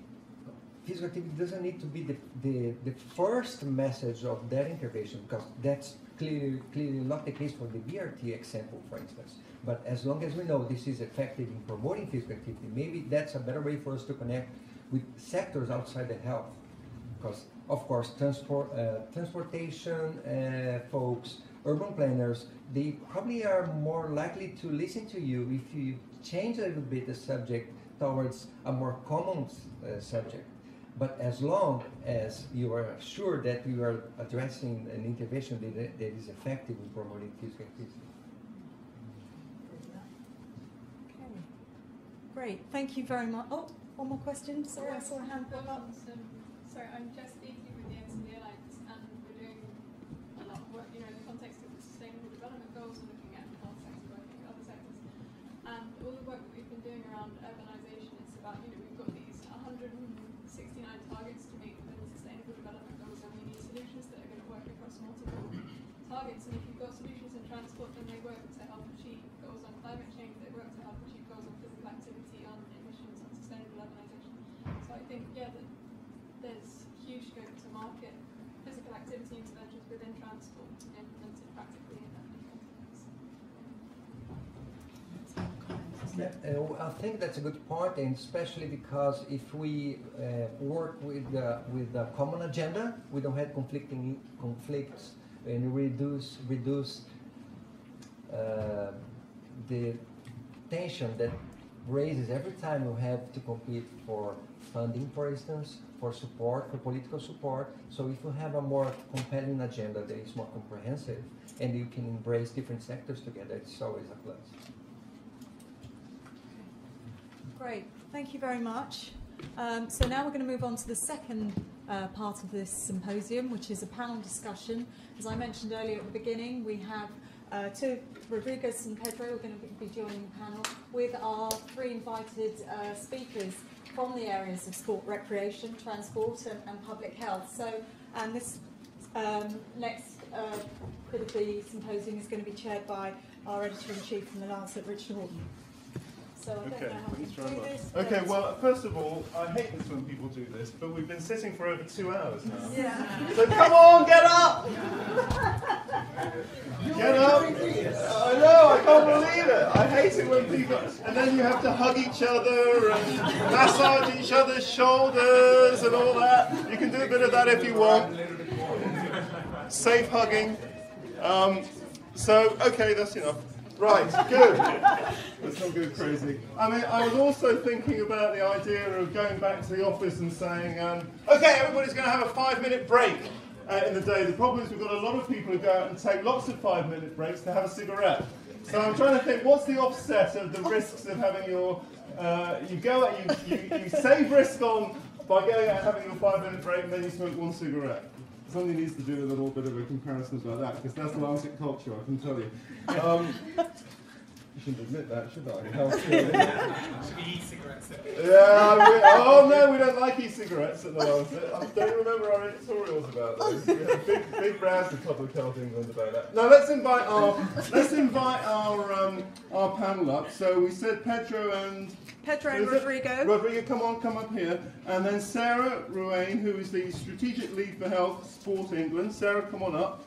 Physical activity doesn't need to be the, the, the first message of that intervention, because that's Clearly, clearly not the case for the B R T example, for instance. But as long as we know this is effective in promoting physical activity, maybe that's a better way for us to connect with sectors outside the health. Because, of course, transport, uh, transportation uh, folks, urban planners, they probably are more likely to listen to you if you change a little bit the subject towards a more common uh, subject. But as long as you are sure that you are addressing an intervention that, that is effective in promoting physical activity. Okay. Great. Thank you very much. Oh, one more question. Sorry, I saw a hand pop up. Sorry, I'm just speaking with the M C D Alliance, and we're doing a lot of work, you know, in the context of the Sustainable Development Goals, and looking at the health sector, I think other sectors. And all the work that we've been doing around urbanisation, it's about, you know, we've got these one hundred sixty-nine targets to meet within the Sustainable Development Goals, and we need solutions that are going to work across multiple targets. And if you've got solutions in transport, then they work to help achieve goals on climate change, they work to help achieve goals on physical activity, on emissions, on sustainable urbanisation. So I think, yeah, that there's huge scope to market physical activity interventions within transport to be implemented practically in that context. Yeah, uh, I think that's a good point, and especially because if we uh, work with uh, with a common agenda, we don't have conflicting conflicts, and reduce reduce uh, the tension that raises every time we have to compete for funding, for instance, for support, for political support. So if you have a more compelling agenda that is more comprehensive, and you can embrace different sectors together, it's always a plus. Great, thank you very much. Um, so now we're going to move on to the second uh, part of this symposium, which is a panel discussion. As I mentioned earlier at the beginning, we have uh, two, Rodriguez and Pedro, are going to be joining the panel with our three invited uh, speakers from the areas of sport, recreation, transport, and, and public health. So, and this um, next uh, bit of the symposium is going to be chaired by our editor-in-chief from The Lancet, Richard Horton. So okay, thanks very much. Okay, well, first of all, I hate this when people do this, but we've been sitting for over two hours now. Yeah. So come on, get up! Get up! I know, I can't believe it. I hate it when people... And then you have to hug each other and massage each other's shoulders and all that. You can do a bit of that if you want. Safe hugging. Um, so, okay, that's enough. Right, good. That's not good, crazy. I mean, I was also thinking about the idea of going back to the office and saying, um, okay, everybody's going to have a five-minute break uh, in the day. The problem is we've got a lot of people who go out and take lots of five-minute breaks to have a cigarette. So I'm trying to think, what's the offset of the risks of having your... Uh, you go out, you, you, you save risk on by going out and having your five-minute break, and then you smoke one cigarette. Somebody needs to do a little bit of a comparison about that, because that's the Lancet culture, I can tell you. Um, you shouldn't admit that, should I? How should we eat cigarettes? Yeah, we, oh no, we don't like e-cigarettes at the Lancet. I don't remember our editorials about those. We had a big, big round of Public Health England about that. Now let's invite our let's invite our um, our panel up. So we said Pedro and. Pedro and Rodrigo. Rodrigo, come on, come up here. And then Sarah Ruane, who is the Strategic Lead for Health, Sport England. Sarah, come on up.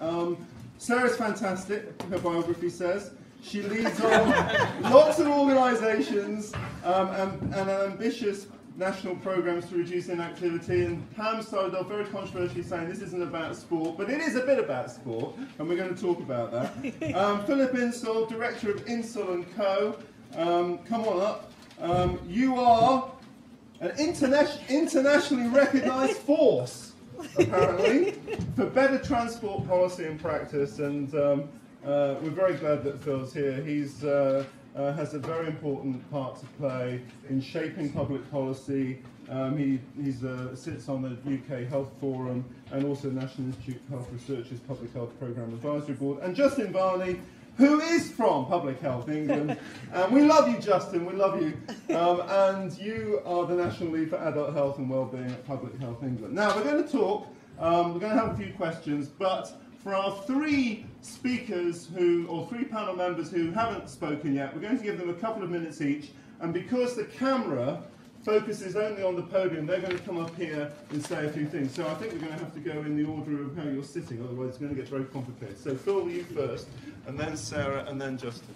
Um, Sarah's fantastic, her biography says. She leads on lots of organisations um, and, and an ambitious national programmes to reduce inactivity. And Pam started off very controversially saying this isn't about sport, but it is a bit about sport, and we're going to talk about that. Um, Philip Insall, Director of Insall and Co. Um, come on up. Um, you are an interna internationally recognised force, apparently, for better transport policy and practice. And um, uh, we're very glad that Phil's here. He's uh, uh, has a very important part to play in shaping public policy. Um, he he's, uh, sits on the U K Health Forum and also National Institute of Health Research's Public Health Programme Advisory Board. And Justin Varney, who is from Public Health England. And we love you, Justin, we love you. Um, and you are the National Lead for Adult Health and Wellbeing at Public Health England. Now, we're going to talk, um, we're going to have a few questions, but for our three speakers who, or three panel members who haven't spoken yet, we're going to give them a couple of minutes each. And because the camera focuses only on the podium, they're going to come up here and say a few things. So I think we're going to have to go in the order of how you're sitting, otherwise it's going to get very complicated. So Phil, you first, and then Sarah, and then Justin.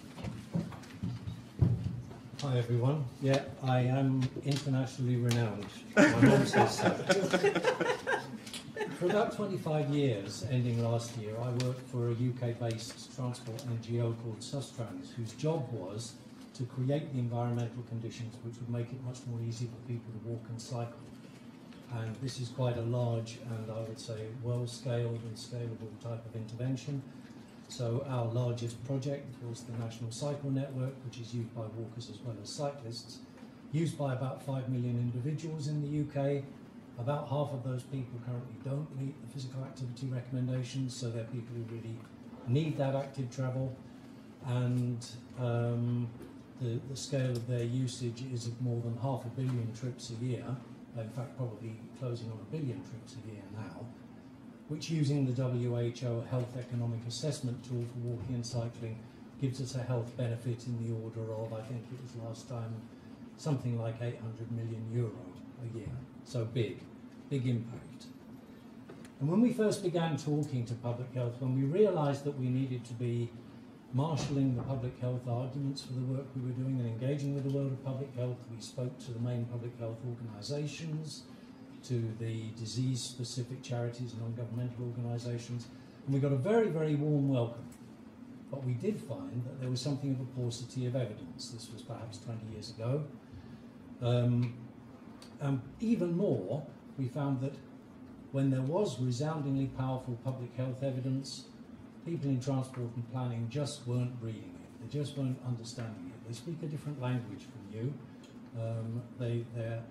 Hi everyone. Yeah, I am internationally renowned. My mum says so. For about twenty-five years, ending last year, I worked for a U K-based transport N G O called Sustrans, whose job was to create the environmental conditions which would make it much more easy for people to walk and cycle. And this is quite a large and, I would say, well-scaled and scalable type of intervention. So our largest project was the National Cycle Network, which is used by walkers as well as cyclists, used by about five million individuals in the U K. About half of those people currently don't meet the physical activity recommendations, so they're people who really need that active travel. And um, The, the scale of their usage is of more than half a billion trips a year, in fact probably closing on a billion trips a year now, which, using the W H O Health Economic Assessment tool for walking and cycling, gives us a health benefit in the order of, I think it was last time, something like eight hundred million euro a year. So big, big impact. And when we first began talking to public health, when we realised that we needed to be marshalling the public health arguments for the work we were doing and engaging with the world of public health, we spoke to the main public health organisations, to the disease-specific charities and non-governmental organisations, and we got a very, very warm welcome. But we did find that there was something of a paucity of evidence. This was perhaps twenty years ago. Um, and even more, we found that when there was resoundingly powerful public health evidence, people in transport and planning just weren't reading it. They just weren't understanding it. They speak a different language from you. Um, they, their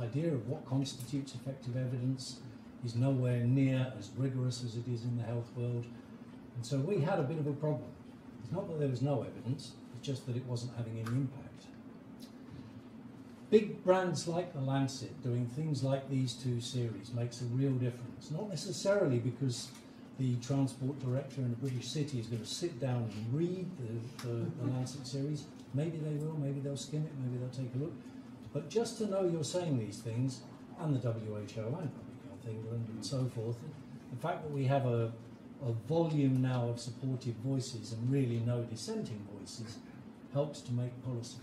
idea of what constitutes effective evidence is nowhere near as rigorous as it is in the health world. And so we had a bit of a problem. It's not that there was no evidence, it's just that it wasn't having any impact. Big brands like The Lancet doing things like these two series makes a real difference. Not necessarily because the transport director in a British city is going to sit down and read the, the, the Lancet series. Maybe they will, maybe they'll skim it, maybe they'll take a look. But just to know you're saying these things, and the W H O and Public Health England and so forth, the fact that we have a, a volume now of supportive voices and really no dissenting voices helps to make policy.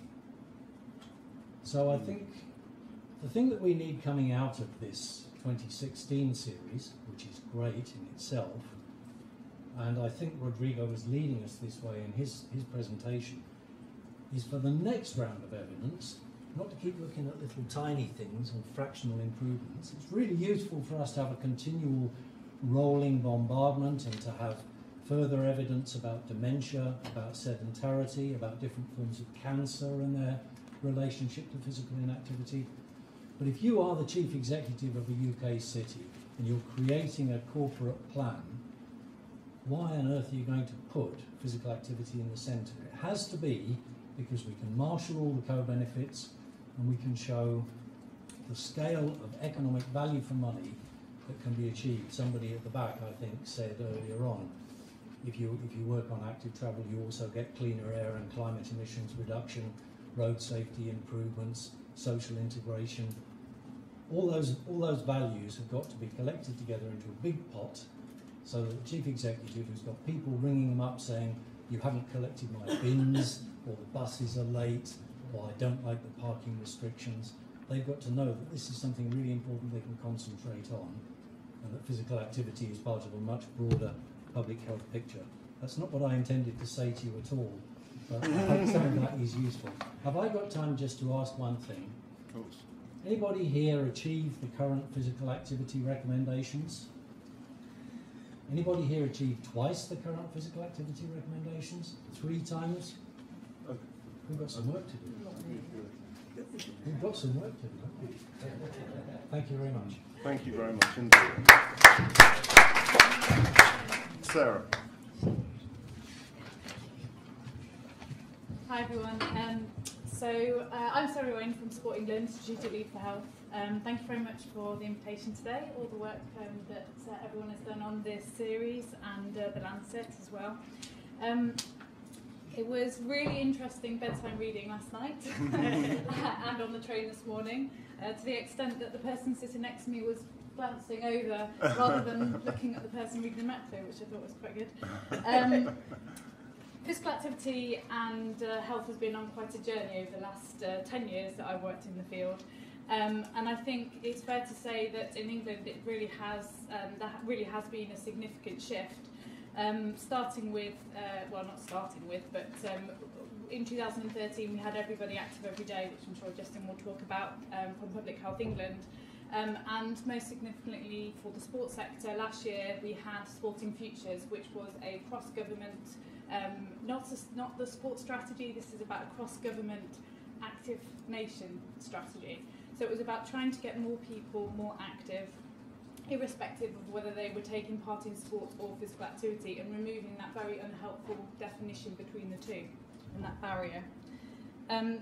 So I think the thing that we need coming out of this twenty sixteen series, which is great in itself, and I think Rodrigo was leading us this way in his, his presentation, is for the next round of evidence, not to keep looking at little tiny things and fractional improvements. It's really useful for us to have a continual rolling bombardment and to have further evidence about dementia, about sedentarity, about different forms of cancer and their relationship to physical inactivity. But if you are the chief executive of a U K city and you're creating a corporate plan, why on earth are you going to put physical activity in the centre? It has to be because we can marshal all the co-benefits and we can show the scale of economic value for money that can be achieved. Somebody at the back, I think, said earlier on, if you, if you work on active travel, you also get cleaner air and climate emissions reduction, road safety improvements, social integration. All those, all those values have got to be collected together into a big pot so that the chief executive has got people ringing them up saying, you haven't collected my bins, or the buses are late, or I don't like the parking restrictions. They've got to know that this is something really important they can concentrate on, and that physical activity is part of a much broader public health picture. That's not what I intended to say to you at all, but I hope some of that is useful. Have I got time just to ask one thing? Of course. Anybody here achieve the current physical activity recommendations? Anybody here achieve twice the current physical activity recommendations? Three times? Okay. We've got some work to do. We've got some work to do, haven't we? Thank you very much. Thank you very much indeed. Sarah. Hi everyone. Um, So uh, I'm Sarah Wayne from Sport England, Strategic Lead for Health. Um, thank you very much for the invitation today, all the work um, that uh, everyone has done on this series and uh, The Lancet as well. Um, it was really interesting bedtime reading last night and on the train this morning, uh, to the extent that the person sitting next to me was glancing over rather than looking at the person reading the map through, which I thought was quite good. Um, Physical activity and uh, health has been on quite a journey over the last uh, ten years that I've worked in the field, um, and I think it's fair to say that in England it really has um, that really has been a significant shift. Um, starting with, uh, well, not starting with, but um, in two thousand thirteen we had Everybody Active Every Day, which I'm sure Justin will talk about, um, from Public Health England, um, and most significantly for the sports sector last year we had Sporting Futures, which was a cross-government. Um, not, a, not the sports strategy, this is about a cross-government active nation strategy. So it was about trying to get more people more active, irrespective of whether they were taking part in sport or physical activity, and removing that very unhelpful definition between the two and that barrier. Um,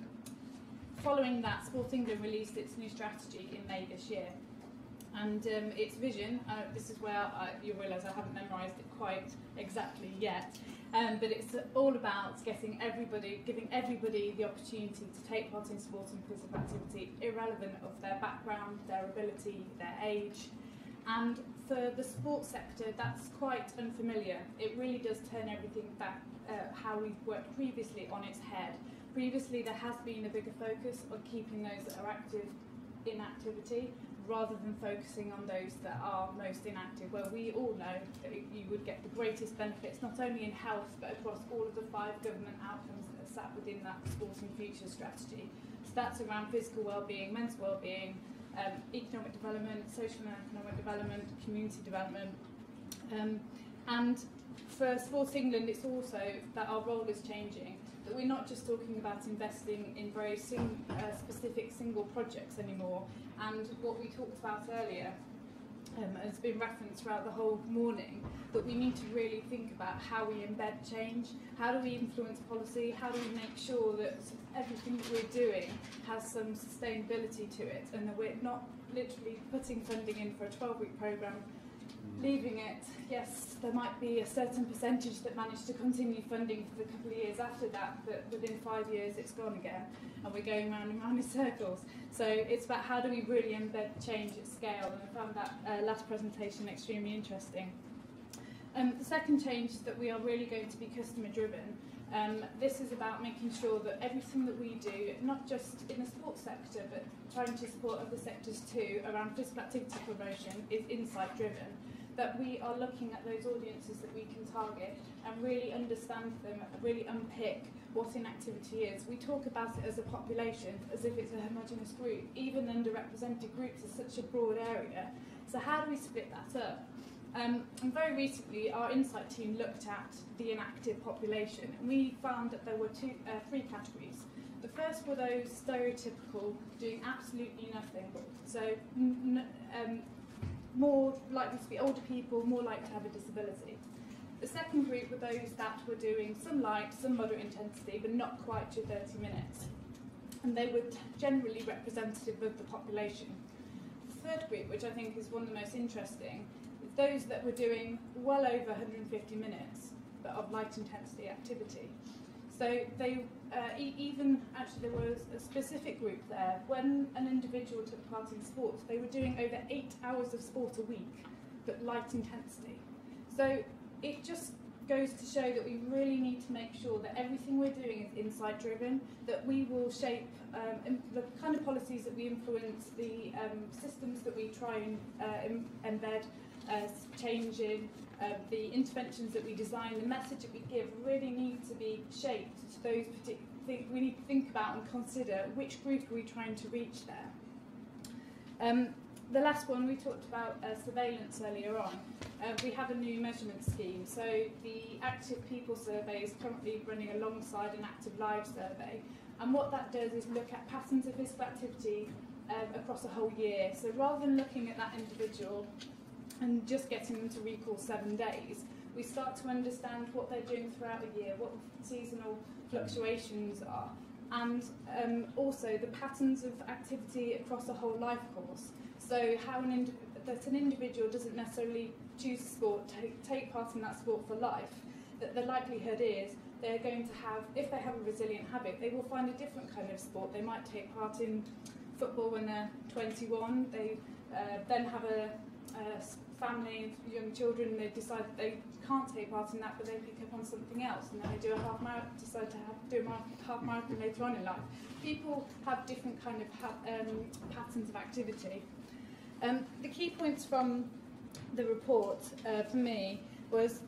following that, Sport England released its new strategy in May this year. And um, its vision, uh, this is where I, you realise I haven't memorised it quite exactly yet, um, but it's all about getting everybody, giving everybody the opportunity to take part in sport and physical activity, irrelevant of their background, their ability, their age. And for the sports sector, that's quite unfamiliar. It really does turn everything back, uh, how we've worked previously, on its head. Previously, there has been a bigger focus on keeping those that are active in activity, rather than focusing on those that are most inactive, where we all know that you would get the greatest benefits, not only in health, but across all of the five government outcomes that are sat within that Sporting Futures strategy. So that's around physical well-being, mental well-being, um, economic development, social and economic development, community development. Um, and for Sports England, it's also that our role is changing. That we're not just talking about investing in very sing uh, specific single projects anymore, and what we talked about earlier um, has been referenced throughout the whole morning, that we need to really think about how we embed change, how do we influence policy, how do we make sure that everything that we're doing has some sustainability to it, and that we're not literally putting funding in for a twelve-week programme, leaving it. Yes, there might be a certain percentage that managed to continue funding for a couple of years after that, but within five years it's gone again, and we're going round and round in circles. So it's about how do we really embed change at scale, and I found that uh, last presentation extremely interesting. Um, the second change is that we are really going to be customer driven. Um, this is about making sure that everything that we do, not just in the sports sector, but trying to support other sectors too, around physical activity promotion, is insight driven. That we are looking at those audiences that we can target and really understand them, really unpick what inactivity is. We talk about it as a population, as if it's a homogenous group. Even underrepresented groups is such a broad area. So how do we split that up? Um, and very recently, our insight team looked at the inactive population, and we found that there were two, uh, three categories. The first were those stereotypical, doing absolutely nothing. So. N um, more likely to be older people, more likely to have a disability. The second group were those that were doing some light, some moderate intensity, but not quite to thirty minutes. And they were generally representative of the population. The third group, which I think is one of the most interesting, is those that were doing well over one hundred fifty minutes, but of light intensity activity. So they uh, e even, actually there was a specific group there. When an individual took part in sports, they were doing over eight hours of sport a week, but light intensity. So it just goes to show that we really need to make sure that everything we're doing is insight driven, that we will shape um, the kind of policies that we influence, the um, systems that we try and uh, embed, Uh, changing, uh, the interventions that we design, the message that we give really need to be shaped to those particular things. We need to think about and consider which group are we trying to reach there. Um, the last one, we talked about uh, surveillance earlier on. Uh, we have a new measurement scheme. So the active people survey is currently running alongside an active lives survey. And what that does is look at patterns of physical activity um, across a whole year. So rather than looking at that individual and just getting them to recall seven days, we start to understand what they're doing throughout a year, what seasonal fluctuations are, and um, also the patterns of activity across a whole life course. So how an individual that an individual doesn't necessarily choose a sport, take, take part in that sport for life, that the likelihood is they're going to have, if they have a resilient habit, they will find a different kind of sport. They might take part in football when they're twenty-one, they uh, then have a, a family, young children, and they decide that they can't take part in that, but they pick up on something else, and then they do a half marathon, decide to have, do a half marathon later on in life. People have different kind of ha um, patterns of activity. Um, the key points from the report uh, for me was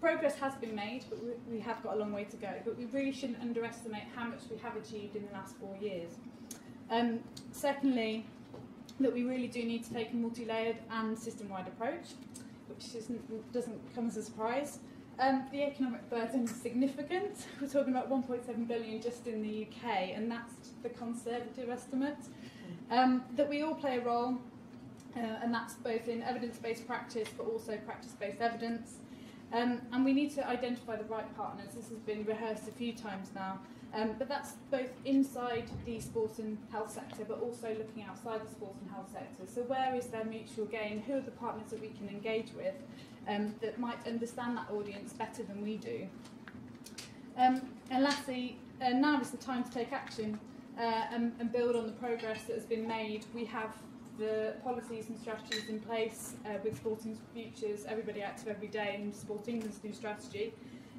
progress has been made, but we, we have got a long way to go. But we really shouldn't underestimate how much we have achieved in the last four years. Um, secondly, that we really do need to take a multi-layered and system-wide approach, which isn't, doesn't come as a surprise. Um, the economic burden is significant. We're talking about one point seven billion just in the U K, and that's the conservative estimate. Um, that we all play a role. Uh, and that's both in evidence-based practice, but also practice-based evidence. Um, and we need to identify the right partners. This has been rehearsed a few times now. Um, but that's both inside the sports and health sector, but also looking outside the sports and health sector. So where is their mutual gain? Who are the partners that we can engage with um, that might understand that audience better than we do? Um, and lastly, uh, now is the time to take action uh, and, and build on the progress that has been made. We have the policies and strategies in place uh, with Sporting Futures, Everybody Active Every Day, and Sport England's new strategy.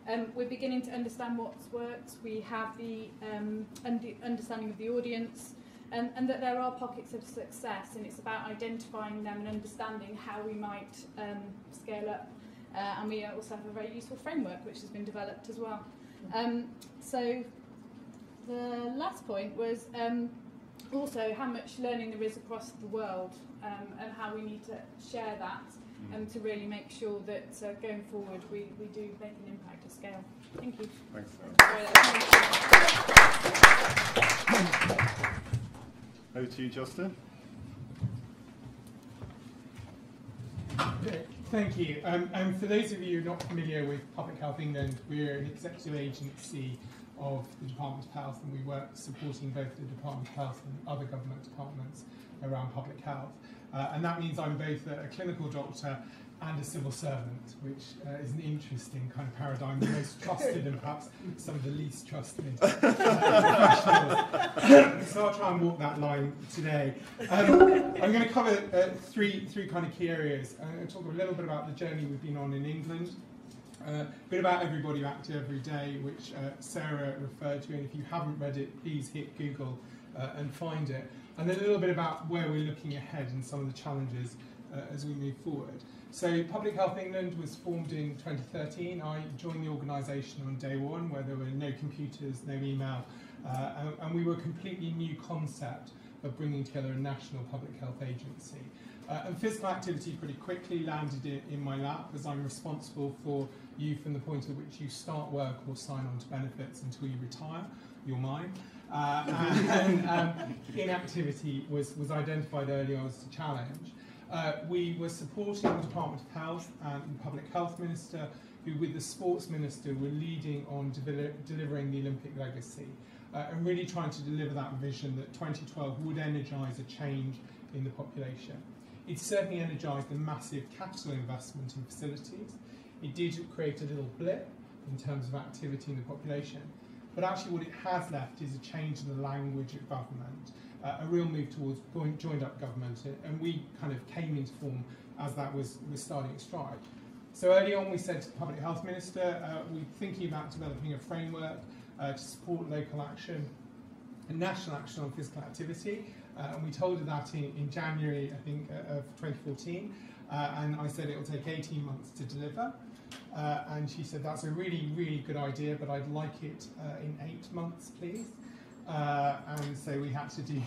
Um, we're beginning to understand what's worked. We have the um, und understanding of the audience, and, and that there are pockets of success, and it's about identifying them and understanding how we might um, scale up. Uh, and we also have a very useful framework which has been developed as well. Um, so the last point was um, also how much learning there is across the world, um, and how we need to share that um, to really make sure that uh, going forward we, we do make an impact at scale. Thank you. Thanks, Sarah. Over to you, Justin. Thank you. Um, and for those of you not familiar with Public Health England, we're an executive agency of the Department of Health, and we work supporting both the Department of Health and other government departments around public health. Uh, and that means I'm both a, a clinical doctor and a civil servant, which uh, is an interesting kind of paradigm, the most trusted and perhaps some of the least trusted uh, professionals. So I'll try and walk that line today. Um, I'm going to cover uh, three, three kind of key areas. I'm going to talk a little bit about the journey we've been on in England, a uh, bit about Everybody Active Every Day, which uh, Sarah referred to, and if you haven't read it, please hit Google uh, and find it. And then a little bit about where we're looking ahead and some of the challenges uh, as we move forward. So Public Health England was formed in twenty thirteen. I joined the organisation on day one, where there were no computers, no email, uh, and, and we were a completely new concept of bringing together a national public health agency. Uh, and physical activity pretty quickly landed in, in my lap, as I'm responsible for you from the point at which you start work or sign on to benefits until you retire. You're mine. Uh, and um, inactivity was, was identified early on as a challenge. Uh, we were supporting the Department of Health and the Public Health Minister, who with the Sports Minister were leading on de delivering the Olympic legacy, uh, and really trying to deliver that vision that twenty twelve would energise a change in the population. It certainly energised the massive capital investment in facilities. It did create a little blip in terms of activity in the population, but actually what it has left is a change in the language of government, uh, a real move towards joined up government, and we kind of came into form as that was, was starting its stride. So early on we said to the Public Health Minister, uh, we're thinking about developing a framework uh, to support local action and national action on physical activity, uh, and we told her that in, in January, I think, uh, of twenty fourteen, uh, and I said it will take eighteen months to deliver. Uh, and she said, that's a really, really good idea, but I'd like it uh, in eight months, please. Uh, and so we had to do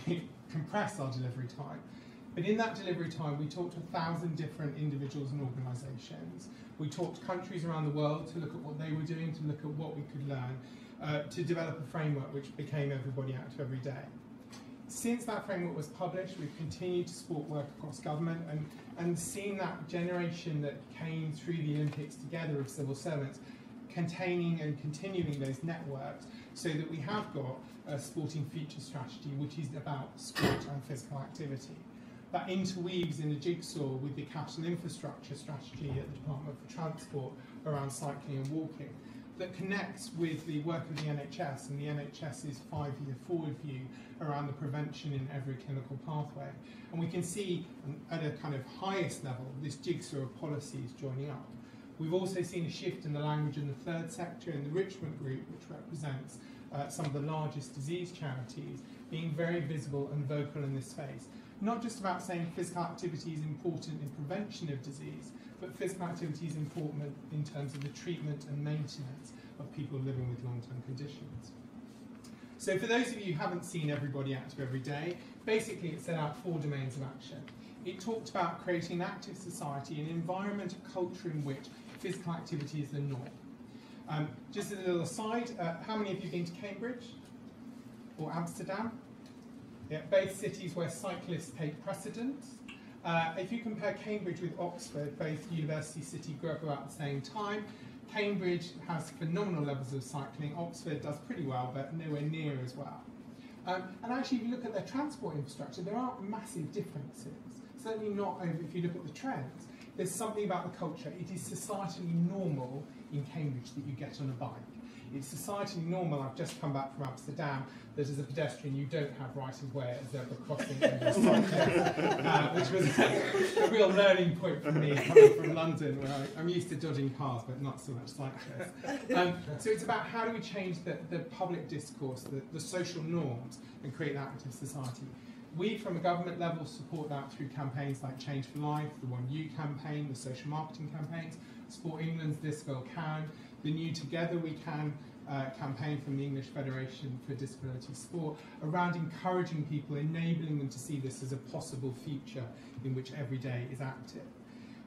compress our delivery time. But in that delivery time, we talked to a thousand different individuals and organisations. We talked to countries around the world to look at what they were doing, to look at what we could learn, uh, to develop a framework which became Everybody Active Every Day. Since that framework was published, we've continued to support work across government and, and seen that generation that came through the Olympics together of civil servants containing and continuing those networks so that we have got a Sporting Futures strategy which is about sport and physical activity. That interweaves in a jigsaw with the capital infrastructure strategy at the Department for Transport around cycling and walking that connects with the work of the N H S and the N H S's five-year forward view around the prevention in every clinical pathway. And we can see at a kind of highest level this jigsaw of policies joining up. We've also seen a shift in the language in the third sector, in the Richmond Group, which represents uh, some of the largest disease charities, being very visible and vocal in this space. Not just about saying physical activity is important in prevention of disease, but physical activity is important in terms of the treatment and maintenance of people living with long-term conditions. So for those of you who haven't seen Everybody Active Every Day, basically it set out four domains of action. It talked about creating an active society, an environment, a culture in which physical activity is the norm. Um, just as a little aside, uh, how many of you have been to Cambridge or Amsterdam? Yeah, both cities where cyclists take precedence. Uh, if you compare Cambridge with Oxford, both university cities grew up about the same time. Cambridge has phenomenal levels of cycling. Oxford does pretty well, but nowhere near as well. Um, and actually, if you look at their transport infrastructure, there aren't massive differences. Certainly not over, if you look at the trends. There's something about the culture. It is societally normal in Cambridge that you get on a bike. It's societally normal, I've just come back from Amsterdam, that as a pedestrian you don't have right of way at a zebra crossing in your cycling, uh, which was a real learning point for me coming from London, where I, I'm used to dodging cars but not so much cyclists. Um, so it's about how do we change the, the public discourse, the, the social norms, and create an active society. We, from a government level, support that through campaigns like Change for Life, the One You campaign, the social marketing campaigns, Sport England's This Girl Can, the new Together We Can uh, campaign from the English Federation for Disability Sport around encouraging people, enabling them to see this as a possible future in which every day is active.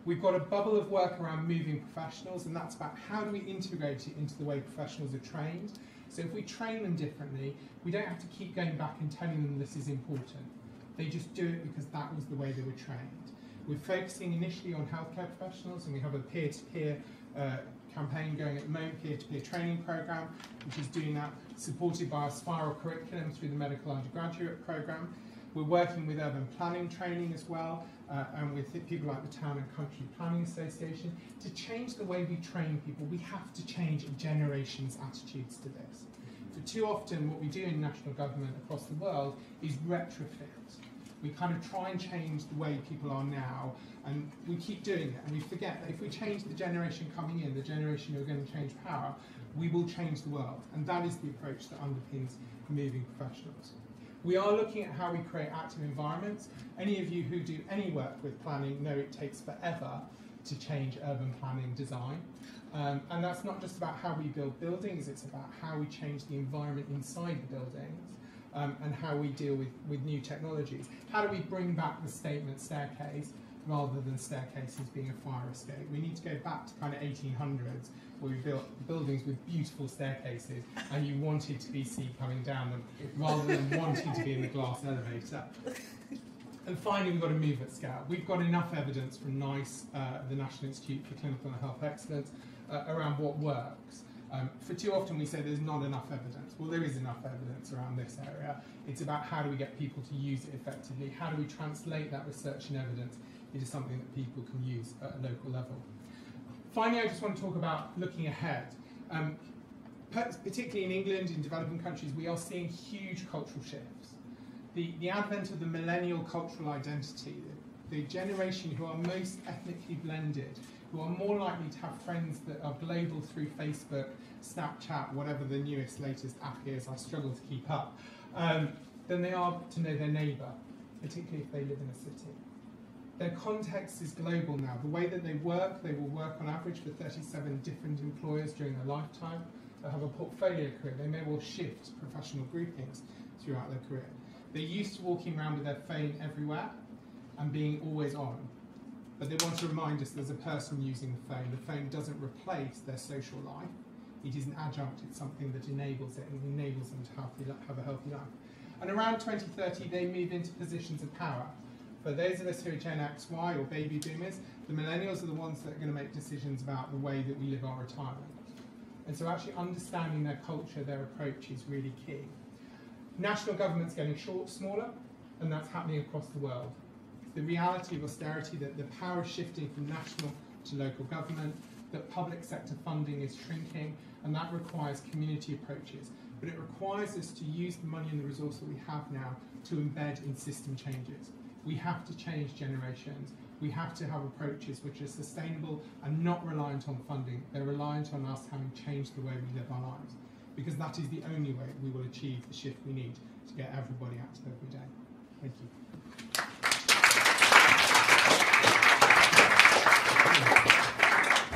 We've got a bubble of work around moving professionals, and that's about how do we integrate it into the way professionals are trained. So if we train them differently, we don't have to keep going back and telling them this is important. They just do it because that was the way they were trained. We're focusing initially on healthcare professionals, and we have a peer-to-peer uh, campaign going at the moment, peer-to-peer training program, which is doing that, supported by a spiral curriculum through the medical undergraduate program. We're working with urban planning training as well, uh, and with people like the Town and Country Planning Association, to change the way we train people. We have to change a generation's attitudes to this. For too often, what we do in national government across the world is retrofit. We kind of try and change the way people are now, and we keep doing it, and we forget that if we change the generation coming in, the generation who are going to change power, we will change the world, and that is the approach that underpins moving professionals. We are looking at how we create active environments. Any of you who do any work with planning know it takes forever to change urban planning design, um, and that's not just about how we build buildings, it's about how we change the environment inside the buildings. Um, and how we deal with, with new technologies. How do we bring back the statement staircase rather than staircases being a fire escape? We need to go back to kind of eighteen hundreds where we built buildings with beautiful staircases and you wanted to be seen coming down them rather than wanting to be in the glass elevator. And finally, we've got to move at scale. We've got enough evidence from NICE, uh, the National Institute for Clinical and Health Excellence, uh, around what works. Um, for too often we say there's not enough evidence. Well, there is enough evidence around this area. It's about how do we get people to use it effectively? How do we translate that research and evidence into something that people can use at a local level? Finally, I just want to talk about looking ahead. Um, particularly in England, in developing countries, we are seeing huge cultural shifts. The, the advent of the millennial cultural identity, the, the generation who are most ethnically blended, who are more likely to have friends that are global through Facebook, Snapchat, whatever the newest, latest app is, I struggle to keep up, um, than they are to know their neighbour, particularly if they live in a city. Their context is global now. The way that they work, they will work on average for thirty-seven different employers during their lifetime. They'll have a portfolio career. They may well shift professional groupings throughout their career. They're used to walking around with their phone everywhere. and being always on. But they want to remind us there's a person using the phone. The phone doesn't replace their social life. It is an adjunct. It's something that enables it and enables them to healthy, have a healthy life. And around twenty thirty, they move into positions of power. For those of us who are Gen X, Y, or baby boomers, the millennials are the ones that are going to make decisions about the way that we live our retirement. And so actually understanding their culture, their approach is really key. National government's getting short, smaller, and that's happening across the world. The reality of austerity, that the power is shifting from national to local government, that public sector funding is shrinking, and that requires community approaches. But it requires us to use the money and the resource that we have now to embed in system changes. We have to change generations. We have to have approaches which are sustainable and not reliant on funding. They're reliant on us having changed the way we live our lives, because that is the only way we will achieve the shift we need to get everybody active every day. Thank you.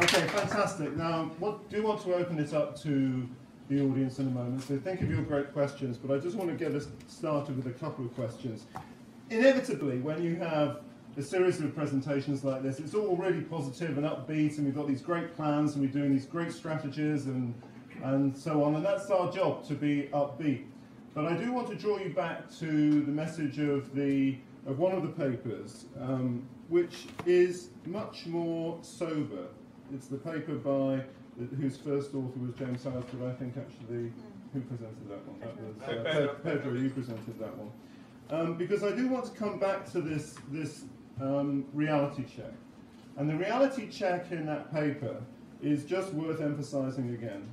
Okay, fantastic. Now, what, do want to open this up to the audience in a moment, so think of your great questions, but I just want to get us started with a couple of questions. Inevitably, when you have a series of presentations like this, it's all really positive and upbeat, and we've got these great plans, and we're doing these great strategies, and and so on, and that's our job, to be upbeat. But I do want to draw you back to the message of the of one of the papers, um, which is much more sober. It's the paper by whose first author was Jim Sallis, but I think actually who presented that one? That was uh, Pedro. Pedro, you presented that one. Um, because I do want to come back to this this um, reality check, and the reality check in that paper is just worth emphasising again.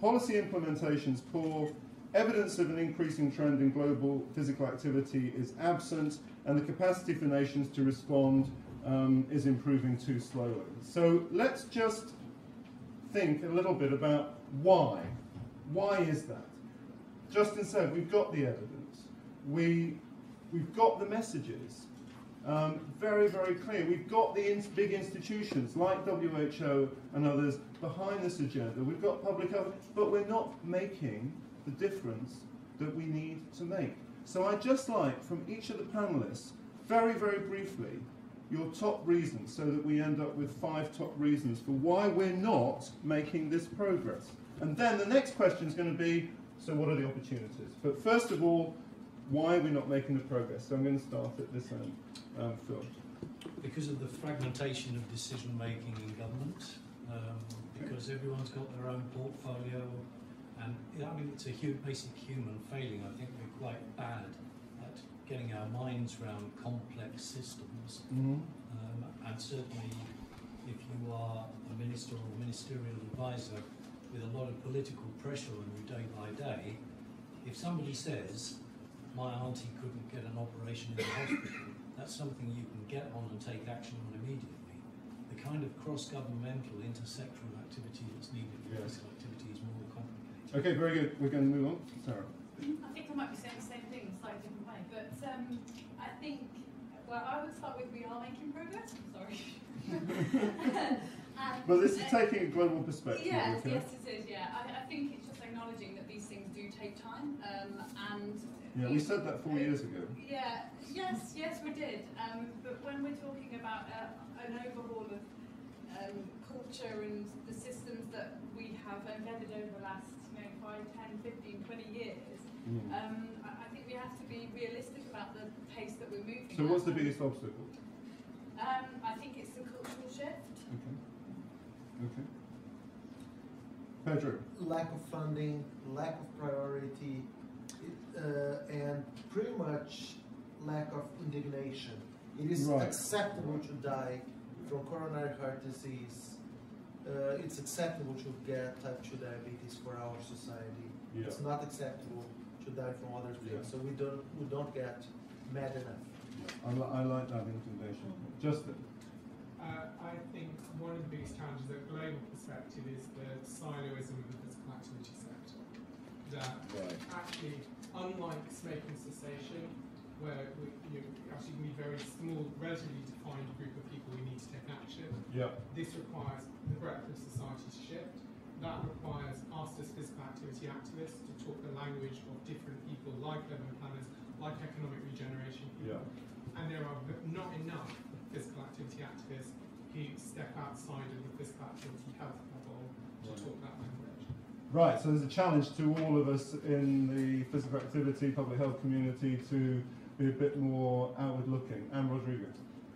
Policy implementation's poor, evidence of an increasing trend in global physical activity is absent, and the capacity for nations to respond um, is improving too slowly. So let's just think a little bit about why. Why is that? Justin said we've got the evidence. We, we've got the messages. Um, very, very clear. We've got the ins big institutions like W H O and others behind this agenda. We've got public health, but we're not making the difference that we need to make. So I'd just like from each of the panelists, very, very briefly, your top reasons, so that we end up with five top reasons for why we're not making this progress. And then the next question is going to be, so what are the opportunities? But first of all, why are we not making the progress? So I'm going to start at this end. Um, Phil. Because of the fragmentation of decision making in government, um, because everyone's got their own portfolio, and I mean it's a huge, basic human failing. I think we're quite bad at getting our minds around complex systems, mm-hmm. um, and certainly if you are a minister or a ministerial advisor with a lot of political pressure on you day by day, if somebody says, my auntie couldn't get an operation in the hospital, that's something you can get on and take action on immediately. The kind of cross-governmental, intersectoral activity that's needed for yes. physical activity is more complicated. Okay, very good. We're going to move on. Sarah. I think I might be saying the same thing in a slightly different way, but um, I think, well, I would start with we are making progress. I'm sorry. and, well, this is taking a global perspective. Yes, okay? yes it is, yeah. I, I think it's just acknowledging that these things do take time, um, and... Yeah, we said that four years ago. Yeah, yes, yes, we did. Um, but when we're talking about uh, an overhaul of um, culture and the systems that we have embedded over the last you know, five, ten, fifteen, twenty years, mm. um, I think we have to be realistic about the pace that we're moving. So, what's the biggest obstacle? Um, I think it's the cultural shift. Okay. Okay. Pedro. Lack of funding, lack of priority. Uh, and pretty much lack of indignation. It is right. acceptable right. to die from coronary heart disease. Uh, it's acceptable to get type two diabetes for our society. Yeah. It's not acceptable to die from other things. Yeah. So we don't we don't get mad enough. Yeah. I, li I like that indignation. Mm-hmm. Justin. Uh, I think one of the biggest challenges at global perspective is the siloism of the physical activity sector. That right. actually, unlike smoking cessation, where we you know, actually need very small, relatively defined group of people we need to take action, yeah. this requires the breadth of society to shift. That requires us as physical activity activists to talk the language of different people, like urban planners, like economic regeneration people. Yeah. and there are not enough physical activity activists who step outside of the physical activity health level to talk that language. Right, so there's a challenge to all of us in the physical activity, public health community to be a bit more outward looking. And Rodrigo?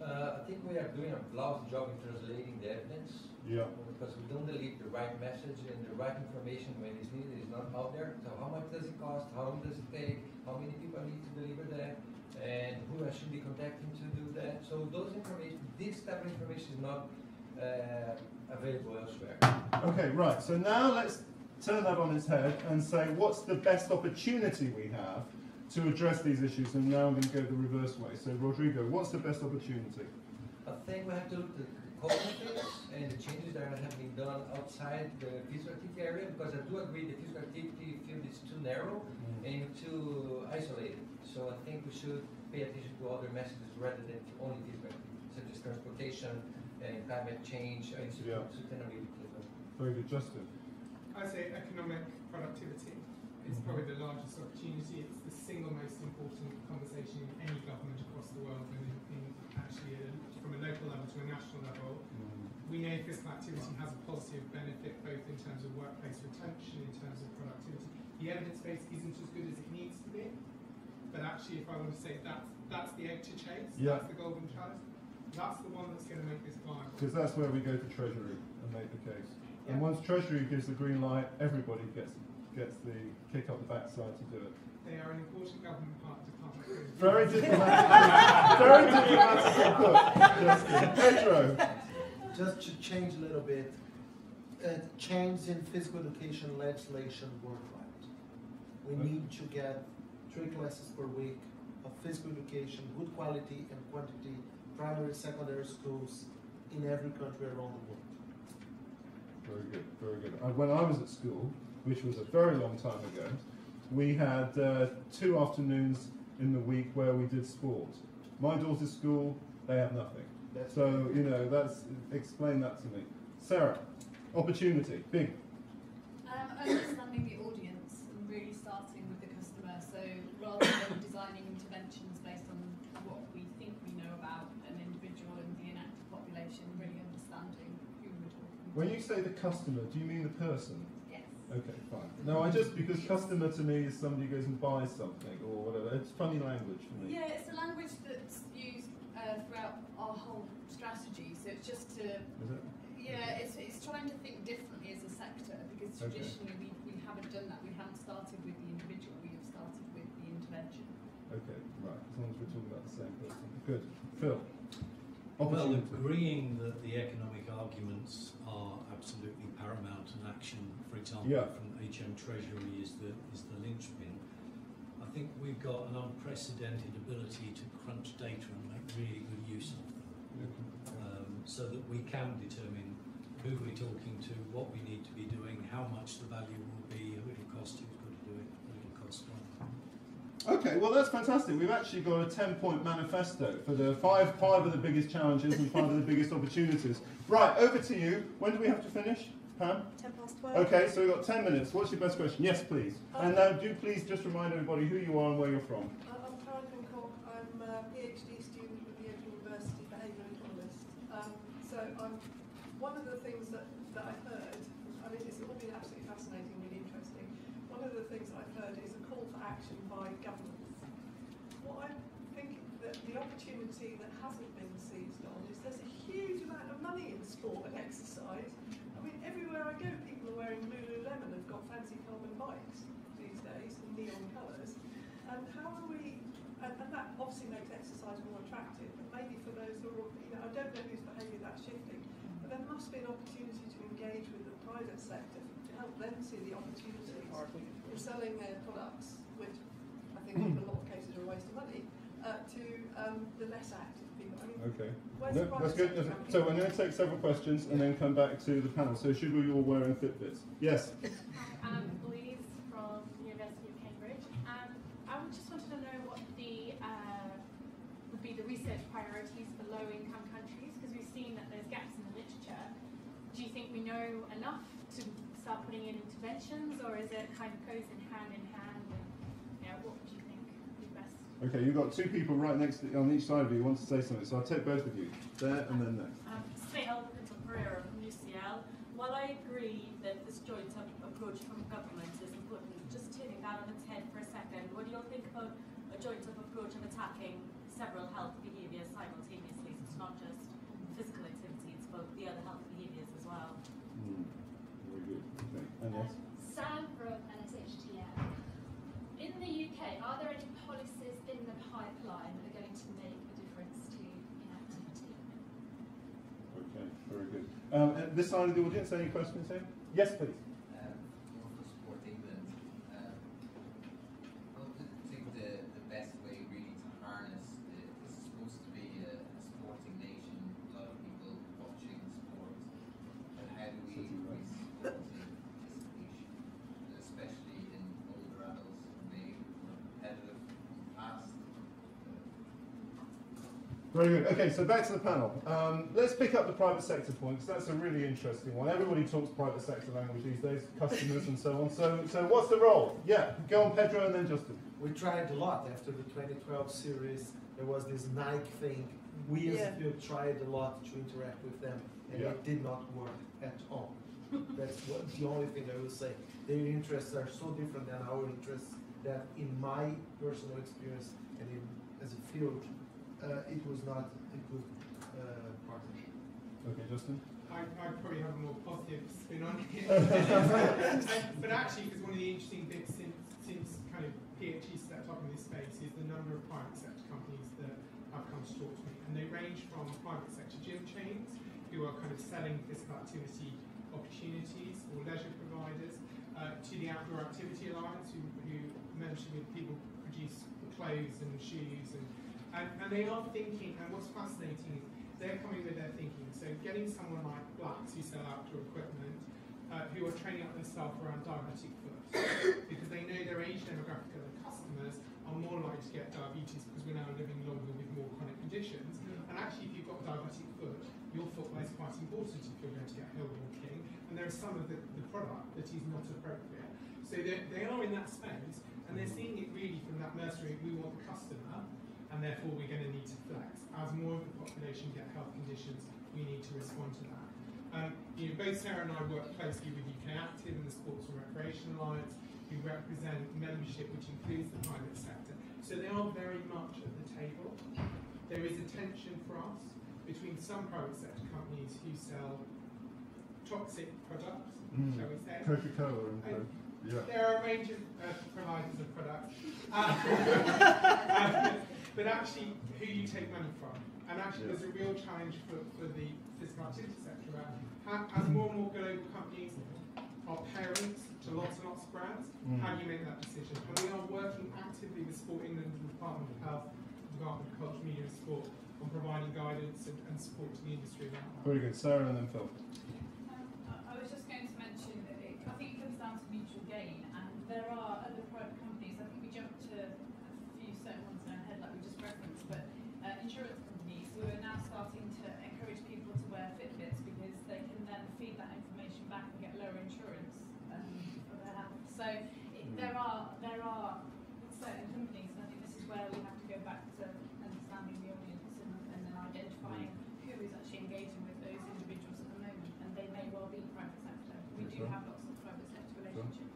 Uh, I think we are doing a blousy job in translating the evidence. Yeah. Because we don't deliver the right message and the right information when it's needed is not out there. So how much does it cost? How long does it take? How many people need to deliver that? And who I should be contacting to do that? So those information, this type of information is not uh, available elsewhere. Okay, right. So now let's turn that on its head and say what's the best opportunity we have to address these issues, and now I'm going to go the reverse way. So, Rodrigo, what's the best opportunity? I think we have to look at the cognitive and the changes that have been done outside the physical activity area, because I do agree the physical activity field is too narrow mm. and too isolated. So I think we should pay attention to other messages rather than only physical activity, such as transportation and climate change and yeah. sustainability. Very good. Justin? I say economic productivity. It's probably the largest opportunity. It's the single most important conversation in any government across the world, and in, in actually a, from a local level to a national level. Mm. We know physical activity has a positive benefit, both in terms of workplace retention, in terms of productivity. The evidence base isn't as good as it needs to be, but actually, if I want to say that's that's the egg to chase, yeah. that's the golden child, that's the one that's going to make this viable. Because that's where we go to Treasury and make the case. Yeah. And once Treasury gives the green light, everybody gets it. Gets the kick up the backside to do it. They are an important government part department. Very diplomatic. Very diplomatic. Pedro. Just to change a little bit, uh, change in physical education legislation worldwide. We okay. need to get three classes per week of physical education, good quality and quantity, primary, secondary schools in every country around the world. Very good, very good. And when I was at school, which was a very long time ago, we had uh, two afternoons in the week where we did sport. My daughter's school, they have nothing. So, you know, that's explain that to me. Sarah, opportunity, big. Um, understanding the audience and really starting with the customer. So rather than designing interventions based on what we think we know about an individual and the inactive population, really understanding who we're talking to. When you say the customer, do you mean the person? Okay, fine. No, I just, because customer to me is somebody who goes and buys something or whatever. It's funny language for me. Yeah, it's a language that's used uh, throughout our whole strategy. So it's just to, is it? Yeah, it's, it's trying to think differently as a sector, because traditionally okay. we, we haven't done that. We haven't started with the individual. We have started with the intervention. Okay, right. As long as we're talking about the same person. Good. Phil? Well, agreeing that the economic arguments are absolutely paramount in action, for example, yeah. from H M Treasury is the, is the linchpin. I think we've got an unprecedented ability to crunch data and make really good use of them, okay. um, so that we can determine who we're talking to, what we need to be doing, how much the value will be, who it'll cost, who's going to do it, what it'll cost. Okay, well that's fantastic. We've actually got a ten-point manifesto for the five five of the biggest challenges and five of the biggest opportunities. Right, over to you. When do we have to finish, Pam? Ten past twelve. Okay, so we've got ten minutes. What's your best question? Yes, please. Um, and now do please just remind everybody who you are and where you're from. Uh, I'm Karen Hancock. I'm a PhD student at the University of Behavioural Economics. Um, so I'm, one of the things that, that I've heard, I mean it's all been absolutely fascinating, really interesting. One of the things I've heard is a call for action by governments. What I think that the opportunity that hasn't been seized on is there's a huge amount of money in sport and exercise. I mean, everywhere I go, people are wearing Lululemon, have got fancy carbon bikes these days in neon colours. And how are we? And, and that obviously makes exercise more attractive. But maybe for those who are, you know, I don't know whose behaviour that's shifting, but there must be an opportunity to engage with the private sector, help them see the opportunities in selling their products, which I think in a lot of cases are a waste of money, uh, to um, the less active people. I mean, okay. No, that's good. So I'm going to take several questions and then come back to the panel. So should we all wear Fitbits? Yes. Hi, I'm Louise from the University of Cambridge. Um, I just wanted to know what the uh, would be the research priorities for low-income countries, because we've seen that there's gaps in the literature. Do you think we know enough to start putting in interventions, or is it kind of goes in hand in hand? And, yeah, what would you think would be best? Okay, you've got two people right next to, on each side of you who want to say something, so I'll take both of you, there and then there. Um, Sale Cabrera from U C L. While I agree that this joint approach from government is important, just turning that on its head for a second, what do you all think about a joint-up approach of attacking several health behaviours simultaneously? So it's not just physical activity, it's about the other health behaviours as well. Mm. Very good. Okay. And yes. um, Sam from N S H T F. In the U K, are there any policies in the pipeline that are going to make a difference to inactivity? Okay, very good. Um, and this side of the audience, any questions here? Yes, please. Very good. Okay, so back to the panel. Um, let's pick up the private sector point, because that's a really interesting one. Everybody talks private sector language these days, customers and so on. So, so what's the role? Yeah, go on, Pedro, and then Justin. We tried a lot after the twenty twelve series. There was this Nike thing. We as yeah. tried a lot to interact with them, and yeah. it did not work at all. That's what, the only thing I would say. Their interests are so different than our interests that, in my personal experience and in, as a field, Uh, it was not a good uh, partnership. Okay, Justin? I, I probably have a more positive spin on it. But actually, because one of the interesting bits since, since kind of P H E stepped up in this space is the number of private sector companies that have come to talk to me. And they range from private sector gym chains, who are kind of selling physical activity opportunities or leisure providers, uh, to the Outdoor Activity Alliance, who, who mentioned that people produce clothes and shoes and And, and they are thinking, and what's fascinating is they're coming with their thinking. So getting someone like Blacks, who sell outdoor equipment, uh, who are training up themselves around diabetic foot, because they know their age demographic of their customers are more likely to get diabetes because we're now living longer with more chronic conditions. Mm-hmm. And actually, if you've got diabetic foot, your footwear is quite important if you're going to get hill walking. And there are some of the, the product that is not appropriate. So they are in that space, and they're seeing it really from that nursery. We want the customer. And therefore we're going to need to flex. As more of the population get health conditions, we need to respond to that. Um, you know, both Sarah and I work closely with U K Active and the Sports and Recreation Alliance, who represent membership which includes the private sector. So they are very much at the table. There is a tension for us between some private sector companies who sell toxic products, mm. shall we say. Coca-Cola and Coke. Yeah. There are a range of uh, providers of products. Uh, But actually, who you take money from. And actually, yeah. there's a real challenge for, for the physical activity sector about how, as more and more global companies are parents to lots and lots of brands, mm. how do you make that decision? And we are working actively with Sport England and the Department of Health, the Department of Culture, Media and Sport on providing guidance and, and support to the industry around that. Very good. Sarah and then Phil. Um, I was just going to mention that it, I think it comes down to mutual gain, and there are other private companies. I think we jumped to a few certain ones now. But uh, insurance companies who are now starting to encourage people to wear Fitbits because they can then feed that information back and get lower insurance um, for their health. So it, there are there are certain companies, and I think this is where we have to go back to understanding the audience and, and then identifying who is actually engaging with those individuals at the moment, and they may well be private sector. We do have lots of private sector relationships.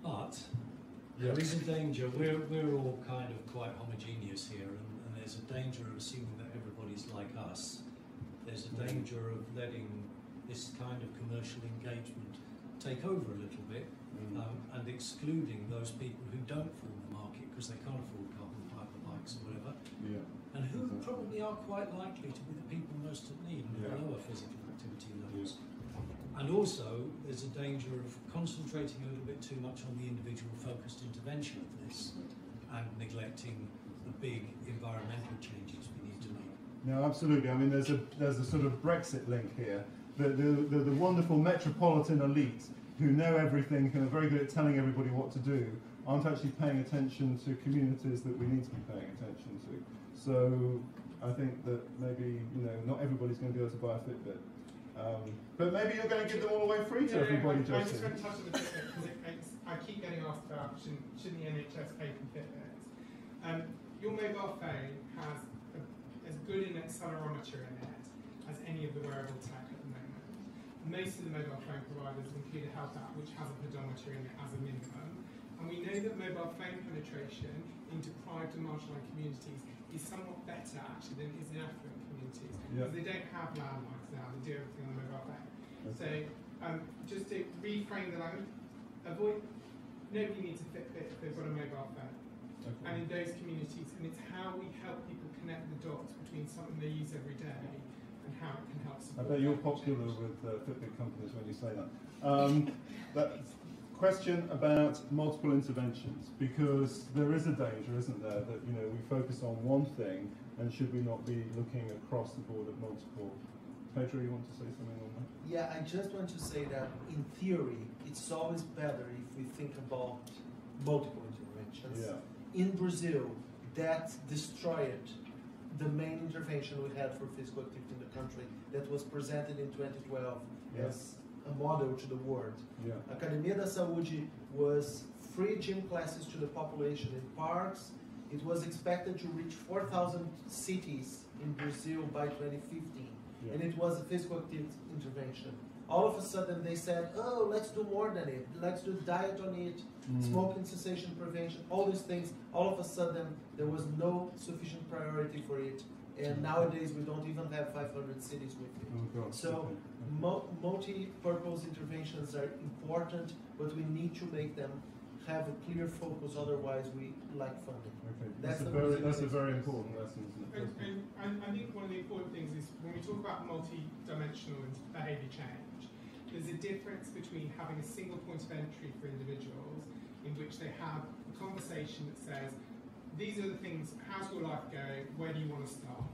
But yeah. There is a danger. We're, we're all kind of quite homogeneous here, and, and there's a danger of assuming that everybody's like us. There's a danger of letting this kind of commercial engagement take over a little bit, mm. um, and excluding those people who don't form the market because they can't afford carbon fiber bikes or whatever, yeah. and who exactly. probably are quite likely to be the people most at need with yeah. lower physical activity levels. Yeah. And also, there's a danger of concentrating a little bit too much on the individual-focused intervention of this and neglecting the big environmental changes we need to make. No, absolutely. I mean, there's a there's a sort of Brexit link here. The, the, the, the wonderful metropolitan elite who know everything and are very good at telling everybody what to do aren't actually paying attention to communities that we need to be paying attention to. So I think that maybe, you know, not everybody's going to be able to buy a Fitbit. Um, but maybe you're going to give them all away free to yeah, everybody, Justin. I'm just going to touch on the Fitbit because I keep getting asked about shouldn't, shouldn't the N H S pay for Fitbits? Um, your mobile phone has a, as good an accelerometer in it as any of the wearable tech at the moment. Most of the mobile phone providers include a health app which has a pedometer in it as a minimum. And we know that mobile phone penetration in deprived and marginalised communities is somewhat better actually than it is in affluent communities. Because yeah. They don't have landlines now, they do everything on the mobile phone. Okay. So um, just to reframe the language, avoid, nobody needs a Fitbit if they've got a mobile phone. Okay. And in those communities, and it's how we help people connect the dots between something they use every day and how it can help support. I bet you're popular change. with uh, Fitbit companies when you say that. Um, that question about multiple interventions, because there is a danger, isn't there, that you know we focus on one thing, and should we not be looking across the board at multiple? Pedro, you want to say something on that? Yeah, I just want to say that in theory, it's always better if we think about multiple interventions. Yeah. In Brazil, that destroyed the main intervention we had for physical activity in the country that was presented in twenty twelve yeah. as a model to the world. Yeah. Academia da Saúde was free gym classes to the population in parks. It was expected to reach four thousand cities in Brazil by twenty fifteen, yeah. and it was a physical activity intervention. All of a sudden they said, oh, let's do more than it, let's do diet on it, mm. smoking cessation prevention, all these things. All of a sudden there was no sufficient priority for it. And nowadays we don't even have five hundred cities with it. Oh, so multi-purpose interventions are important, but we need to make them have a clear focus, otherwise we lack funding. Okay. That's, that's, a very, that's a very important lesson. And, and I think one of the important things is when we talk about multi-dimensional behaviour change, there's a difference between having a single point of entry for individuals in which they have a conversation that says, these are the things, how's your life going, where do you want to start?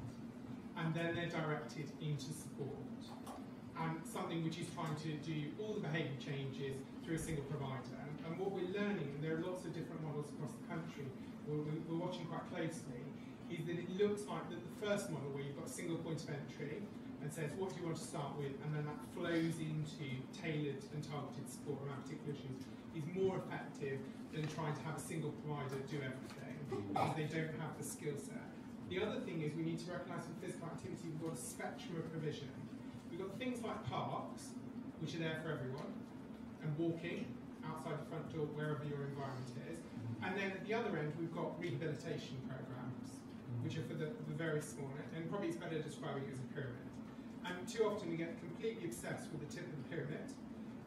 And then they're directed into support. And something which is trying to do all the behaviour changes through a single provider. And, and what we're learning, and there are lots of different models across the country, we're, we're watching quite closely, is that it looks like that the first model where you've got a single point of entry and says, what do you want to start with? And then that flows into tailored and targeted support around particular issues is more effective than trying to have a single provider do everything. Because they don't have the skill set. The other thing is we need to recognise in physical activity we've got a spectrum of provision. We've got things like parks, which are there for everyone, and walking outside the front door, wherever your environment is. And then at the other end, we've got rehabilitation programmes, which are for the, the very small end, and probably it's better describing it as a pyramid. And too often we get completely obsessed with the tip of the pyramid,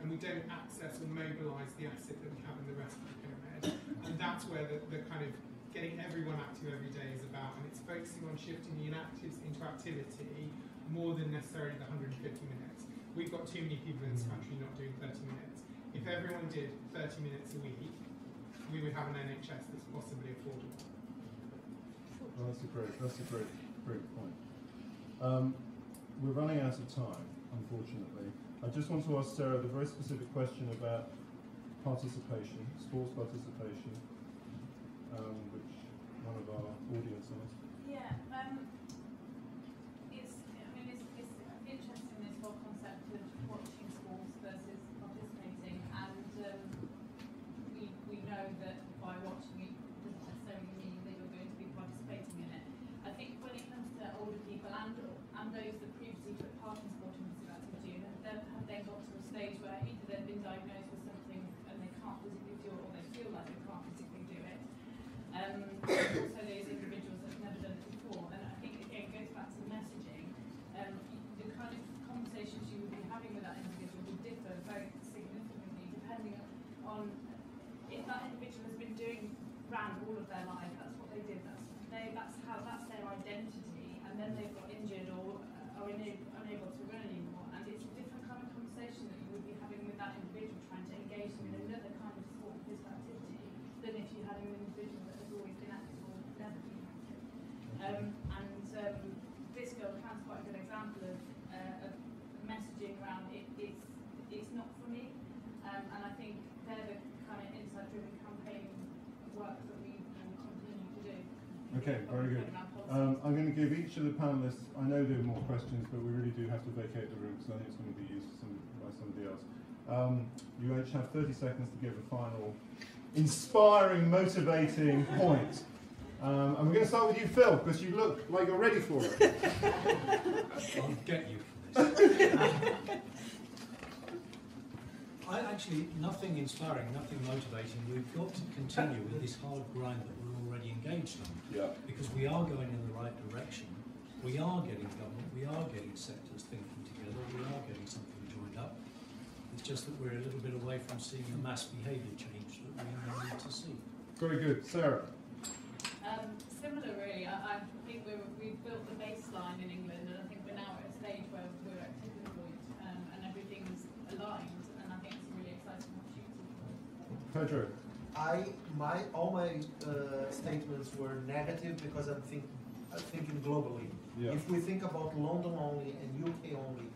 and we don't access or mobilise the asset that we have in the rest of the pyramid. And that's where the, the kind of getting everyone active every day is about, and it's focusing on shifting the inactives into activity more than necessarily the one hundred fifty minutes. We've got too many people in this country not doing thirty minutes. If everyone did thirty minutes a week, we would have an N H S that's possibly affordable. Well, that's a great, that's a great, great point. Um, we're running out of time, unfortunately. I just want to ask Sarah the very specific question about participation, sports participation. Um, which one of our audience has. Yeah, um, it's, I mean, it's, it's interesting, this whole concept of watching sports versus participating, and um, we, we know that by watching it doesn't necessarily mean that you're going to be participating in it. I think when it comes to older people and, and those that previously took part in sporting physical activity, they've then got to a stage where either they've been diagnosed with something and they can't physically do it, or they feel like they can't physically. Um, also those individuals that have never done it before, and I think again it goes back to the messaging. Um, the kind of conversations you would be having with that individual would differ very significantly depending on if that individual has been doing R A N all of their life. That's what they did. That's they. That's how. That's their identity. And then they've got injured or uh, are unable, unable to run anymore. And it's a different kind of conversation that you would be having with that individual trying to engage them in another kind of sport physical activity than if you had an individual that. Um, and um, this girl Can's quite a good example of, uh, of messaging around it, it's, it's not for me, um, and I think they're the kind of insight-driven campaign work that we um, continue to do. Okay, very good. Um, I'm going to give each of the panellists, I know there are more questions, but we really do have to vacate the room because I think it's going to be used for some, by somebody else. Um, you each have thirty seconds to give a final inspiring, motivating point. Um, and we're going to start with you, Phil, because you look like you're ready for it. I'll get you for this. um, I actually, nothing inspiring, nothing motivating. We've got to continue with this hard grind that we're already engaged on. Yeah. Because we are going in the right direction. We are getting government, we are getting sectors thinking together, we are getting something joined up. It's just that we're a little bit away from seeing the mass behaviour change that we need to see. Very good. Sarah? Um, similar, really. I, I think we're, we've built the baseline in England, and I think we're now at a stage where we're at tipping point, um, and everything's aligned, and I think it's a really exciting opportunity for us. Pedro? I, my, all my uh, statements were negative because I'm think, uh, thinking globally. Yeah. If we think about London only and U K only,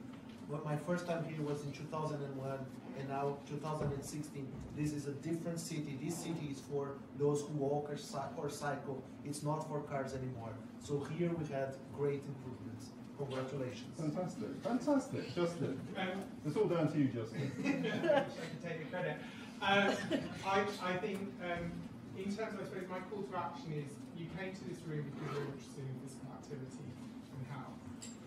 well, my first time here was in two thousand one, and now two thousand sixteen. This is a different city. This city is for those who walk or cycle. It's not for cars anymore. So here we had great improvements. Congratulations. Fantastic. Fantastic. Justin. Um, it's all down to you, Justin. I can take the credit. Um, I, I think, um, in terms of, I suppose, my call to action is you came to this room because you're interested in physical activity and health.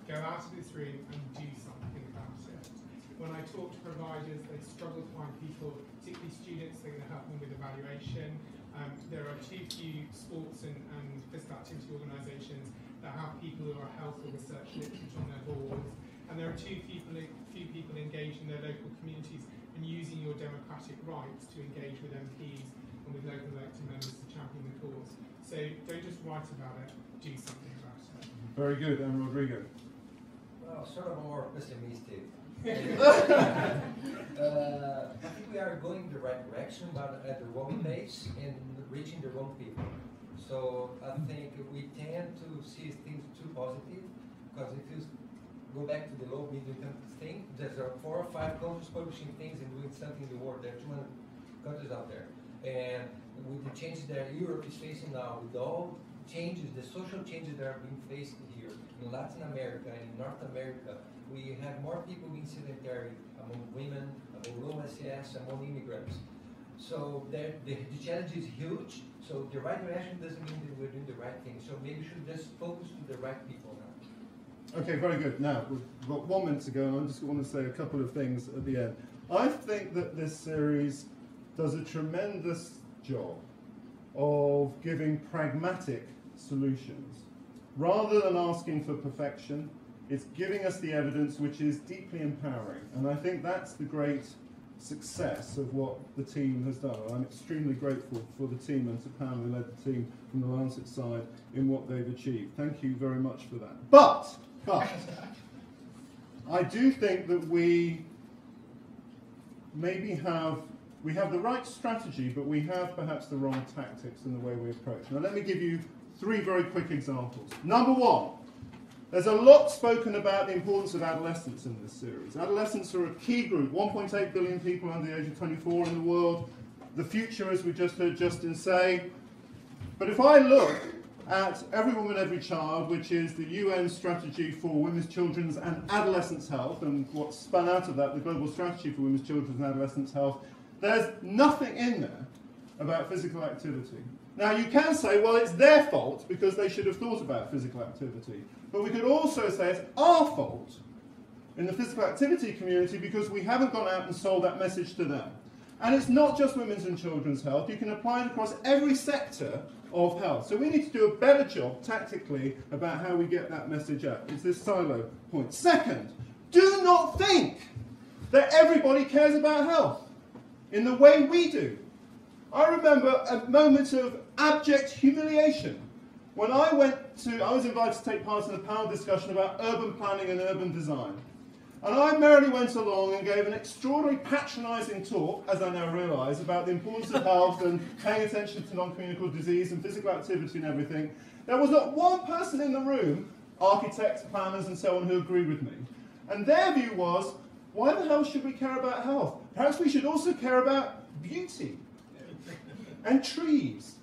Go out of this room and do something about it. When I talk to providers, they struggle to find people, particularly students, they're going to help them with evaluation. Um, there are too few sports and, and physical activity organisations that have people who are health or research literature on their boards, and there are too few people, few people engaged in their local communities and using your democratic rights to engage with M Ps and with local elected members to champion the cause. So don't just write about it, do something about it. Very good. And Rodrigo? Well, sort of more pessimistic. uh, I think we are going in the right direction, but at the wrong pace and reaching the wrong people. So I think we tend to see things too positive, because if you go back to the low middle thing, there's four or five countries publishing things and doing something in the world. There are two hundred countries out there, and with the changes that Europe is facing now, with all changes, the social changes that are being faced here in Latin America and in North America. We have more people being sedentary among women, among low S E S, among immigrants. So the, the challenge is huge. So the right direction doesn't mean that we're doing the right thing. So maybe we should just focus to the right people now. Okay, very good. Now, we've got one minute to go, and I just want to say a couple of things at the end. I think that this series does a tremendous job of giving pragmatic solutions. Rather than asking for perfection, it's giving us the evidence, which is deeply empowering. And I think that's the great success of what the team has done. I'm extremely grateful for the team and to Pam, who led the team from the Lancet side, in what they've achieved. Thank you very much for that. But, but, I do think that we maybe have, we have the right strategy, but we have perhaps the wrong tactics in the way we approach. Now let me give you three very quick examples. Number one. There's a lot spoken about the importance of adolescents in this series. Adolescents are a key group, one point eight billion people under the age of twenty-four in the world. The future, as we just heard Justin say. But if I look at Every Woman, Every Child, which is the U N strategy for women's, children's and adolescents' health, and what spun out of that, the global strategy for women's, children's and adolescents' health, there's nothing in there about physical activity. Now, you can say, well, it's their fault because they should have thought about physical activity. But we could also say it's our fault in the physical activity community because we haven't gone out and sold that message to them. And it's not just women's and children's health. You can apply it across every sector of health. So we need to do a better job tactically about how we get that message out. It's this silo point. Second, do not think that everybody cares about health in the way we do. I remember a moment of abject humiliation when I went to, I was invited to take part in a panel discussion about urban planning and urban design. And I merrily went along and gave an extraordinarily patronising talk, as I now realise, about the importance of health and paying attention to non-communicable disease and physical activity and everything. There was not one person in the room, architects, planners and so on, who agreed with me. And their view was, why the hell should we care about health? Perhaps we should also care about beauty. And trees,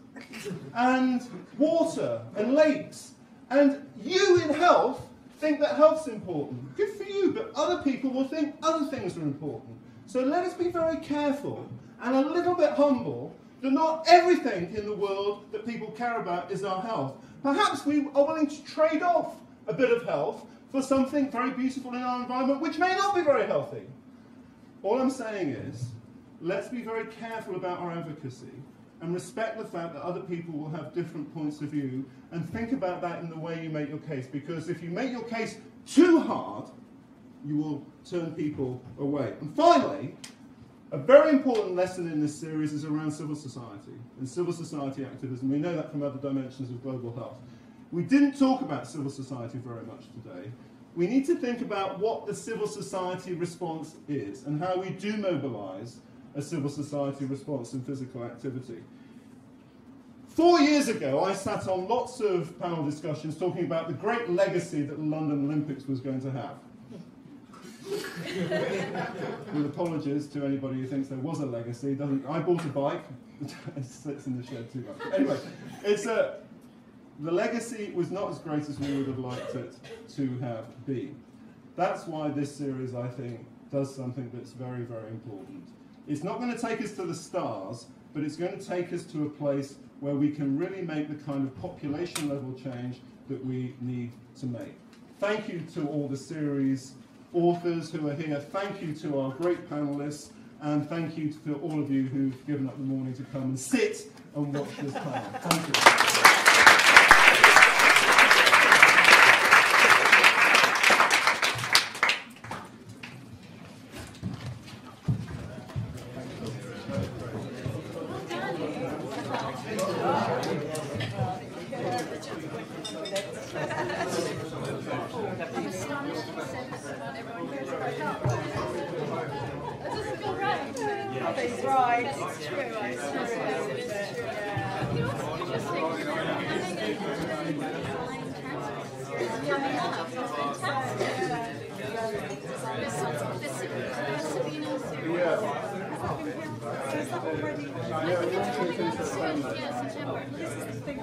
and water, and lakes. And you in health think that health's important. Good for you, but other people will think other things are important. So let us be very careful and a little bit humble that not everything in the world that people care about is our health. Perhaps we are willing to trade off a bit of health for something very beautiful in our environment, which may not be very healthy. All I'm saying is, let's be very careful about our advocacy and respect the fact that other people will have different points of view, and think about that in the way you make your case, because if you make your case too hard, you will turn people away. And finally, a very important lesson in this series is around civil society and civil society activism. We know that from other dimensions of global health. We didn't talk about civil society very much today. We need to think about what the civil society response is and how we do mobilize a civil society response in physical activity. Four years ago, I sat on lots of panel discussions talking about the great legacy that the London Olympics was going to have. With apologies to anybody who thinks there was a legacy. Doesn't, I bought a bike. It sits in the shed too much. Anyway, it's a, the legacy was not as great as we would have liked it to have been. That's why this series, I think, does something that's very, very important. It's not going to take us to the stars, but it's going to take us to a place where we can really make the kind of population level change that we need to make. Thank you to all the series authors who are here. Thank you to our great panelists, and thank you to all of you who've given up the morning to come and sit and watch this panel.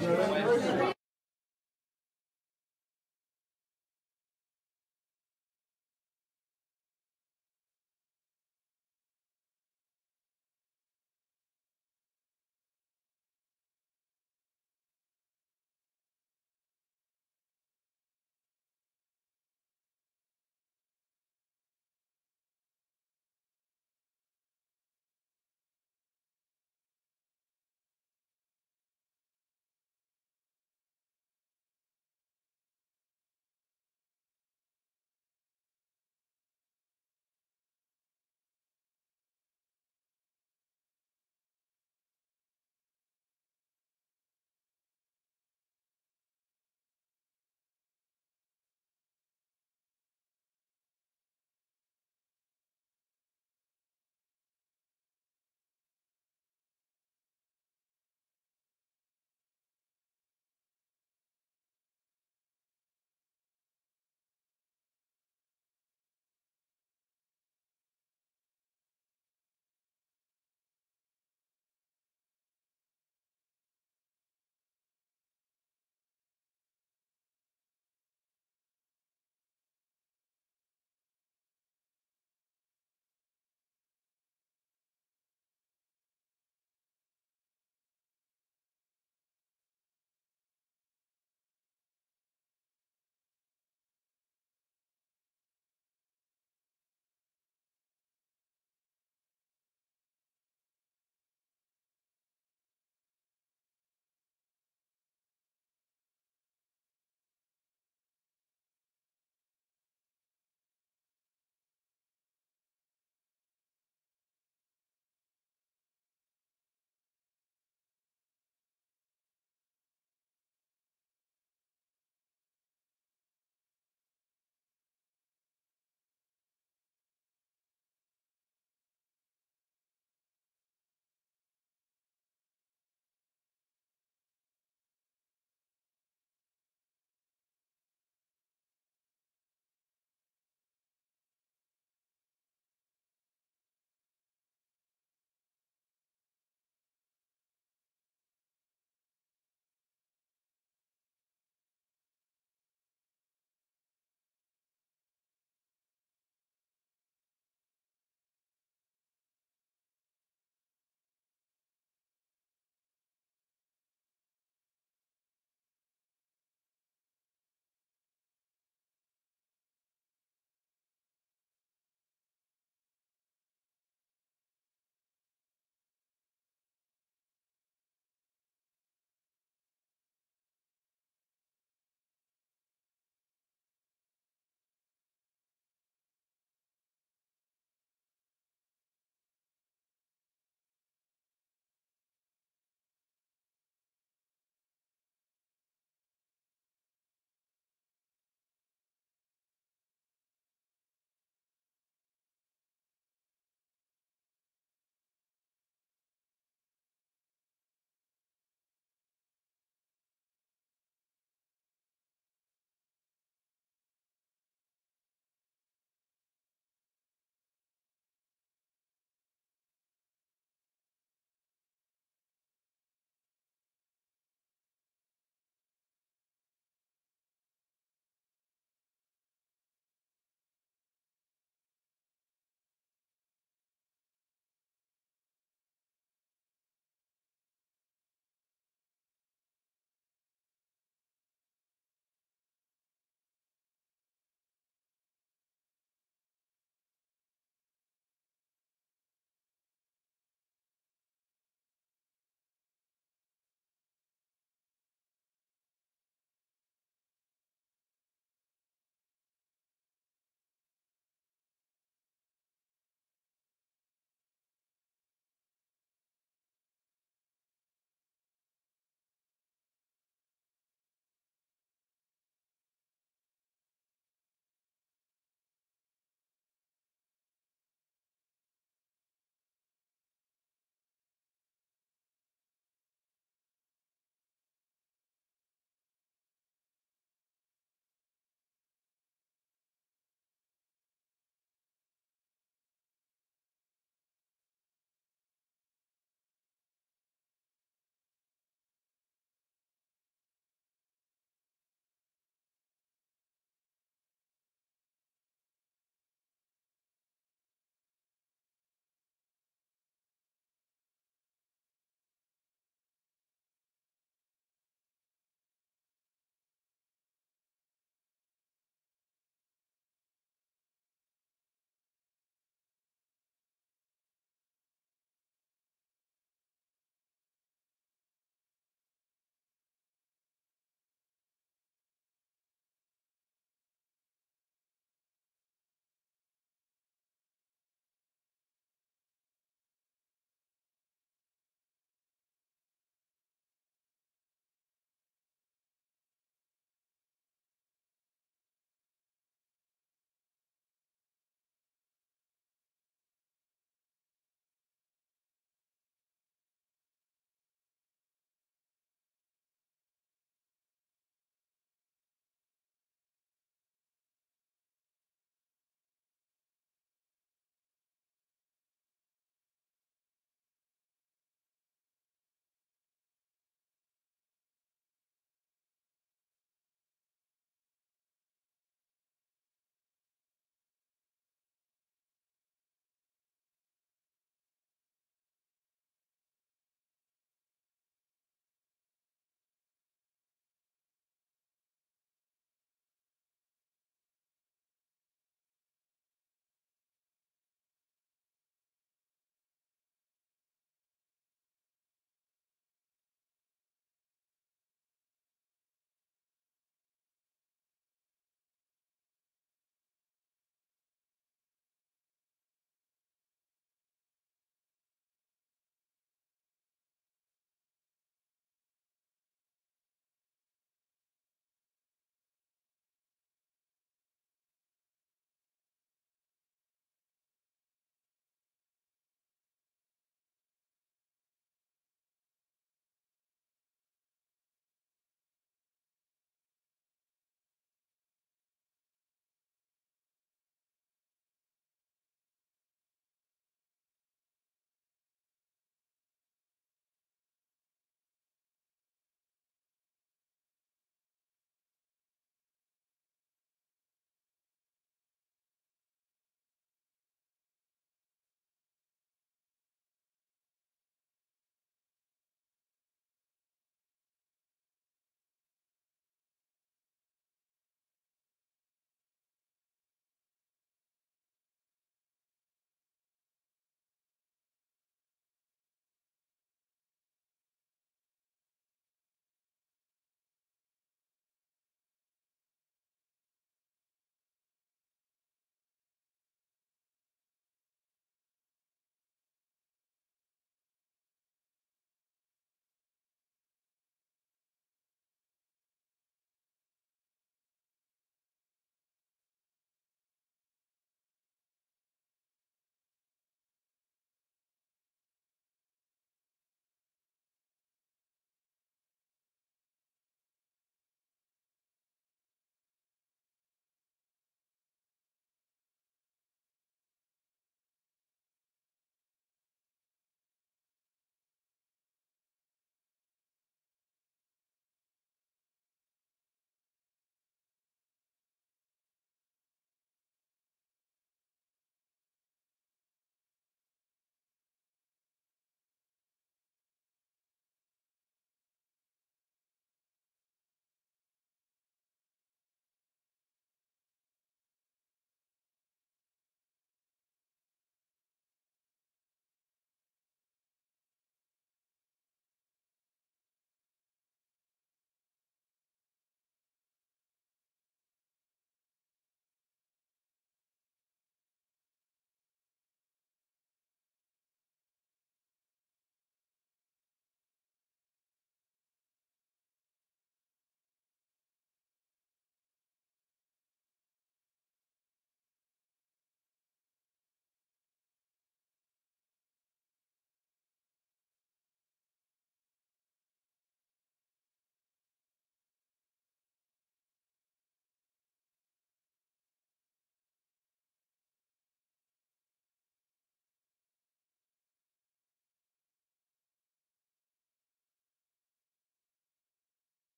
Thank you.